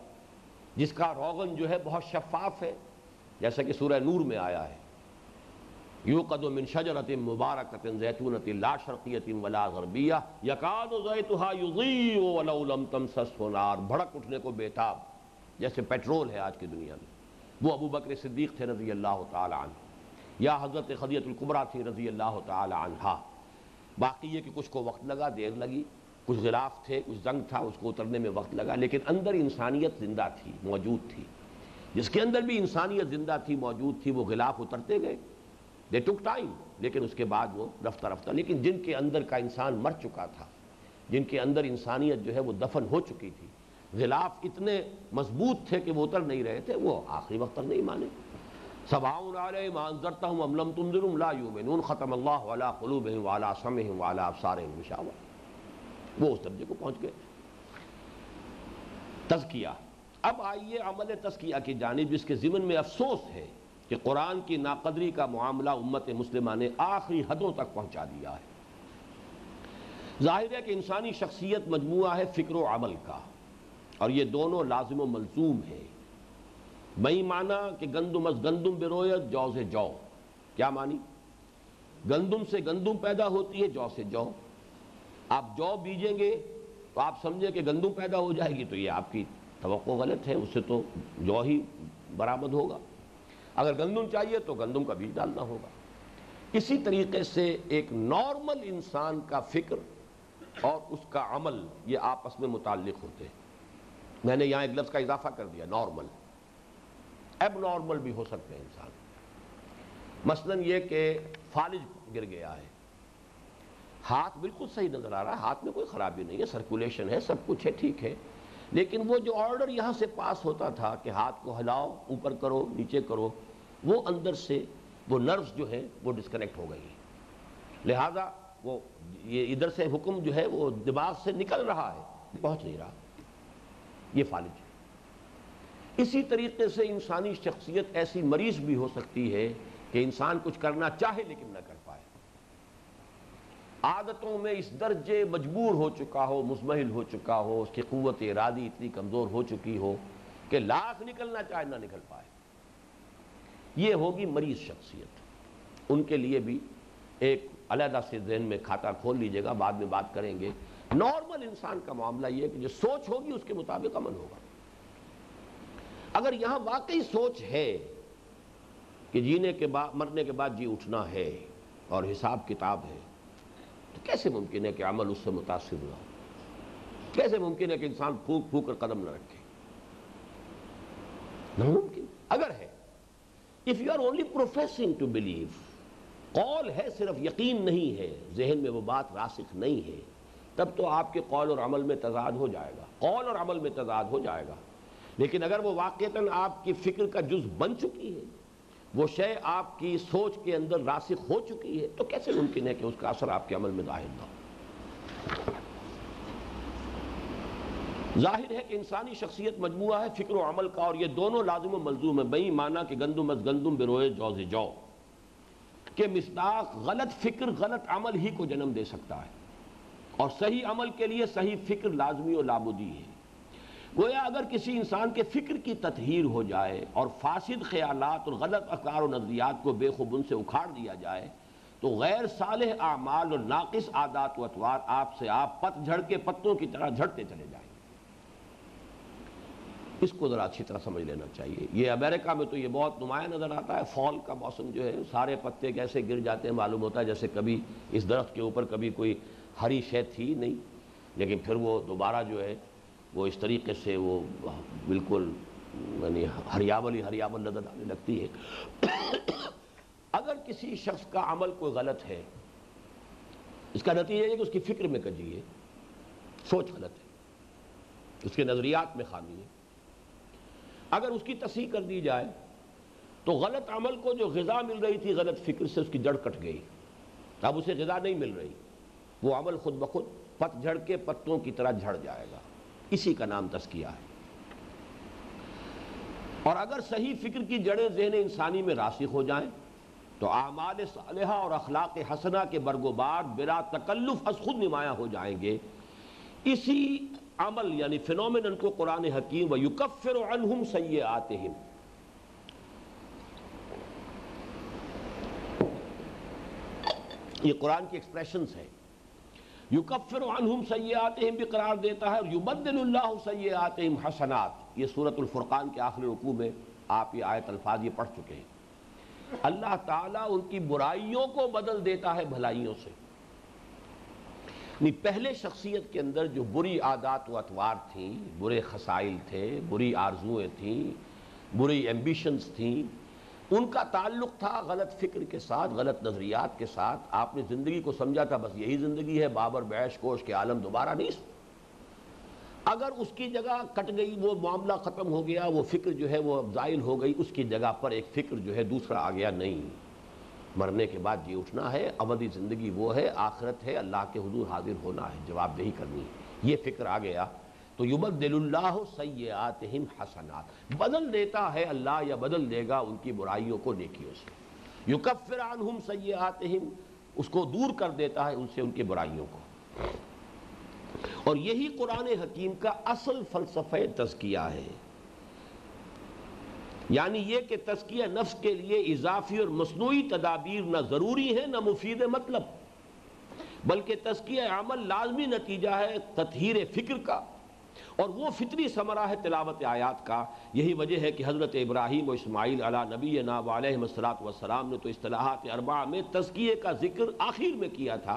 जिसका रोगन जो है बहुत शफाफ है, जैसा कि सूरह नूर में आया है, यूक़दु मिन शजरतिन मुबारकतिन ज़ैतूनतिन ला शरक़ियतिन वला ग़र्बिया यकादु ज़ैतुहा युज़ीअु वलौ लम तमसस्हु नार, भड़क उठने को बेताब जैसे पेट्रोल है आज की दुनिया में। वो अबू बकर सिद्दीक़ थे रज़ी अल्लाह ताला अन्हु, या हज़रत ख़दीजतुल कुबरा थी रज़ी अल्लाह ताला अन्हा। बाकी ये कि कुछ को वक्त लगा, देर लगी, कुछ गिलाफ थे, कुछ जंग था, उसको उतरने में वक्त लगा, लेकिन अंदर इंसानियत जिंदा थी, मौजूद थी। जिसके अंदर भी इंसानियत जिंदा थी, मौजूद थी, वो गिलाफ उतरते गए, दे टुक टाइम, लेकिन उसके बाद वो रफ्ता रफ्ता। लेकिन जिनके अंदर का इंसान मर चुका था, जिनके अंदर इंसानियत जो है वो दफन हो चुकी थी, गिलाफ इतने मजबूत थे कि वो उतर नहीं रहे थे, वो आखिरी वक्त तक नहीं माने। सबाउन मानजरता हूँ अमलम तुम जुर्मला यूमिनून ख़तम अल्लाह वाला क़ुलूबहिम वाला समइहिम वाला अबसारिहिम ग़िशावा, वो उस दर्जे को पहुँच गए। तज़किया। अब आइए अमल तज़किया की जानिब, जिसके ज़िमन में अफसोस है कि कुरान की नाकदरी का मामला उम्मत मुस्लिमा ने आखिरी हदों तक पहुँचा दिया है। जाहिर है कि इंसानी शख्सियत मजमुआ है फ़िक्र अमल का, और ये दोनों लाजिम मलजूम है। मई माना कि गंदम अज गंदम बिरोयत, जौ से जौ। क्या मानी? गंदम से गंदम पैदा होती है, जौ से जौ। आप जौ बीजेंगे तो आप समझे कि गंदम पैदा हो जाएगी, तो ये आपकी तवक्को गलत है, उससे तो जौ ही बरामद होगा। अगर गंदम चाहिए तो गंदम का बीज डालना होगा। इसी तरीके से एक नॉर्मल इंसान का फ़िक्र और उसका अमल ये आपस में मुताल्लिक़ होते हैं। मैंने यहाँ एक लफ्ज़ का इजाफा कर दिया, नॉर्मल। एब नॉर्मल भी हो सकते हैं इंसान। मसलन ये कि फालिज गिर गया है, हाथ बिल्कुल सही नज़र आ रहा है, हाथ में कोई ख़राबी नहीं है, सर्कुलेशन है, सब कुछ है, ठीक है, लेकिन वो जो ऑर्डर यहाँ से पास होता था कि हाथ को हिलाओ, ऊपर करो, नीचे करो, वो अंदर से वो नर्व्स जो है वो डिस्कनेक्ट हो गई, लिहाजा वो ये इधर से हुक्म जो है वो दिमाग से निकल रहा है, पहुँच नहीं रहा, ये फालिज। इसी तरीके से इंसानी शख्सियत ऐसी मरीज भी हो सकती है कि इंसान कुछ करना चाहे लेकिन ना कर पाए, आदतों में इस दर्जे मजबूर हो चुका हो, मुजमहिल हो चुका हो, उसकी क़ुव्वत इरादी इतनी कमज़ोर हो चुकी हो कि लाख निकलना चाहे ना निकल पाए। ये होगी मरीज़ शख्सियत। उनके लिए भी एक अलहदा से जहन में खाता खोल लीजिएगा, बाद में बात करेंगे। नॉर्मल इंसान का मामला ये कि जो सोच होगी उसके मुताबिक अमल होगा। अगर यहाँ वाकई सोच है कि जीने के बाद, मरने के बाद जी उठना है और हिसाब किताब है, तो कैसे मुमकिन है कि अमल उससे मुतासिर ना हो? कैसे मुमकिन है कि इंसान फूक फूक कर कदम न रखे? नामुमकिन। अगर है, if you are only professing to believe, कौल है सिर्फ, यकीन नहीं है, जहन में वो बात रासिख नहीं है, तब तो आपके कौल और अमल में तजाद हो जाएगा, कौल और अमल में तजाद हो जाएगा। लेकिन अगर वो वाक़तन आपकी फ़िक्र का जुज़ बन चुकी है, वो शय आपकी सोच के अंदर रासिख हो चुकी है, तो कैसे मुमकिन है कि उसका असर आपके अमल में ज़ाहिर ना हो? ज़ाहिर है कि इंसानी शख्सियत मजमुआ है फ़िक्र और अमल का, और ये दोनों लाज़िम मलज़ूम है। बई माना कि गंदुम अज़ गंदुम बिरोए जौ से जौ के मिस्दाक गलत फ़िक्र गलत अमल ही को जन्म दे सकता है, और सही अमल के लिए सही फ़िक्र लाजमी और लाबुदी है। गोया अगर किसी इंसान के फ़िक्र की ततहीर हो जाए और फासिद ख्यालात और गलत अफकार और नज़रियात को बेखुबन से उखाड़ दिया जाए, तो गैर सालेह आमाल और नाकिस आदात व अतवार आपसे आप पतझड़ के पत्तों की तरह झड़ते चले जाएंगे। इसको ज़रा अच्छी तरह समझ लेना चाहिए। ये अमेरिका में तो ये बहुत नुमाया नज़र आता है, फॉल का मौसम जो है, सारे पत्ते कैसे गिर जाते हैं, मालूम होता है जैसे कभी इस दरख्त के ऊपर कभी कोई हरी शय थी नहीं, लेकिन फिर वो दोबारा जो है वो इस तरीके से वो बिल्कुल यानी हरियावल ही हरियावल नजर आने लगती है। अगर किसी शख्स का अमल कोई गलत है, इसका नतीजा ये कि उसकी फ़िक्र में कजी है, सोच गलत है, उसके नज़रियात में खामी है। अगर उसकी तस्हीह कर दी जाए तो गलत अमल को जो ग़िज़ा मिल रही थी गलत फ़िक्र से उसकी जड़ कट गई, अब उसे ग़िज़ा नहीं मिल रही, वो अमल खुद ब खुद पतझड़ के पत्तों की तरह झड़ जाएगा। इसी का नाम तज़किया है। और अगर सही फ़िक्र की जड़ें ज़हन इंसानी में रासिख़ हो जाएं तो आमाल सालेहा और अखलाक हसना के बरगोबार बिला तकल्लुफ़ अज़ खुद निमाया हो जाएंगे। इसी अमल यानी फिनोमिनन को कुरान हकीम व युकफ़िरु अन्हुम सय्यिआतिहिम, ये कुरान की एक्सप्रेशंस हैं, युकफ़िरु अन्हुम सय्यिआतिहिम भी करार देता है और युबद्दिलुल्लाहु सय्यिआतिहिम हसनात। ये सूरतुल फुरकान के आखिरी रुकू में आप ये आयत अल्फाज ये पढ़ चुके हैं। अल्लाह ताला उनकी बुराइयों को बदल देता है भलाइयों से। नहीं, पहले शख्सियत के अंदर जो बुरी आदात व अतवार थी, बुरे खसाइल थे, बुरी आरजुएँ थीं, बुरी एम्बिशंस थीं, उनका ताल्लुक़ था गलत फ़िक्र के साथ, गलत नज़रियात के साथ। आपने ज़िंदगी को समझा था बस यही ज़िंदगी है, बाबर बैश कोश के आलम दोबारा नहीं। अगर उसकी जगह कट गई, वो मामला ख़त्म हो गया, वो फ़िक्र जो है वो ज़ाइल हो गई, उसकी जगह पर एक फ़िक्र जो है दूसरा आ गया। नहीं, मरने के बाद जी उठना है, अबदी ज़िंदगी वो है, आखरत है, अल्लाह के हुजूर हाजिर होना है, जवाबदेही करनी है। ये फ़िक्र आ गया तो युबद्दिलुल्लाहु सय्यिआतिहिम हसनात, बदल देता है अल्लाह या बदल देगा उनकी बुराइयों को नेकियों से। युकफ़्फ़िरु अन्हुम सय्यिआतिहिम, उसको दूर कर देता है उनसे उनकी बुराइयों को। और यही कुरान हकीम का असल फ़लसफ़े तज़किया है। यानी ये कि तज़किया नफ्स के लिए इजाफी और मसनूई तदाबीर ना ज़रूरी है ना मुफीद मतलब, बल्कि तज़किया अमल लाजमी नतीजा है ततहीर फ़िक्र का, और वो फितरी समरा है तिलावत आयात का। यही वजह है कि हज़रत इब्राहीम व इस्माईल अला नबीना व अलैहिमुस्सलातु वस्सलाम ने तो इस्तिलाहात अरबा में तज़किये का ज़िक्र आखिर में किया था,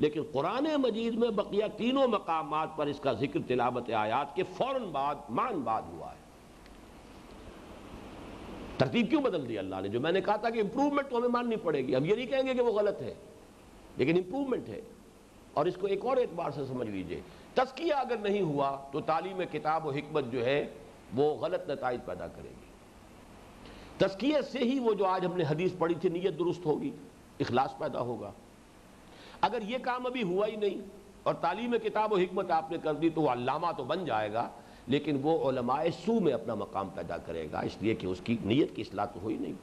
लेकिन कुरान मजीद में बकिया तीनों मकामात पर इसका ज़िक्र तिलावत आयात के फ़ौरन बाद मान बाद हुआ है। तरतीब क्यों बदल दी अल्लाह ने? जो मैंने कहा था कि इम्प्रूवमेंट तो हमें माननी पड़ेगी। हम ये नहीं कहेंगे कि वो गलत है, लेकिन इम्प्रूवमेंट है। और इसको एक और एतबार से समझ लीजिए, तज़किया अगर नहीं हुआ तो तालीम किताब और हिकमत जो है वो गलत नताइज पैदा करेगी। तज़किया से ही वो जो आज हमने हदीस पढ़ी थी, नीयत दुरुस्त होगी, इखलास पैदा होगा। अगर ये काम अभी हुआ ही नहीं और तालीम किताब और हिकमत आपने कर दी तो वह अल्लामा तो बन जाएगा, लेकिन वो उलमाए सू में अपना मकाम पैदा करेगा, इसलिए कि उसकी नीयत की इस्लाह तो हुई नहीं।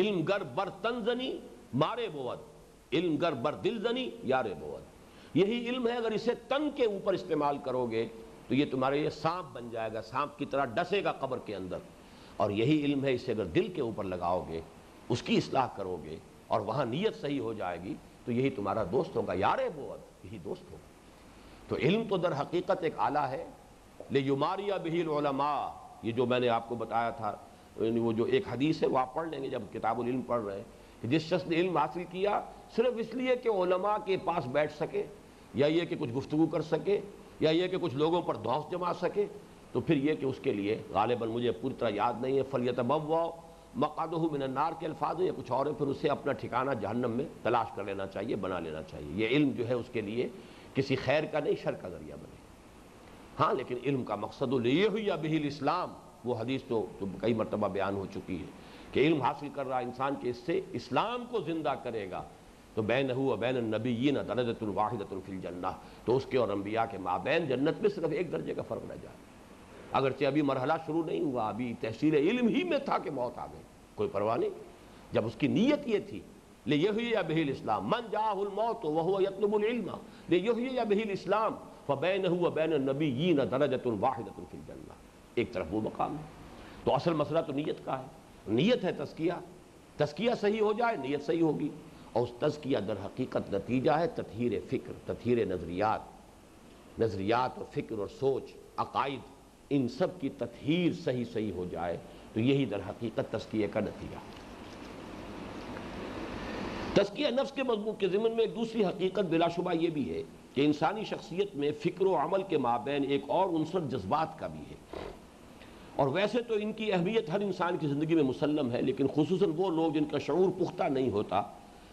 इल्म गर बर तनजनी मारे बोवद, इल्म गर बर दिल जनी यारे बोवद। यही इल्म है, अगर इसे तन के ऊपर इस्तेमाल करोगे तो ये तुम्हारे लिए सांप बन जाएगा, सांप की तरह डसेगा कब्र के अंदर। और यही इल्म है, इसे अगर दिल के ऊपर लगाओगे, उसकी इस्लाह करोगे और वहाँ नीयत सही हो जाएगी तो यही तुम्हारा दोस्त होगा, यारे बोवद, यही दोस्त होगा। तो इल्म तो दर हकीकत एक आला है। ले युमारिया बिहिल उलमा, ये जो मैंने आपको बताया था, वो जो एक हदीस है वो आप पढ़ लेंगे जब किताबुल इल्म पढ़ रहे हैं, कि जिस शख्स ने इल्म हासिल किया सिर्फ इसलिए कि उलमा के पास बैठ सके, या ये कि कुछ गुफ्तगू कर सके, या ये कि कुछ लोगों पर धौंस जमा सके, तो फिर यह कि उसके लिए गालिबन, मुझे पूरी तरह याद नहीं है, फलियतबव्वा मक़अदहु मिनन्नार के अल्फाज, या कुछ और है, फिर उसे अपना ठिकाना जहन्नम में तलाश कर लेना चाहिए, बना लेना चाहिए। ये इल्म जो है उसके लिए किसी खैर का नहीं, शर का जरिया बने। हाँ, लेकिन इल्म का मकसद लिया बिहिल इस्लाम, वो हदीस तो, तो कई मरतबा बयान हो चुकी है कि इल्म हासिल कर रहा इंसान के इससे इस्लाम को ज़िंदा करेगा तो बैनहु व बैन नबीयीन दरजतुल वाहिदतुन फिल जन्नह, तो उसके और अम्बिया के माबैन जन्नत में सिर्फ एक दर्जे का फ़र्क रह जाए। अगरचे अभी मरहला शुरू नहीं हुआ, अभी तहसील इल्म ही में था कि मौत आ गई, कोई परवाह नहीं, जब उसकी नीयत ये थी। ले यहया बिहिल इस्लाम मन जाहुल मौत व हुवा यतलबुल इल्मा, ले यहया बिहिल इस्लाम फबैनहु व बैन नबीयीन दरजतुन वाहिदतुन फिल जन्नह, एक तरफ वो मकाम है। तो असल मसला तो नीयत का है, नीयत है तज़किया। तज़किया सही हो जाए, नीयत सही होगी, और उस तज़किया दर हकीकत नतीजा है ततहीर फ़िक्र, ततहीर नज़रियात, नज़रियात और फ़िक्र और सोच, अकायद, इन सब की ततहीर सही सही हो जाए तो यही दर हकीकत तज़किया का नतीजा। तज़किया नफ्स के मजमू के ज़िमन में एक दूसरी हकीकत बिलाशुबा ये भी है कि इंसानी शख्सियत में फ़िक्र व अमल के माबैन एक और उनसर जज्बात का भी है। और वैसे तो इनकी अहमियत हर इंसान की ज़िंदगी में मुसल्लम है, लेकिन खुसूसन वो लोग जिनका शऊर पुख्ता नहीं होता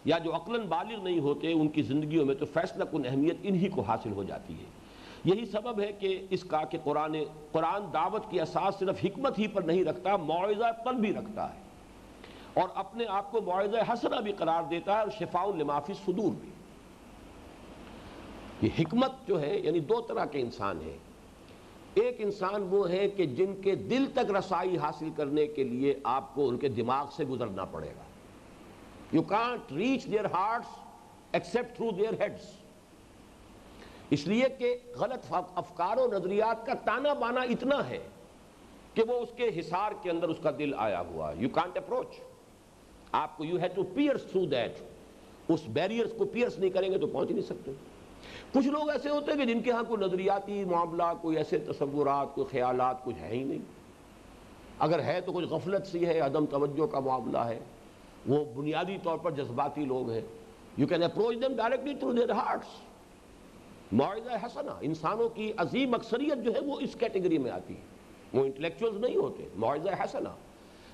या जो अक्लन बालिग नहीं होते, उनकी ज़िंदगियों में तो फैसला कुन अहमियत इन्हीं को हासिल हो जाती है। यही सबब है कि इसका कि कुरान कुरान दावत की असास सिर्फ हिकमत ही पर नहीं रखता, मौइज़ा पर भी रखता है और अपने आप को मौइज़ा हसना भी करार देता है और शिफाउन लिमा फी सुदूर भी। ये हिकमत जो है, यानी दो तरह के इंसान हैं। एक इंसान वो है कि जिनके दिल तक रसाई हासिल करने के लिए आपको उनके दिमाग से गुजरना पड़ेगा। You can't reach their hearts except through their heads. इसलिए कि गलत अफकार और नजरियात का ताना बाना इतना है कि वो उसके हिसार के अंदर उसका दिल आया हुआ। यू कांट अप्रोच, आपको you have to pierce through that. उस बैरियर्स को पियर्स नहीं करेंगे तो पहुंच नहीं सकते। कुछ लोग ऐसे होते हैं कि जिनके यहाँ कोई नजरियाती मामला, कोई ऐसे तस्वुरात, कोई ख्यालात कुछ है ही नहीं। अगर है तो कुछ गफलत सी है, अदम तवज्जो का मामला है। वो बुनियादी तौर पर जज्बाती लोग हैं। You can approach them directly through their hearts. मौइज़ा हसना, इंसानों की अजीम अक्सरियत जो है वो इस कैटेगरी में आती है। वो इंटेलेक्चुअल्स नहीं होते। मौइज़ा हसना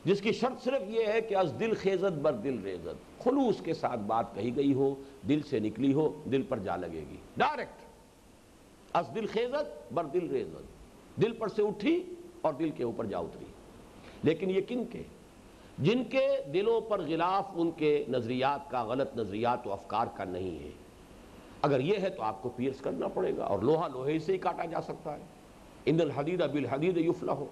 जिसकी शर्त सिर्फ ये है कि अज दिल खेजत बर दिल रेजत, खुलूस के साथ बात कही गई हो, दिल से निकली हो, दिल पर जा लगेगी डायरेक्ट। अज दिल खेजत बर दिल रेजत, दिल पर से उठी और दिल के ऊपर जा उतरी। लेकिन ये किन के? जिनके दिलों पर गिलाफ उनके नजरियात का, गलत नजरियात और अफकार का नहीं है। अगर ये है तो आपको पियर्स करना पड़ेगा और लोहा लोहे से ही काटा जा सकता है। इन्नल हदीद बिल हदीद युफ्लहु।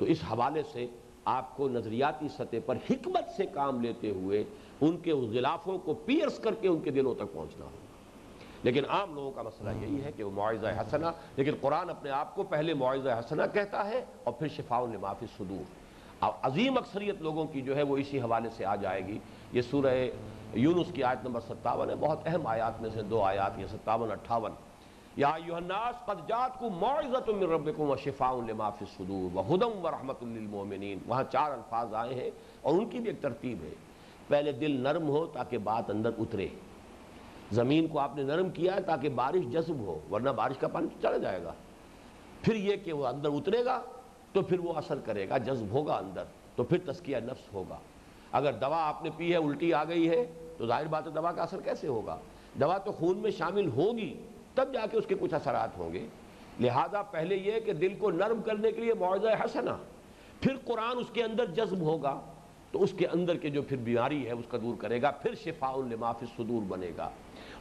तो इस हवाले से आपको नजरियाती सतह पर हिकमत से काम लेते हुए उनके उस गिलाफों को पियर्स करके उनके दिलों तक पहुंचना होगा। लेकिन आम लोगों का मसला यही है कि वो मौइज़ा हसना, लेकिन कुरान अपने आप को पहले मौइज़ा हसना कहता है और फिर शिफाउन लिमा फी सुदूर। अब अजीम अक्सरियत लोगों की जो है वो इसी हवाले से आ जाएगी। ये सूरह यूनुस की आयत नंबर सत्तावन है। बहुत अहम आयात में से दो आयात, ये सत्तावन अट्ठावन। या अय्युहन्नास क़द जाअतकुम मौइज़तुम मिन रब्बिकुम व शिफ़ाउन लिमा फ़िस सुदूर व हुदन व रहमतुल लिल मोमिनीन। वहाँ चार अल्फाज आए हैं और उनकी भी एक तरतीब है। पहले दिल नरम हो ताकि बात अंदर उतरे। ज़मीन को आपने नरम किया है ताकि बारिश जज्ब हो, वरना बारिश का पानी चला जाएगा। फिर यह कि वह अंदर उतरेगा तो फिर वो असर करेगा, जज्ब होगा अंदर, तो फिर तज़किया नफ्स होगा। अगर दवा आपने पी है, उल्टी आ गई है, तो जाहिर बात है दवा का असर कैसे होगा? दवा तो खून में शामिल होगी, तब जाके उसके कुछ असरात होंगे। लिहाजा पहले यह कि दिल को नरम करने के लिए मौइज़ा हसना, फिर कुरान उसके अंदर जज्ब होगा तो उसके अंदर के जो फिर बीमारी है उसका दूर करेगा, फिर शिफाउन लिमा फिस सुदूर बनेगा।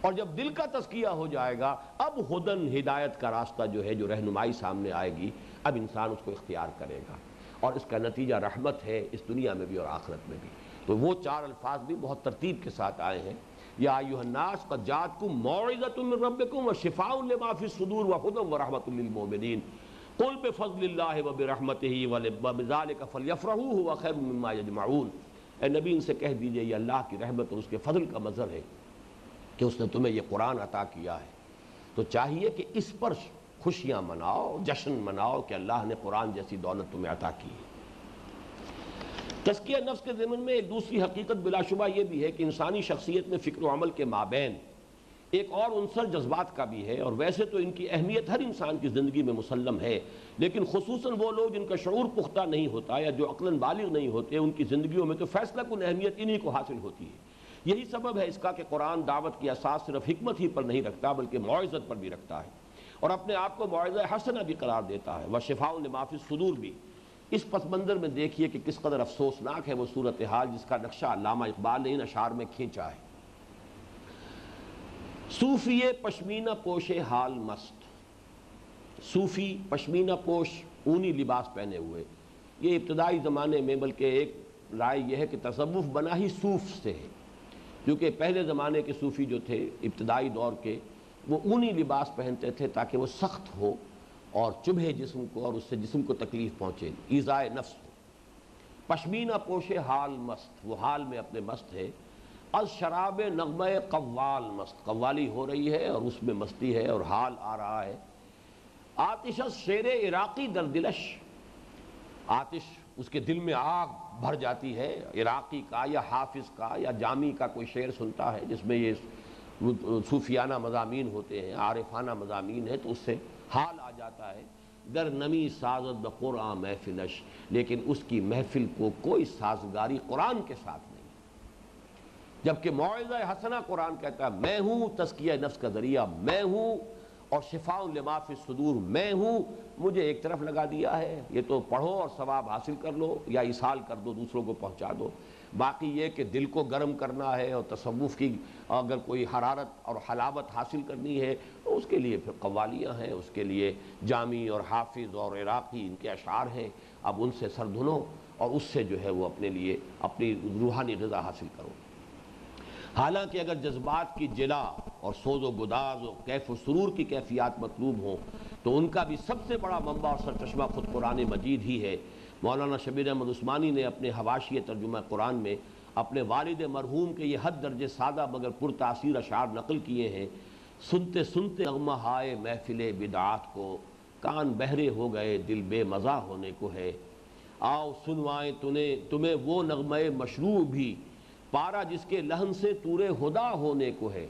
और जब दिल का तज़किया हो जाएगा, अब हुदन, हिदायत का रास्ता जो है, जो रहनुमाई सामने आएगी, अब इंसान उसको इख्तियार करेगा और इसका नतीजा रहमत है इस दुनिया में भी और आखिरत में भी। तो वो चार अल्फाज भी बहुत तरतीब के साथ आए हैं। या अय्युहन्नास क़द जाअतकुम मौइज़तुम मिन रब्बिकुम व शिफ़ाउन लिमा फ़िस सुदूर व हुदन व रहमतुल लिल मोमिनीन कुल बिफ़ज़्लिल्लाहि व बिरहमतिही व बिज़ालिका फ़लयफ़रहू हुव ख़ैरुम मिम्मा यजमऊन। ए नबी, इनसे कह दीजिए ये अल्लाह की रहमत और उसके फजल का मज़हर है कि उसने तुम्हें यह कुरान अता किया है, तो चाहिए कि इस पर खुशियाँ मनाओ, जश्न मनाओ कि अल्लाह ने कुरान जैसी दौलत तुम्हें अता की है। तज़किया नफ्स के ज़िम्न में एक दूसरी हकीकत बिलाशुबा यह भी है कि इंसानी शख्सियत में फ़िक्र व अमल के माबैन एक और उनसर जज्बात का भी है। और वैसे तो इनकी अहमियत हर इंसान की ज़िंदगी में मुसल्लम है, लेकिन खुसूसन वो लोग जिनका शऊर पुख्ता नहीं होता या जो अक्लन बालिग नहीं होते, उनकी ज़िंदगियों में तो फैसला कुन अहमियत इन्हीं को हासिल होती है। यही सबब है इसका कि कुरान दावत की असास सिर्फ हिकमत ही पर नहीं रखता, बल्कि मौइज़त पर भी रखता है और अपने आप को मौइज़ा हसना भी करार देता है व शिफ़ाउन लिमा फ़िस सुदूर भी। इस पस मंज़र में देखिए कि किस कदर अफसोसनाक है वो सूरत हाल जिसका नक्शा अल्लामा इकबाल ने इन अशार में खींचा है। सूफ़ी पश्मीना पोशे हाल मस्त। सूफ़ी पश्मीना पोश, ऊनी लिबास पहने हुए। ये इब्तदाई ज़माने में, बल्कि एक राय यह है कि तसव्वुफ़ बना ही सूफ़ से है, क्योंकि पहले ज़माने के सूफ़ी जो थे इब्तदाई दौर के, वो ऊनी लिबास पहनते थे ताकि वो सख्त हो और चुभे जिस्म को और उससे जिस्म को तकलीफ़ पहुँचे, ईज़ाए नफ्स हो। पश्मीना पोशे हाल मस्त, वो हाल में अपने मस्त है। अल शराब नगमे कव्वाल मस्त, कव्वाली हो रही है और उसमें मस्ती है और हाल आ रहा है। आतिश शेर इराक़ी दर्दिलश, आतिश उसके दिल में आग भर जाती है। इराक़ी का या हाफिज़ का या जामी का कोई शेर सुनता है जिसमें ये सूफियाना मज़ामीन होते हैं, आरिफाना मज़ामीन है, तो उससे हाल आ जाता है। गर नमी साजत बकुरा महफिलश, लेकिन उसकी महफिल को कोई साजगारी कुरान के साथ नहीं, जबकि मौइज़ा हसना कुरान कहता है मैं हूँ तस्किया नफ्स का ज़रिया, मैं हूँ और शिफाउन लिमा फी सुदूर मैं हूँ। मुझे एक तरफ लगा दिया है, ये तो पढ़ो और सवाब हासिल कर लो या इसाल कर दो, दूसरों को पहुँचा दो। बाकी ये कि दिल को गर्म करना है और तसव्वुफ़ की अगर कोई हरारत और हलावत हासिल करनी है तो उसके लिए फिर कव्वालियाँ हैं, उसके लिए जामी और हाफिज़ और इराक़ी इनके अशार हैं। अब उनसे सर धुनो और उससे जो है वो अपने लिए अपनी रूहानी ग़िज़ा हासिल करो। हालांकि अगर जज्बात की जिला और सोज़ो गुदाज और कैफ़ सुरूर की कैफियात मतलूब हों तो उनका भी सबसे बड़ा मंबा और सरचश्मा ख़ुद कुरान मजीद ही है। मौलाना शबीर अहमद उस्मानी ने अपने हवाशिय तर्जुमा कुरान में अपने वालिद मरहूम के ये हद दर्जे सादा मगर पुरतासीर अशार नकल किए हैं। सुनते सुनते नगमा हाय महफिल बिदात को, कान बहरे हो गए दिल बेमज़ा होने को है। आओ सुनवाएँ तुने तुम्हें वो नगमे मशरू भी, पारा जिसके लहन से तूरे हुदा होने को है।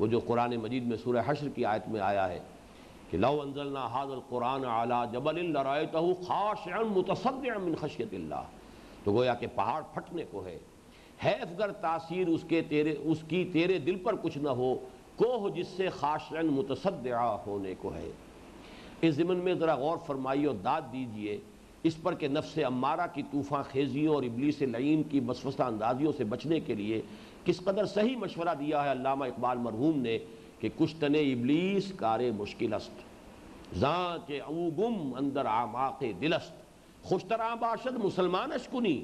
वो जो कुरान मजीद में सूरह हश्र की आयत में आया है कि लौ अंज़लना हाज़ल कुरान अला जबलिन लरायतहु खाशिअन मुतसद्दिअन मिन खश्यतिल्लाह, तो गोया के पहाड़ फटने को है। हैफ़ गर तासीर उसके तेरे उसकी तेरे दिल पर कुछ न हो, कोह जिससे खाशिअन मुतसद्दिआ होने को है। इस ज़िमन में ज़रा गौर फरमाइए और दाद दीजिए इस पर कि नफ्स अम्मारा की तूफ़ान खेजियों और इबलीस लईन की वसवसा अंदाजियों से बचने के लिए किस कदर सही मशवरा दिया है अल्लामा इकबाल मरहूम ने कि कुश्तने इबलीस कारे मुश्किल अस्त, जहाँ के अऊगुम अंदर आमाक दिलस्त, खुशतरा बाशद मुसलमानश कुनी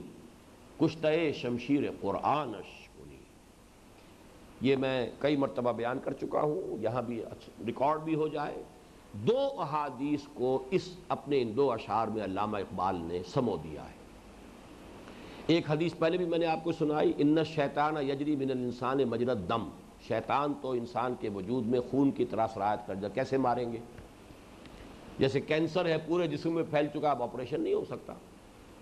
कुश्ते शमशीर कुरानश कुनी। ये मैं कई मरतबा बयान कर चुका हूँ, यहाँ भी रिकॉर्ड भी हो जाए। दो अहादीस को इस अपने इन दो अशार में अल्लामा इकबाल ने समो दिया है। एक हदीस पहले भी मैंने आपको सुनाई, इन्ना शैतान यजरी मिनल इंसान मजरद दम, शैतान तो इंसान के वजूद में खून की तरह सरायत कर जा। कैसे मारेंगे? जैसे कैंसर है पूरे जिस्म में फैल चुका, अब ऑपरेशन नहीं हो सकता।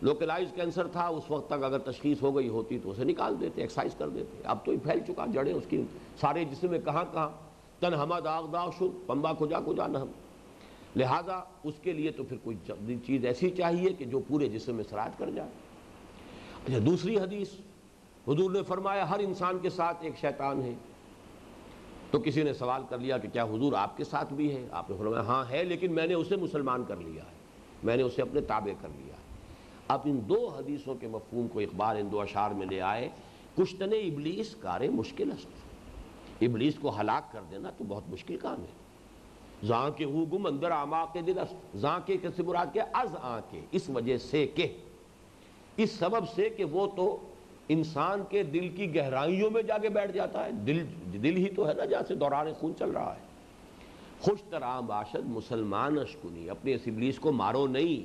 लोकलाइज कैंसर था, उस वक्त तक अगर तशखीस हो गई होती तो उसे निकाल देते, एक्सरसाइज कर देते। अब तो ये फैल चुका, जड़ें उसकी सारे जिस्म में कहाँ कहाँ, तन हमा दाग दाग शुर पम्बा खुजा खुजा न हम। लिहाजा उसके लिए तो फिर कोई चीज़ ऐसी चाहिए कि जो पूरे जिस्म में सरायत कर जाए। अच्छा, दूसरी हदीस हुजूर ने फरमाया हर इंसान के साथ एक शैतान है। तो किसी ने सवाल कर लिया कि क्या हुजूर आपके साथ भी है? आपने फरमाया हाँ है, लेकिन मैंने उसे मुसलमान कर लिया है, मैंने उसे अपने ताबे कर लिया है। अब इन दो हदीसों के मफहूम को इकबाल इन दो अशार में ले आए, कुश्तने इबलीस कारे मुश्किल अस्त, इबलीस को हलाक कर देना तो बहुत मुश्किल काम है। जहाँ के हु गुम अंदर आमा के दिल अस्त, जहाँ के किसी मुराद के अज आ के, इस वजह से के इस सबब से कि वो तो इंसान के दिल की गहराइयों में जाके बैठ जाता है। दिल दिल ही तो है ना जहाँ से दौरान खून चल रहा है। खुश तराम बाशद मुसलमान अशकुनी, अपने इस इबलीस को मारो नहीं,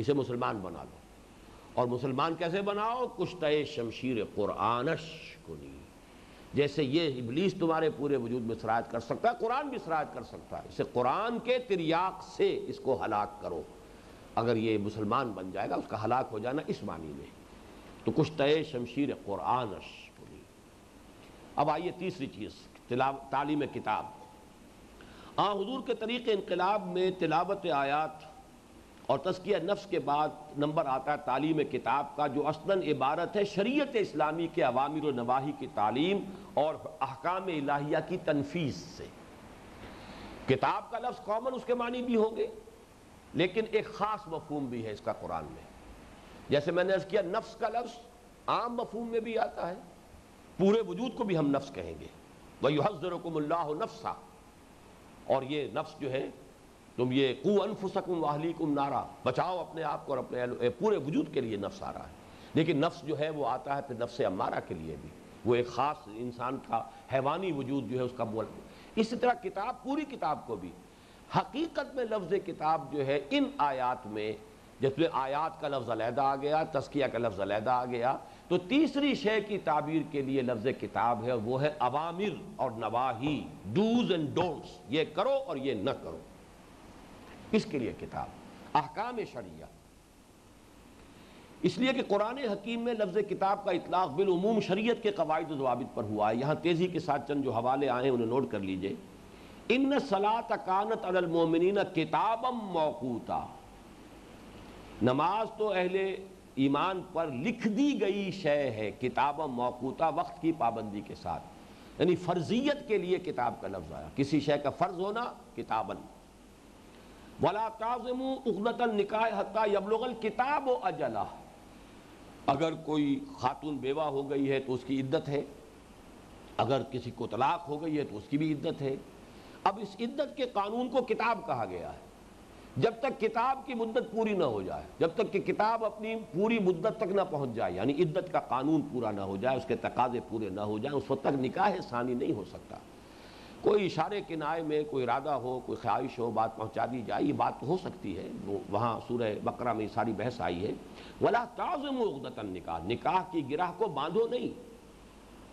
इसे मुसलमान बना लो। और मुसलमान कैसे बनाओ? कुश्ते शमशीर कुरान अशकुनी, जैसे ये इबलीस तुम्हारे पूरे वजूद में सरायत कर सकता है, कुरान भी सरायत कर सकता है, इसे कुरान के तिरयाक से इसको हलाक करो। अगर ये मुसलमान बन जाएगा, उसका हलाक हो जाना इस मानी में, तो कुश्ते शमशीर कुरानश। अब आइए तीसरी चीज़, तिलावत तालीम किताब। हाँ, हुजूर के तरीक़े इनकलाब में तिलावत आयात और तज़किया नफ्स के बाद नंबर आता है तालीम किताब का, जो असलन इबारत है शरीयत इस्लामी के अवामिर व नवाही की तालीम और अहकाम इलाहिया की तनफीज़ से। किताब का लफ्ज़ कॉमन उसके मानी भी होंगे, लेकिन एक ख़ास मफहूम भी है इसका कुरान में। जैसे मैंने अर्ज़ किया नफ्स का लफ्ज़ आम मफहूम में भी आता है, पूरे वजूद को भी हम नफ्स कहेंगे, वयुहज़्ज़िरुकुमुल्लाहु नफ्सा, और ये नफ्स जो है तुम ये कू अनफुसकुम वाहलीकुम नारा, बचाओ अपने आप को और अपने पूरे वजूद के लिए नफ्स आ रहा है। लेकिन नफ्स जो है वो आता है फिर नफ्स अम्मारा के लिए भी, वो एक ख़ास इंसान का हैवानी वजूद जो है उसका बोल। इसी तरह किताब, पूरी किताब को भी हकीकत में लफ्ज़ किताब जो है इन आयात में, जिसमें आयात का लफ्ज़ अलहदा आ गया, तस्किया का लफ्ज़ अलहदा आ गया, तो तीसरी शे की ताबीर के लिए लफ्ज़ किताब है, वो है अवामिर और नवाही, डूज एंड डोंट्स, ये करो और ये न करो, इसके लिए किताब। अहकाम शरिया इसलिए कि कुरान हकीम में लफ्ज़ किताब का इतलाक़ बिलुमूम शरीयत के कवायद ज़वाबित पर हुआ है। यहाँ तेज़ी के साथ चंद जो हवाले आए हैं उन्हें नोट कर लीजिए। इन्न सलात कानत अलल मोमिनीन किताबम मौकूता, नमाज तो अहले ईमान पर लिख दी गई शय है, किताबम मौकूता वक्त की पाबंदी के साथ, यानी फ़र्जियत के लिए किताब का लफ्ज़ आया, किसी शय का फ़र्ज होना किताबन। वला ताज़िमू उक़्दतन निकाह हत्ता यब्लुगल किताब अजला, अगर कोई खातून बेवा हो गई है तो उसकी इद्दत है, अगर किसी को तलाक हो गई है तो उसकी भी इद्दत है। अब इस इद्दत के कानून को किताब कहा गया है, जब तक किताब की मुद्दत पूरी ना हो जाए, जब तक कि किताब अपनी पूरी मुद्दत तक ना पहुँच जाए, यानी इद्दत का कानून पूरा ना हो जाए, उसके तकाजे पूरे ना हो जाए, उस वक्त तक निकाह सानी नहीं हो सकता। कोई इशारे किनाए में कोई इरादा हो, कोई ख्वाहिश हो, बात पहुंचा दी जाए, ये बात तो हो सकती है। वो वहाँ सूरह बकरा में सारी बहस आई है। वला ताज़िमू उक़्दतन निकाह, निकाह की गिराह को बांधो नहीं,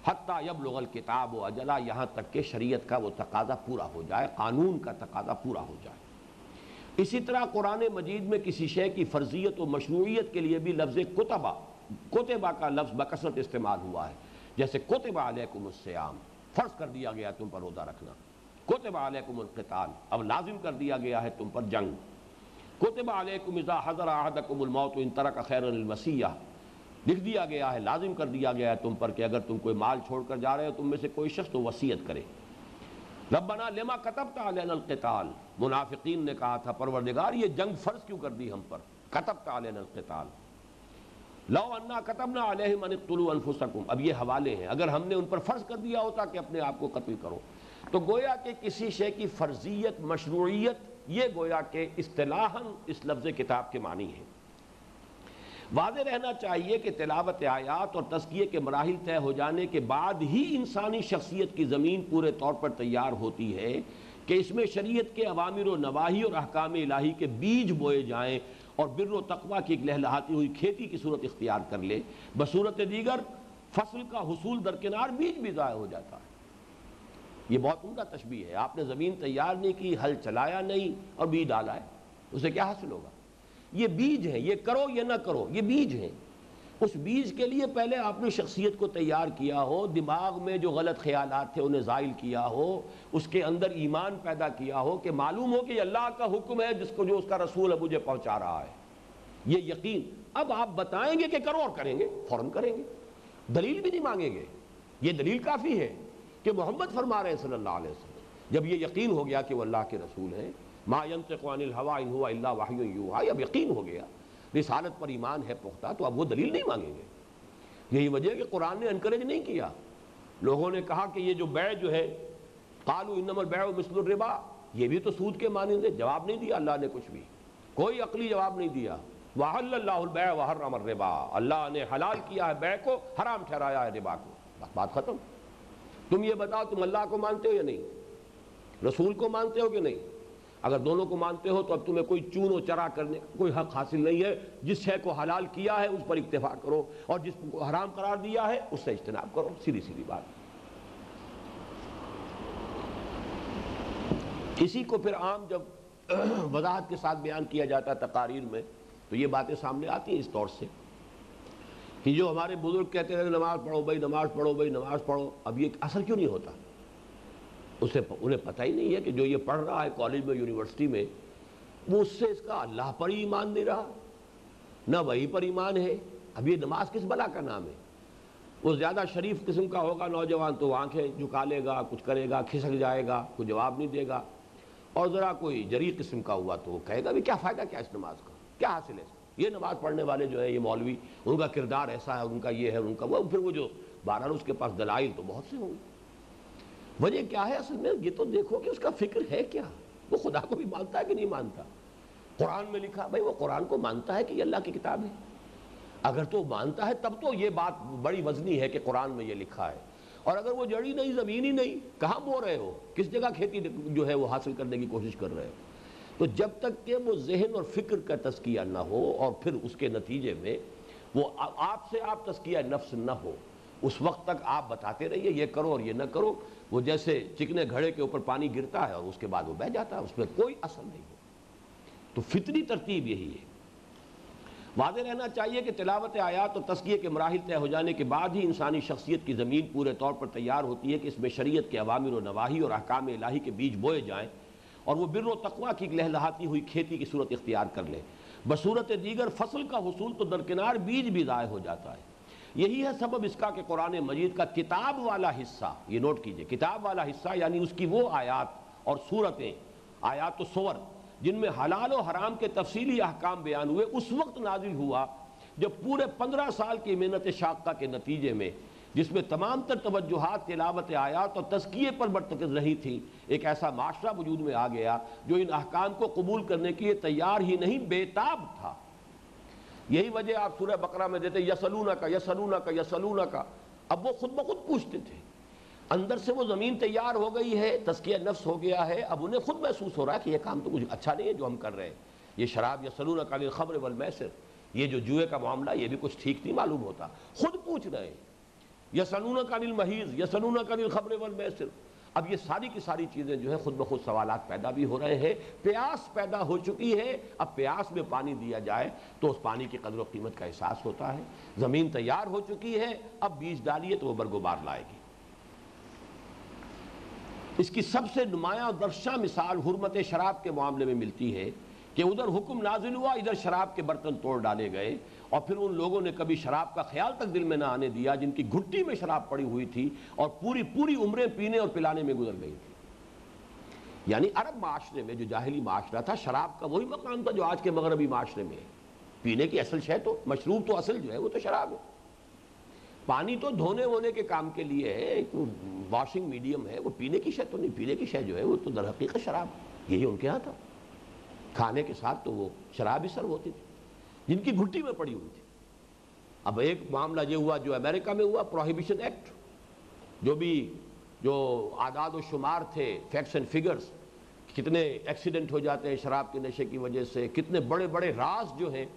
हत्ता यब्लुगल किताब व अजला, यहाँ तक के शरीयत का वो तकाजा पूरा हो जाए, कानून का तकाजा पूरा हो जाए। इसी तरह कुरान मजीद में किसी शय की फ़र्जियत व मशरूइयत के लिए भी लफ्ज़ कुतबा, कुतबा का लफ्ज़ बकसरत इस्तेमाल हुआ है, जैसे कुतबा अलैकुमुस्सियाम, फ़र्ज कर दिया गया तुम पर रोज़ा रखना। कुतिबा अलैकुमुल क़िताल, अब लाजिम कर दिया गया है तुम पर जंग। कुतिबा अलैकुम इज़ा हज़र अहदकुमुल मौत इन तरक खैरल वसीया, लिख दिया गया है, लाजिम कर दिया गया है तुम पर कि अगर तुम कोई माल छोड़ कर जा रहे हो तुम में से कोई शख्स तो वसीयत करे। रब्बना लिमा कतबता अलैनल क़िताल, मुनाफिकीन ने कहा था परवरदिगार ये जंग फ़र्ज क्यों कर दी हम पर। कतबता अलैनल क़िताल, लौ अन्ना कतबना अलैहिम अन इक़्तुलू अनफुसकुम, अब ये हवाले हैं, अगर हमने उन पर फ़र्ज़ कर दिया होता कि अपने आप को कत्ल करो। तो गोया कि किसी शे की फ़र्जियत मशरूइयत, ये गोया के इस्तिलाहन इस लफ्ज़ किताब के मानी है। वाज़े रहना चाहिए कि तिलावत आयात और तज़किये के मराहिल तय हो जाने के बाद ही इंसानी शख्सियत की ज़मीन पूरे तौर पर तैयार होती है कि इसमें शरीयत के अवामिर व नवाही और अहकाम इलाही के बीज बोए जाएँ और बिर्र तकवा की एक लहलहाती हुई खेती की सूरत इख्तियार कर ले। बसूरत दीगर फसल का हुसूल दरकिनार बीज भी ज़ाया हो जाता है। ये बहुत उम्दा तशबीह है। आपने ज़मीन तैयार नहीं की, हल चलाया नहीं और बीज डाला है, उसे क्या हासिल होगा। ये बीज है, ये करो ये ना करो, ये बीज है। उस बीज के लिए पहले आपने शख्सियत को तैयार किया हो, दिमाग में जो गलत ख्यालात थे उन्हें ज़ाइल किया हो, उसके अंदर ईमान पैदा किया हो कि मालूम हो कि अल्लाह का हुक्म है जिसको जो उसका रसूल अब मुझे पहुंचा रहा है, ये यकीन। अब आप बताएंगे कि करो और करेंगे, फ़ौरन करेंगे, दलील भी नहीं मांगेंगे। ये दलील काफ़ी है कि मोहम्मद फरमा रहे हैं सल्लल्लाहु अलैहि वसल्लम। जब ये यकीन हो गया कि वह अल्लाह के रसूल हैं, मा यंतिक़ु अनिल हवा इन हुवा इल्ला वहयुन यूहा, अब यकीन हो गया, रिसालत पर ईमान है पुख्ता, तो अब वो दलील नहीं मांगेंगे। यही वजह है कि कुरान ने इनकरेज नहीं किया। लोगों ने कहा कि ये जो बै जो है, कालू इन्नमल बैअ मिस्लु रिबा, ये भी तो सूद के मानंद है। जवाब नहीं दिया अल्लाह ने, कुछ भी कोई अकली जवाब नहीं दिया। वहल्लल्लाहुल बैअ वहर्रम रिबा, अल्लाह ने हलाल किया है बै को, हराम ठहराया है रिबा को। बात ख़त्म। तुम ये बताओ तुम अल्लाह को मानते हो या नहीं, रसूल को मानते हो कि नहीं। अगर दोनों को मानते हो तो अब तुम्हें कोई चून और चरा करने का कोई हक हासिल नहीं है। जिस शय को हलाल किया है उस पर इक्तिफा करो और जिसको हराम करार दिया है उससे इज्तनाब करो। सीधी सीधी बात। इसी को फिर आम जब वजाहत के साथ बयान किया जाता है तकारीर में तो ये बातें सामने आती हैं इस तौर से कि जो हमारे बुजुर्ग कहते थे नमाज पढ़ो भाई, नमाज पढ़ो भाई, नमाज पढ़ो, अब ये असर क्यों नहीं होता। उसे उन्हें पता ही नहीं है कि जो ये पढ़ रहा है कॉलेज में, यूनिवर्सिटी में, वो उससे इसका अल्लाह पर ही ईमान नहीं रहा, ना वही पर ईमान है। अब ये नमाज किस बला का नाम है। वो ज़्यादा शरीफ किस्म का होगा नौजवान तो आँखें झुका लेगा, कुछ करेगा, खिसक जाएगा, कोई जवाब नहीं देगा। और ज़रा कोई जरी किस्म का हुआ तो वो कहेगा भी क्या फ़ायदा, क्या इस नमाज का, क्या हासिल है। ये नमाज पढ़ने वाले जो है ये मौलवी, उनका किरदार ऐसा है, उनका ये है, उनका वो, फिर वो जो बहरहाल उसके पास दलाइल तो बहुत से होंगे। वजह क्या है असल में, ये तो देखो कि उसका फ़िक्र है क्या, वो खुदा को भी मानता है कि नहीं मानता। कुरान में लिखा भाई, वो कुरान को मानता है कि ये अल्लाह की किताब है। अगर तो मानता है तब तो ये बात बड़ी वजनी है कि कुरान में ये लिखा है। और अगर वो जड़ी नहीं, ज़मीन ही नहीं, कहाँ बो रहे हो, किस जगह खेती जो है वो हासिल करने की कोशिश कर रहे हो। तो जब तक कि वो जहन और फ़िक्र का तज़किया ना हो और फिर उसके नतीजे में वो आपसे आप, आप तज़किया नफ्स ना हो, उस वक्त तक आप बताते रहिए ये करो और ये ना करो। वो जैसे चिकने घड़े के ऊपर पानी गिरता है और उसके बाद वो बह जाता है, उसमें कोई असर नहीं हो। तो फितरी तरतीब यही है। वाज़े रहना चाहिए कि तिलावत आयात और तस्किये के मराहिल तय हो जाने के बाद ही इंसानी शख्सियत की ज़मीन पूरे तौर पर तैयार होती है कि इसमें शरीयत के अवामिर व नवाही और अहकाम इलाही के बीज बोए जाएँ और वो बिर्र व तकवा की लहलहाती हुई खेती की सूरत इख्तियार कर ले। बसूरत दीगर फसल का हुसूल तो दरकिनार बीज भी ज़ाय हो जाता है। यही है सबब इसका कि कुरान मजीद का किताब वाला हिस्सा, ये नोट कीजिए, किताब वाला हिस्सा यानी उसकी वो आयात और सूरतें, आयात व सूरत जिनमें हलाल और हराम के तफसीली अहकाम बयान हुए, उस वक्त नाजिल हुआ जब पूरे पंद्रह साल की मेहनत शाक़ा के नतीजे में, जिसमें तमाम तर तवज्जुहात तिलावत आयात और तज़किये पर मरतकज़ रही थी, एक ऐसा माशरा वजूद में आ गया जो इन अहकाम को कबूल करने के लिए तैयार ही नहीं बेताब था। यही वजह आप सूरह बकरा में देते यसलूना का यसलूना का यसलूना का, अब वो खुद ब खुद पूछते थे। अंदर से वो ज़मीन तैयार हो गई है, तज़किया नफ्स हो गया है, अब उन्हें खुद महसूस हो रहा है कि यह काम तो कुछ अच्छा नहीं है जो हम कर रहे हैं। ये शराब यसलूना का अनिल ख़मर वल मैसर, ये जो जुए का मामला, ये भी कुछ ठीक नहीं मालूम होता। खुद पूछ रहे हैं यसलूना का अनिल महीज़ यसलूना का अनिल ख़मर वल मैसर। अब ये सारी की सारी चीज़ें जो है खुद ब खुद सवालात पैदा भी हो रहे हैं, प्यास पैदा हो चुकी है। अब प्यास में पानी दिया जाए तो उस पानी की कदर व कीमत का एहसास होता है। ज़मीन तैयार हो चुकी है, अब बीज डालिए तो वो बरगुबार लाएगी। इसकी सबसे नुमाया और दर्शा मिसाल हुर्मत शराब के मामले में मिलती है कि उधर हुक्म नाजिल हुआ, इधर शराब के बर्तन तोड़ डाले गए और फिर उन लोगों ने कभी शराब का ख्याल तक दिल में ना आने दिया जिनकी घुट्टी में शराब पड़ी हुई थी और पूरी पूरी उम्रें पीने और पिलाने में गुजर गई थी। यानी अरब माशरे में जो जाहिली माशरा था, शराब का वही मकाम था जो आज के मगरबी माशरे में है। पीने की असल शय तो मशरूब तो असल जो है वो तो शराब है। पानी तो धोने वोने के काम के लिए है, वॉशिंग मीडियम है, वो पीने की शय तो नहीं। पीने की शय जो है वो तो दर हकीकत शराब, यही उनके यहाँ था। खाने के साथ तो वो शराब ही सर्व होती थी जिनकी घुट्टी में पड़ी हुई थी। अब एक मामला ये हुआ जो अमेरिका में हुआ, प्रोहिबिशन एक्ट, जो भी जो आदाद व शुमार थे, फैक्ट्स एंड फिगर्स, कितने एक्सीडेंट हो जाते हैं शराब के नशे की वजह से, कितने बड़े बड़े राज जो हैं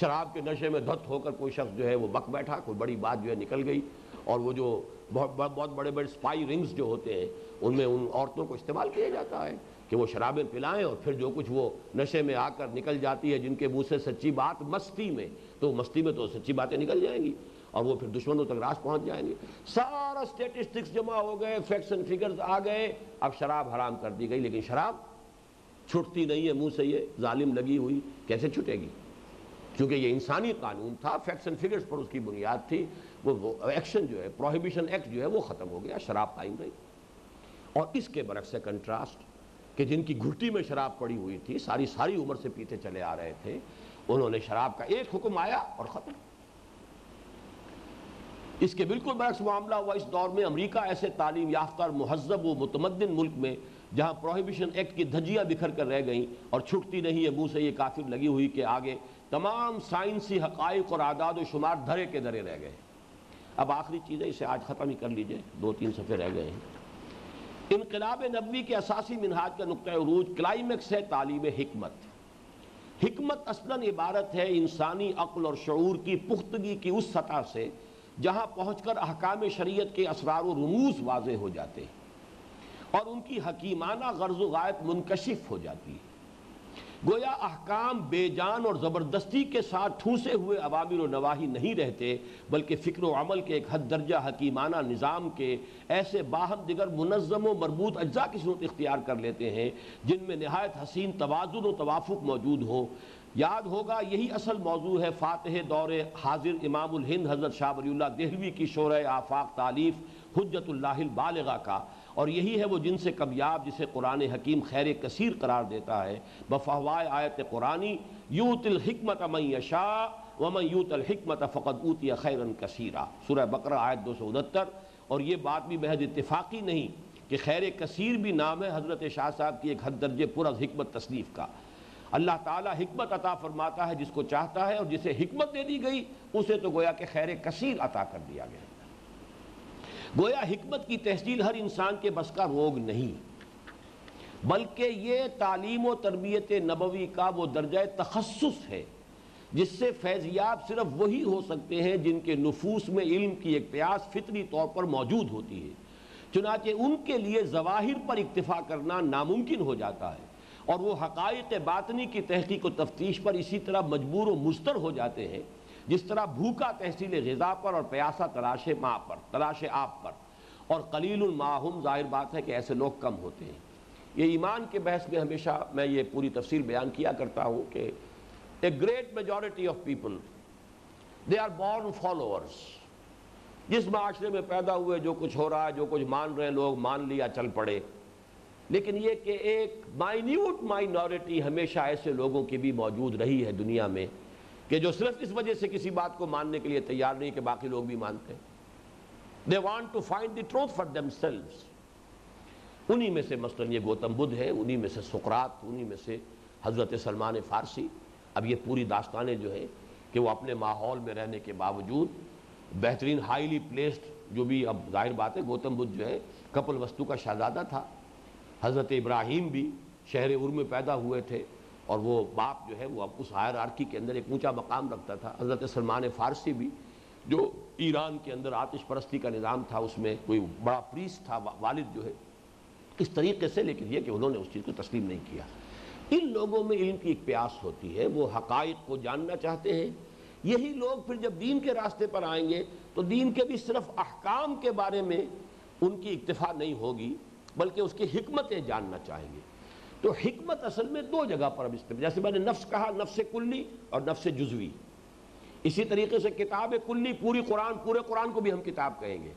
शराब के नशे में धत होकर कोई शख्स जो है वो बक बैठा, कोई बड़ी बात जो है निकल गई, और वो जो बहुत बहुत बड़े बड़े स्पाई रिंग्स जो होते हैं उनमें उन औरतों को इस्तेमाल किया जाता है कि वो शराबें पिलाएं और फिर जो कुछ वो नशे में आकर निकल जाती है जिनके मुंह से सच्ची बात मस्ती में, तो मस्ती में तो सच्ची बातें निकल जाएंगी और वो फिर दुश्मनों तक रास पहुंच जाएंगे। सारा स्टेटिस्टिक्स जमा हो गए, फैक्ट्स एंड फिगर्स आ गए, अब शराब हराम कर दी गई, लेकिन शराब छूटती नहीं है मुँह से, ये जालिम लगी हुई कैसे छूटेगी? क्योंकि ये इंसानी कानून था, फैक्ट्स एंड फिगर्स पर उसकी बुनियाद थी। वो, वो एक्शन जो है, प्रोहिबिशन एक्ट जो है वो ख़त्म हो गया, शराब कायम रही। और इसके बरक्स कंट्रास्ट कि जिनकी घुट्टी में शराब पड़ी हुई थी, सारी सारी उम्र से पीते चले आ रहे थे, उन्होंने शराब का एक हुक्म आया और ख़त्म। इसके बिल्कुल बरक्स मामला हुआ इस दौर में। अमरीका ऐसे तालीम याफ्ता और महजब व मुतमद्दिन मुल्क में जहाँ प्रोहिबिशन एक्ट की धज्जियाँ बिखर कर रह गईं और छुटती नहीं है मुँह से ये काफिर लगी हुई कि आगे तमाम साइंसी हक़ाइक़ और आदाद व शुमार धरे के धरे रह गए। अब आखिरी चीज़ें, इसे आज ख़त्म ही कर लीजिए, दो तीन सफ़े रह गए हैं। इनकलाब नबवी के असासी मिनहाज का नुक्ता उरूज क्लाइमैक्स है तालीम हिकमत। हिकमत असलन इबारत है इंसानी अक्ल और शऊर की पुख्तगी की उस सतह से जहाँ पहुँच कर अहकाम शरीयत के असरार व रमूज़ वाज़े हो जाते हैं और उनकी हकीमाना गर्ज़ व गायत मुनकशिफ हो जाती है। गोया अहकाम बेजान और ज़बरदस्ती के साथ ठूँसे हुए अवामिर व नवाही नहीं रहते, बल्कि फ़िक्र व अमल के एक हद दर्जा हकीमाना निज़ाम के ऐसे बाहम दिगर मुनज़्ज़म व मरबूत अज्जा की सूरत इख्तियार कर लेते हैं जिनमें नहायत हसीन तवाज़ुन व तवाफ़ुक़ मौजूद हो। याद होगा यही असल मौजू है फ़ातिह दौर हाजिर इमामुल हिंद हज़रत शाह वलीउल्लाह देहलवी की शोरह आफ़ाक़ तालीफ़ हुज्जतुल्लाहिल बालिग़ा का, और यही है वो जिनसे कमयाब जिसे कुरान हकीम खैर कसीर करार देता है। बफ़वाए आयत कुरानी यूतिल हिकमत मन यशा व मन यूतिल हिकमत फ़क़द ऊतिया खैरन कसीरा, सूरह बकरा आयत दो सौ उनहत्तर। और ये बात भी महज इत्तिफ़ाक़ी नहीं कि खैर कसीर भी नाम है हज़रत शाह साहब की एक हद दर्जे पुरज़ हिकमत तसनीफ़ का। अल्लाह ताला हिकमत अता फरमाता है जिसको चाहता है, और जिसे हिकमत दे दी गई उसे तो गोया के खैर कसीर अता कर दिया गया। गोया हिकमत की तहसील हर इंसान के बस का रोग नहीं, बल्कि ये तालीम व तरबियत नबवी का वो दर्जा तखस्सुस है जिससे फैज़याब सिर्फ वही हो सकते हैं जिनके नफूस में इल्म की एक प्यास फितरी तौर पर मौजूद होती है। चुनांचे उनके लिए ज़वाहिर पर इक्तिफ़ा करना नामुमकिन हो जाता है और वो हक़ाइक़ बातनी की तहक़ीक़ व तफ्तीश पर इसी तरह मजबूर व मुस्तर हो जाते हैं जिस तरह भूखा तहसील ग़िज़ा पर और प्यासा तलाश माँ पर तलाश आप पर, और क़लीलुल माहुम, ज़ाहिर बात है कि ऐसे लोग कम होते हैं। ये ईमान के बहस में हमेशा मैं ये पूरी तफसील बयान किया करता हूँ कि a great majority of people they are born followers. जिस माशरे में पैदा हुए, जो कुछ हो रहा है, जो कुछ मान रहे हैं लोग, मान लिया, चल पड़े। लेकिन ये कि एक माइन्यूट माइनॉरिटी हमेशा ऐसे लोगों की भी मौजूद रही है दुनिया में कि जो सिर्फ इस वजह से किसी बात को मानने के लिए तैयार नहीं कि बाकी लोग भी मानते हैं। They want to find the truth for themselves. उन्हीं में से मसलन ये गौतम बुद्ध है, उन्हीं में से सुकरात, उन्हीं में से हज़रत सलमान फ़ारसी। अब ये पूरी दास्तानें जो है कि वो अपने माहौल में रहने के बावजूद बेहतरीन हाईली प्लेस्ड, जो भी अब जाहिर बात है गौतम बुद्ध जो है कपिलवस्तु का शहजादा था। हज़रत इब्राहिम भी शहर उर में पैदा हुए थे और वो बाप जो है वो अब उस हायरार्की के अंदर एक ऊंचा मकाम रखता था। हज़रत सलमान फ़ारसी भी जो ईरान के अंदर आतिश परस्ती का निज़ाम था उसमें कोई बड़ा प्रीस्ट था, वालिद जो है इस तरीके से। लेकिन यह कि उन्होंने उस चीज़ को तस्लीम नहीं किया। इन लोगों में इल्म की एक प्यास होती है, वो हक़ाइक़ को जानना चाहते हैं। यही लोग फिर जब दीन के रास्ते पर आएंगे तो दीन के भी सिर्फ अहकाम के बारे में उनकी इक्तिफ़ा नहीं होगी बल्कि उसकी हिकमतें जानना चाहेंगे। तो हिकमत असल में दो जगह पर अब इस्तेमाल, जैसे मैंने नफ्स कहा, नफ्स कुल्ली और नफ्स जुज़वी। इसी तरीके से किताब कुल्ली, पूरी कुरान, पूरे कुरान को भी हम किताब कहेंगे।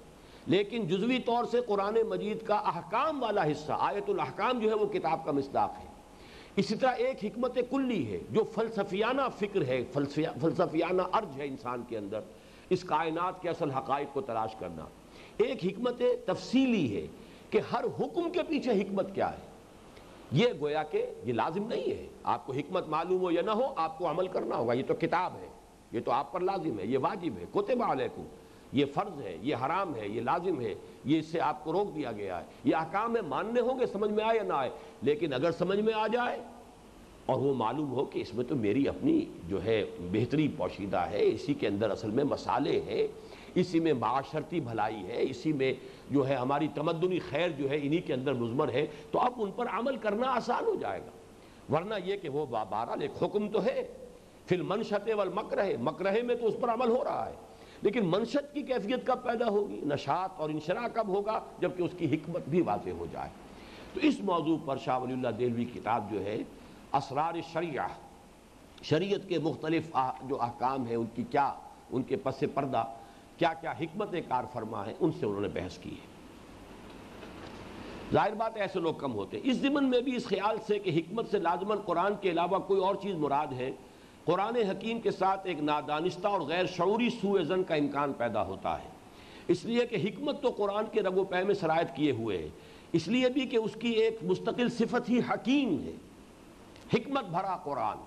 लेकिन जुज़वी तौर से कुरान मजीद का अहकाम वाला हिस्सा, आयतुल अहकाम जो है वो किताब का मिस्दाक है। इसी तरह एक हिकमत कुल्ली है जो फ़लसफियाना फ़िक्र है, फ़लसफियाना अर्ज है इंसान के अंदर, इस कायनात के असल हक़ाइक़ को तलाश करना। एक हिकमत तफसीली है कि हर हुक्म के पीछे हिकमत क्या है। ये गोया के ये लाजिम नहीं है, आपको हिकमत मालूम हो या ना हो आपको अमल करना होगा। ये तो किताब है, ये तो आप पर लाजिम है, ये वाजिब है, कुतिबा अलैकुम, ये फ़र्ज़ है, ये हराम है, ये लाजिम है, ये इससे आपको रोक दिया गया है। ये अहकाम है, मानने होंगे समझ में आए या ना आए। लेकिन अगर समझ में आ जाए और वो मालूम हो कि इसमें तो मेरी अपनी जो है बेहतरी पोशीदा है, इसी के अंदर असल में मसाले हैं, इसी में माशरती भलाई है, इसी में जो है हमारी तमद्दुनी खैर जो है इन्हीं के अंदर मुज़मर है, तो अब उन पर अमल करना आसान हो जाएगा। वरना यह कि वो बहरहाल एक हुक्म तो है, फिर मनशते वल मकरह, मकरह में तो उस पर अमल हो रहा है। लेकिन मनशत की कैफियत कब पैदा होगी, नशात और इंशरा कब होगा, जबकि उसकी हिकमत भी वाज़ेह हो जाए। तो इस मौजू पर शाह वलीउल्लाह देहलवी किताब जो है असरार शरिया, शरीयत के मुख्तलिफ जो अहकाम हैं उनकी क्या, उनके पस पर्दा क्या क्या हिकमत कार फरमा है, उनसे उन्होंने बहस की है। जाहिर बात है ऐसे लोग कम होते हैं। इस ज़िमन में भी इस ख्याल से कि हिकमत से लाजमन कुरान के अलावा कोई और चीज़ मुराद है, कुरान हकीम के साथ एक नादानिस्ता और गैर शऊरी सूएज़न का इम्कान पैदा होता है। इसलिए कि हिकमत तो कुरान के रग व पै में सरायत किए हुए है, इसलिए भी कि उसकी एक मुस्तकिल सिफत ही हकीम है, हिकमत भरा कुरान।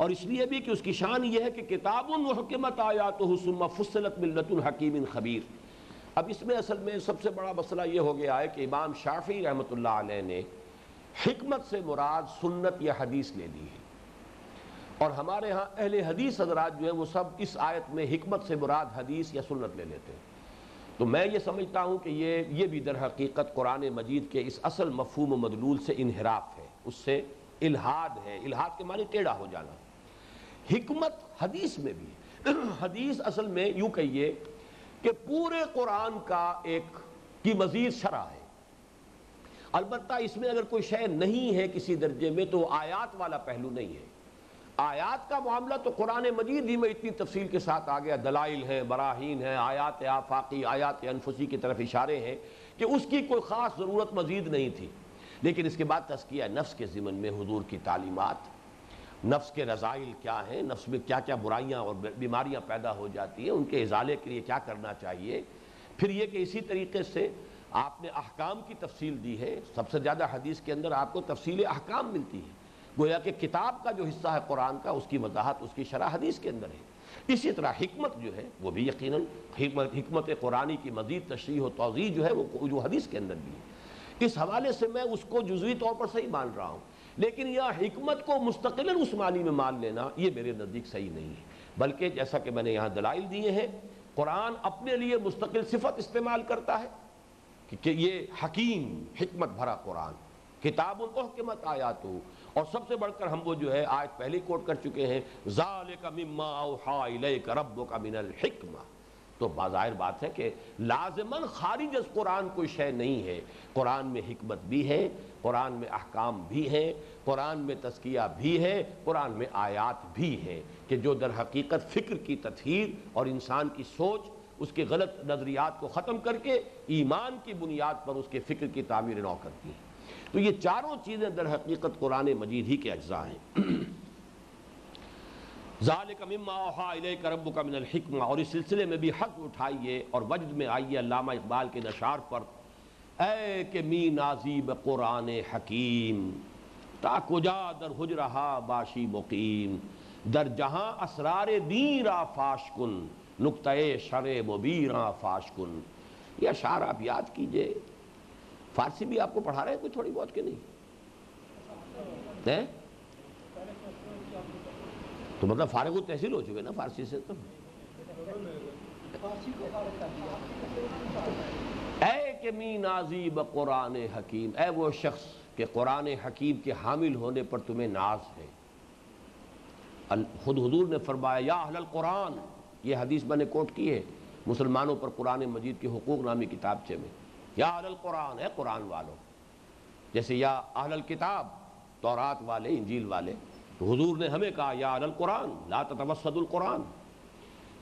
और इसलिए भी कि उसकी शान यह है कि किताबुन मुहक्कमत आयातुहु सुम्मा फुस्सिलत मिन लदुन हकीमिन खबीर। अब इसमें असल में सबसे बड़ा मसला ये हो गया है कि इमाम शाफी रहमतुल्लाह अलैह ने हिकमत से मुराद सुन्नत या हदीस ले ली है, और हमारे यहाँ अहले हदीस हज़रात जो है वो सब इस आयत में हिकमत से मुराद हदीस या सुन्नत ले लेते हैं। तो मैं ये समझता हूँ कि ये ये भी दर हकीकत कुरान मजीद के इस असल मफहूम मदलूल से इन्हिराफ है, उससे इल्हाद है। इल्हाद के माने टेढ़ा हो जाना। हिकमत हदीस में भी, हदीस असल में यूँ कहिए कि पूरे कुरान का एक की मजीद शरह है। अलबत्ता इसमें अगर कोई शय नहीं है किसी दर्जे में तो आयात वाला पहलू नहीं है। आयात का मामला तो कुरान मजीद ही में इतनी तफसील के साथ आ गया, दलाइल हैं, बराहीन हैं, आयात आफाकी, आयात अनफुसी की तरफ इशारे हैं कि उसकी कोई ख़ास ज़रूरत मजीद नहीं थी। लेकिन इसके बाद तज़किया नफ्स के ज़िमन में हुजूर की तालीमात, नफ्स के रज़ाइल क्या हैं, नफ्स में क्या क्या बुराइयाँ और बीमारियाँ पैदा हो जाती हैं, उनके इजाले के लिए क्या करना चाहिए। फिर यह कि इसी तरीके से आपने अहकाम की तफसील दी है। सबसे ज़्यादा हदीस के अंदर आपको तफसील अहकाम मिलती है। गोया कि किताब का जो हिस्सा है कुरान का, उसकी वजाहत, उसकी शरह हदीस के अंदर है। इसी तरह हिकमत जो है वो भी यकीनन हिकमत हिकमत कुरानी की मजीद तशरीह और तौज़ीह जो है वो जो हदीस के अंदर भी है। इस हवाले से मैं उसको जुज़वी तौर पर सही मान रहा हूँ, लेकिन यह हिकमत को मुस्तकिल उस मानी में मान लेना ये मेरे नज़दीक सही नहीं है। बल्कि जैसा कि मैंने यहाँ दलाइल दिए हैं, कुरान अपने लिए मुस्तकिल सिफत इस्तेमाल करता है कि ये हकीम, हिकमत भरा कुरान, किताबुल उहकिमत आयातु, और सबसे बढ़कर हम वो जो है आज पहले कोट कर चुके हैं, ज़ालिका मिम्मा औहा इलैका रब्बुका मिनल हिक्मा। तो बाज़ाहिर बात है कि लाज़मन खारिज इस कुरान कोई शय नहीं है। कुरान में हिकमत भी है, कुरान में अहकाम भी हैं, कुरान में तज़किया भी है, कुरान में आयात भी है कि जो दर हकीकत फ़िक्र की तत्हीर और इंसान की सोच, उसके गलत नज़रियात को ख़त्म करके ईमान की बुनियाद पर उसके फ़िक्र की तामीर नौ करती है। तो ये चारों चीज़ें दर हकीकत कुरान मजीद ही के अज्जा हैं। ज़ालिका मिम्मा औहा इलैका रब्बुका मिनल हिक्मा। और इस सिलसिले में भी हक उठाइए और वजद में आइए अल्लामा इकबाल के नशार पर, ऐ के मी नाज़ीब कुरान हकीम, ताकुजा दर हुजरहा बाशी मुकीम, दर जहाँ असरार दीरा फाशकुन, नुक्तए शरे मुबीरा फाशकुन। ये अशार आप याद कीजिए। फारसी भी आपको पढ़ा रहे हैं कोई थोड़ी बहुत के नहीं है? तो मतलब फारिग व तहसील हो चुके ना फारसी से। तो ऐ के मी नाज़ीब कुरान हकीम, ऐ वो शख्स के कुरान हकीम के हामिल होने पर तुम्हें नाज है। खुद हुजूर ने फरमाया या अहल कुरान, ये हदीस मैंने कोट की है मुसलमानों पर कुरान मजीद के हुकूक नामी किताबचे में, या अहल कुरान है कुरान वालों, जैसे या अहल किताब तौरात वाले इंजील वाले। तो हुजूर ने हमें कहा या अहल कुरान ला ततवसदुल कुरान,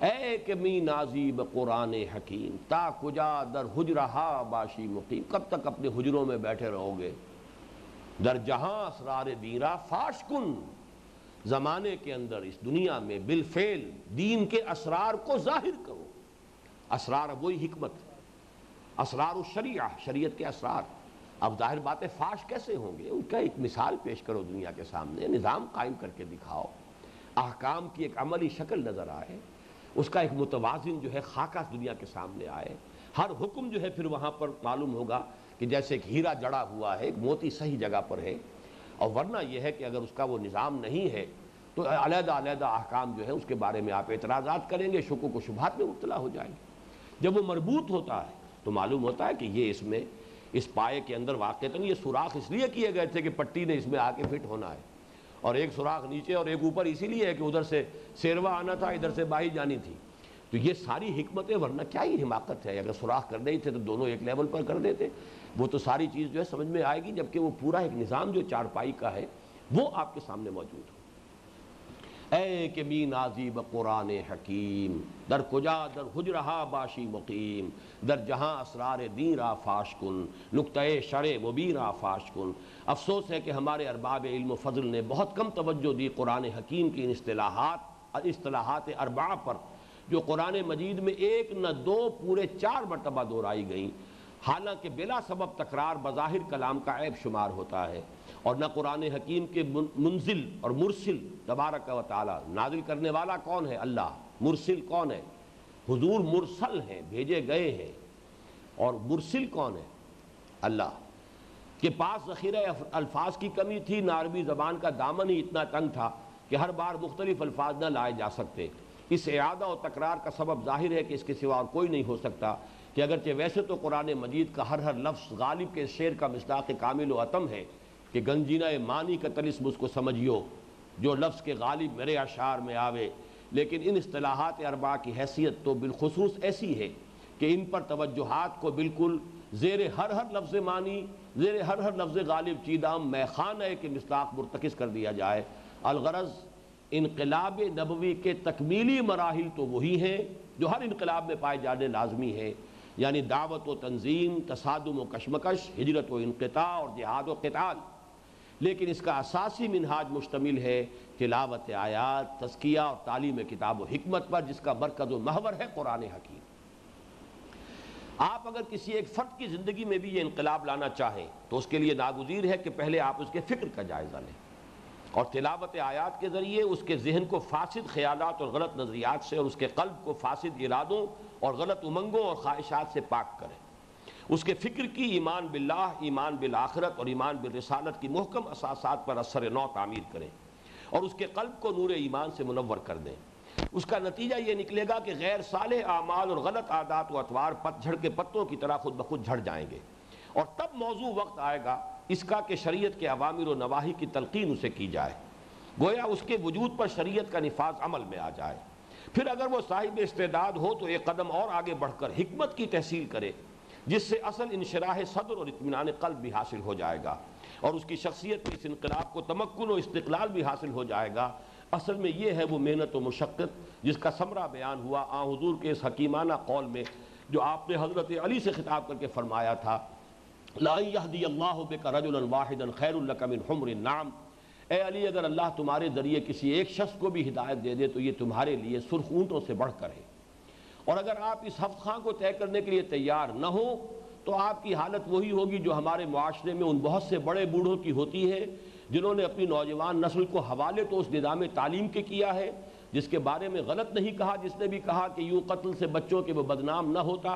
ऐ के मी नाज़ीब कुरान हकीम, ताकुजा दर हुजरहा बाशी मुकीम, कब तक अपने हुजरों में बैठे रहोगे। दर जहाँ असरार दीरा फाशकुन, ज़माने के अंदर इस दुनिया में बिलफेल दीन के असरार को जाहिर करो। असरार वही हिकमत, असरार शरीया, शरीयत के असरार। अब जाहिर बात है फाश कैसे होंगे, उनका एक मिसाल पेश करो दुनिया के सामने, निज़ाम कायम करके दिखाओ, अहकाम की एक अमली शक्ल नज़र आए, उसका एक मुतवाज़िन जो है खाका दुनिया के सामने आए। हर हुक्म जो है फिर वहाँ पर मालूम होगा कि जैसे एक हीरा जड़ा हुआ है, एक मोती सही जगह पर है। और वरना यह है कि अगर उसका वो निज़ाम नहीं है तो अलग अलग अहकाम जो है उसके बारे में आप एतराज़ात करेंगे, शुक व शुबहात में मुब्तला हो जाएंगे। जब वो मरबूत होता है तो मालूम होता है कि ये इसमें इस पाए के अंदर वाक़तन ये सुराख इसलिए किए गए थे कि पट्टी ने इसमें आके फिट होना है, और एक सुराख नीचे और एक ऊपर इसीलिए है कि उधर से सेरवा आना था, इधर से बाही जानी थी। तो ये सारी हिकमतें, वरना क्या ही हिमाकत है। अगर सुराख करने ही थे तो दोनों एक लेवल पर कर देते, वो तो सारी चीज़ जो है समझ में आएगी, जबकि वो पूरा एक निज़ाम जो चारपाई का है वो आपके सामने मौजूद हो। ऐ के मी नाज़ीब कुरान हकीम, दर कुजा दर हुजरहा बाशी मुकीम, दर जहाँ असरार दीरा फाशकुन, नुक्तए शरे मुबीरा फाशकुन। अफसोस है कि हमारे अरबाब इल्म फ़ज़ल ने बहुत कम तवज्जो दी कुरान हकीम की इन इस्तिलाहात इस्तिलाहात अरबा पर, जो कुरान मजीद में एक न दो पूरे चार मरतबा दोहराई गई, हालांकि बिला सबब तकरार बज़ाहिर कलाम का ऐब शुमार होता है। और न कुरान हकीम के मुंजिल और मुरसिल तबारक व तआला, नाजिल करने वाला कौन है अल्लाह, मुरसिल कौन है हुजूर, मुरसल हैं भेजे गए हैं, और मुरसिल कौन है अल्लाह। के पास ज़ख़ीरा अल्फाज की कमी थी, ना अरबी ज़बान का दामन ही इतना तंग था कि हर बार मुख्तलिफ अल्फाज न लाए जा सकते। इस इआदा और तकरार का सबब जाहिर है कि इसके सिवा कोई नहीं हो सकता, कि अगरचे वैसे तो कुरान मजीद का हर हर लफ्ज़ गालिब के शेर का मिस्दाक़ कामिल व अतम है कि गंजीना मानी का तलिस्म उसको समझियो, जो लफ्ज़ के गालिब मेरे अशार में आवे। लेकिन इन इस्तिलाहात अरबा की हैसियत तो बिलखसूस ऐसी है कि इन पर तवज्जुहात को बिल्कुल ज़ेर हर हर लफ्ज़ मानी, ज़ेर हर हर लफ्ज़ गालिब चीदाम मैखाना के मिस्दाक़ मुर्तकिस कर दिया जाए। अलगरज़ इनकलाब नबवी के तकमीली मराहिल तो वही हैं जो हर इनकलाब में पाए जाने लाजमी हैं, यानी दावत व तंजीम, तसादुम व कशमकश, हिजरत व इनक़िता और जिहाद व क़िताल। लेकिन इसका असासी मिनहाज मुश्तमिल है तिलावत आयात, तज़किया और तालीम किताब व हिकमत पर, जिसका मरकज़ व महवर है कुरान हकीम। आप अगर किसी एक फ़र्द की ज़िंदगी में भी ये इनकलाब लाना चाहें तो उसके लिए नागुज़ीर है कि पहले आप उसके फ़िक्र का जायज़ा लें और तिलावत आयात के ज़रिए उसके जहन को फासिद ख्यालात और गलत नज़रियात से, और उसके कल्ब को फासिद इरादों और गलत उमंगों और ख्वाहिशात से पाक करें। उसके फ़िक्र की ईमान बिल्लाह, ईमान बिल आखरत और ईमान बिल रिसालत की मुहकम असासात पर असर नौ तामीर करें और उसके कल्ब को नूर ईमान से मुनव्वर कर दें। उसका नतीजा ये निकलेगा कि गैर साले आमाल और गलत आदात व अतवार पतझड़ के पत्तों की तरह खुद ब खुद झड़ जाएंगे और तब मौजू वक्त आएगा इसका कि शरीयत के अवामिर व नवाही की तलकीन उसे की जाए, गोया उसके वजूद पर शरीयत का निफाज अमल में आ जाए। फिर अगर वो साहिब इस्तेदाद हो तो एक कदम और आगे बढ़कर हिकमत की तहसील करे, जिससे असल इंशराह सदर और इत्मीनान कल्ब भी हासिल हो जाएगा और उसकी शख्सियत में इस इनकलाब को तमक्कुन और इस्तिक़लाल भी हासिल हो जाएगा। असल में ये है वो मेहनत व मशक्क़त जिसका समरा बयान हुआ आ हुजूर के इस हकीमाना कौल में, जो आपने हज़रत अली से खिताब करके फरमाया था, ला यहदी अल्लाहु बिका रजुलन वाहिदन खैरुल लक मिन हumurin नाम। ए अली, अगर अल्लाह तुम्हारे ज़रिए किसी एक शख्स को भी हिदायत दे दे तो ये तुम्हारे लिए सुर्ख ऊँटों से बढ़कर है। और अगर आप इस हफ्त खां को तय करने के लिए तैयार न हो तो आपकी हालत वही होगी जो हमारे माशरे में उन बहुत से बड़े बूढ़ों की होती है जिन्होंने अपनी नौजवान नस्ल को हवाले तो उस निज़ाम तालीम के किया है जिसके बारे में गलत नहीं कहा जिसने भी कहा कि यूँ कत्ल से बच्चों के वो बदनाम न होता।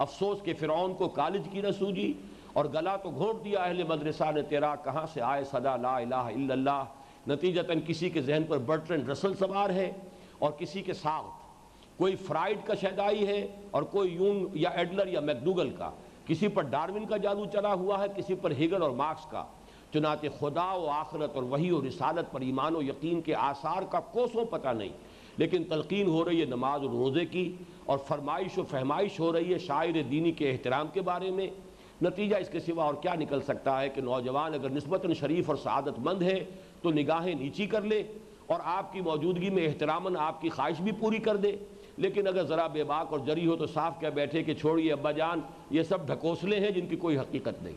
अफसोस के फ़िरौन को कालिज की न सूझी और गला तो घोंट दिया अहले मदरसा ने, तेरा कहाँ से आए सदा ला इलाहा इल्लल्लाह। नतीजतन किसी के जहन पर बर्ट्रैंड रसल सवार है और किसी के साथ कोई फ्राइड का शैदाई है और कोई यूंग या एडलर या मैकडूगल का, किसी पर डार्विन का जादू चला हुआ है, किसी पर हेगल और मार्क्स का। चुनाते खुदा व आखरत और वही और रिसालत पर ईमान व यकीन के आसार का कोसों पता नहीं, लेकिन तलकीन हो रही है नमाज और रोज़े की और फरमाइश व फहमाइश हो रही है शायर दीनी के एहतराम के बारे में। नतीजा इसके सिवा और क्या निकल सकता है कि नौजवान अगर निस्बतन शरीफ और सआदतमंद है तो निगाहें नीची कर ले और आपकी मौजूदगी में एहतरामन आपकी ख्वाहिश भी पूरी कर दे, लेकिन अगर ज़रा बेबाक और जरी हो तो साफ कह बैठे कि छोड़िए अब्बा जान, ये सब ढकोसले हैं जिनकी कोई हकीकत नहीं।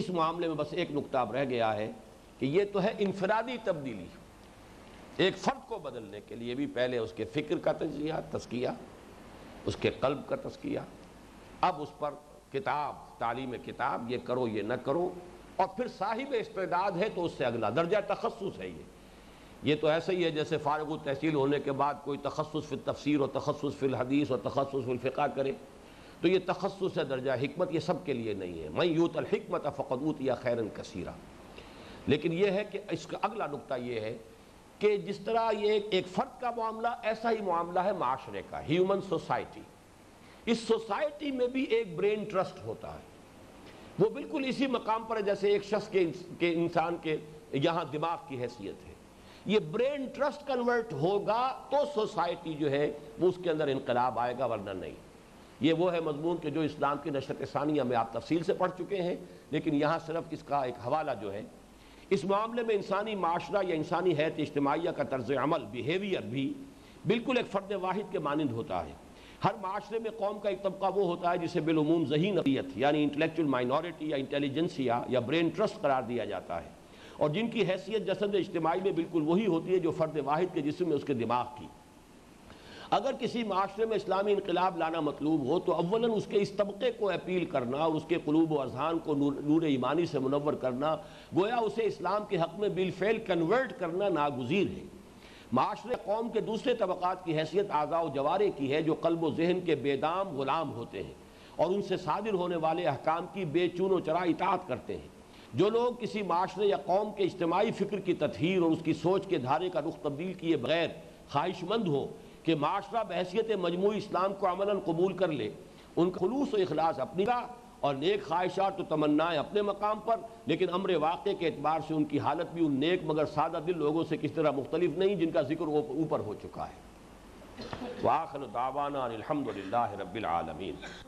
इस मामले में बस एक नुक्ता रह गया है कि ये तो है इनफरादी तब्दीली, एक फ़र्द को बदलने के लिए भी पहले उसके फ़िक्र का तजिया तस्किया, उसके कल्ब का तस्किया, अब उस पर किताब तालीम किताब, ये करो ये न करो, और फिर साहिब इस्तेदाद है तो उससे अगला दर्जा तखस्सुस है। ये ये तो ऐसे ही है जैसे फारगु तहसील होने के बाद कोई तखस्सुस फिल तफसीर और तखस्सुस फिल हदीस और तखस्सुस फिल फ़िक़्ह करे, तो ये तखस्सुस है दर्जा हिकमत ये सब के लिए नहीं है। मैं यूतल हिकमत फ़क़द ऊतिया खैरन कसीरा। लेकिन यह है कि इसका अगला नुक्ता ये है कि जिस तरह ये एक फ़र्द का मामला, ऐसा ही मामला है माशरे का, ह्यूमन सोसाइटी। इस सोसाइटी में भी एक ब्रेन ट्रस्ट होता है, वो बिल्कुल इसी मकाम पर है जैसे एक शख्स के, के इंसान के यहाँ दिमाग की हैसियत है। ये ब्रेन ट्रस्ट कन्वर्ट होगा तो सोसाइटी जो है वो उसके अंदर इनकलाब आएगा, वरना नहीं। ये वो है मजमून के जो इस्लाम की नशत सानिया में आप तफसील से पढ़ चुके हैं, लेकिन यहाँ सिर्फ इसका एक हवाला जो है। इस मामले में इंसानी माशरा या इंसानी हैत इज्तिमाइया का तर्ज अमल, बिहेवियर भी बिल्कुल एक फ़र्द वाहिद के मानंद होता है। हर माशरे में कौम का एक तबका वो होता है जिसे बिलुमूम ज़हीन अक़लियत यानी इंटेलेक्चुअल माइनॉरिटी या इंटेलिजेंसिया या ब्रेन ट्रस्ट करार दिया जाता है, और जिनकी हैसियत जसद इज्तिमाई में बिल्कुल वही होती है जो फ़र्द वाहिद के जिस्म में उसके दिमाग की। अगर किसी माशरे में इस्लामी इनकलाब लाना मतलूब हो तो अव्वलन उसके इस तबके को अपील करना और उसके क़ुलूब व अज़हान को नूर, नूर ईमानी से मुनव्वर करना, गोया उसे इस्लाम के हक़ में बिलफेल कन्वर्ट करना नागुज़ीर है। माशरे कौम के दूसरे तबक़ात की हैसियत आज़ा व जवारे की है जो क़ल्ब व ज़हन के बेदाम ग़ुलाम होते हैं और उनसे सादिर होने वाले अहकाम की बेचून व चरा इताअत करते हैं। जो लोग किसी माशरे या कौम के इज्तिमाई फ़िक्र की तत्हीर और उसकी सोच के धारे का रुख तब्दील किए बगैर ख्वाहिशमंद हो कि माशरा बहैसियत मजमूई इस्लाम को अमलन कबूल कर ले, उनका खुलूस व इखलास अपनी और नेक ख्वाहिशात तो तमन्नाएँ अपने मकाम पर, लेकिन अमर वाक़े के एतबार से उनकी हालत भी उन नेक मगर सादा दिल लोगों से किस तरह मुख्तलिफ नहीं जिनका जिक्र ऊपर हो चुका है। वाखिर दावाना अनिल हम्दुलिल्लाह रब्बिल आलमीन।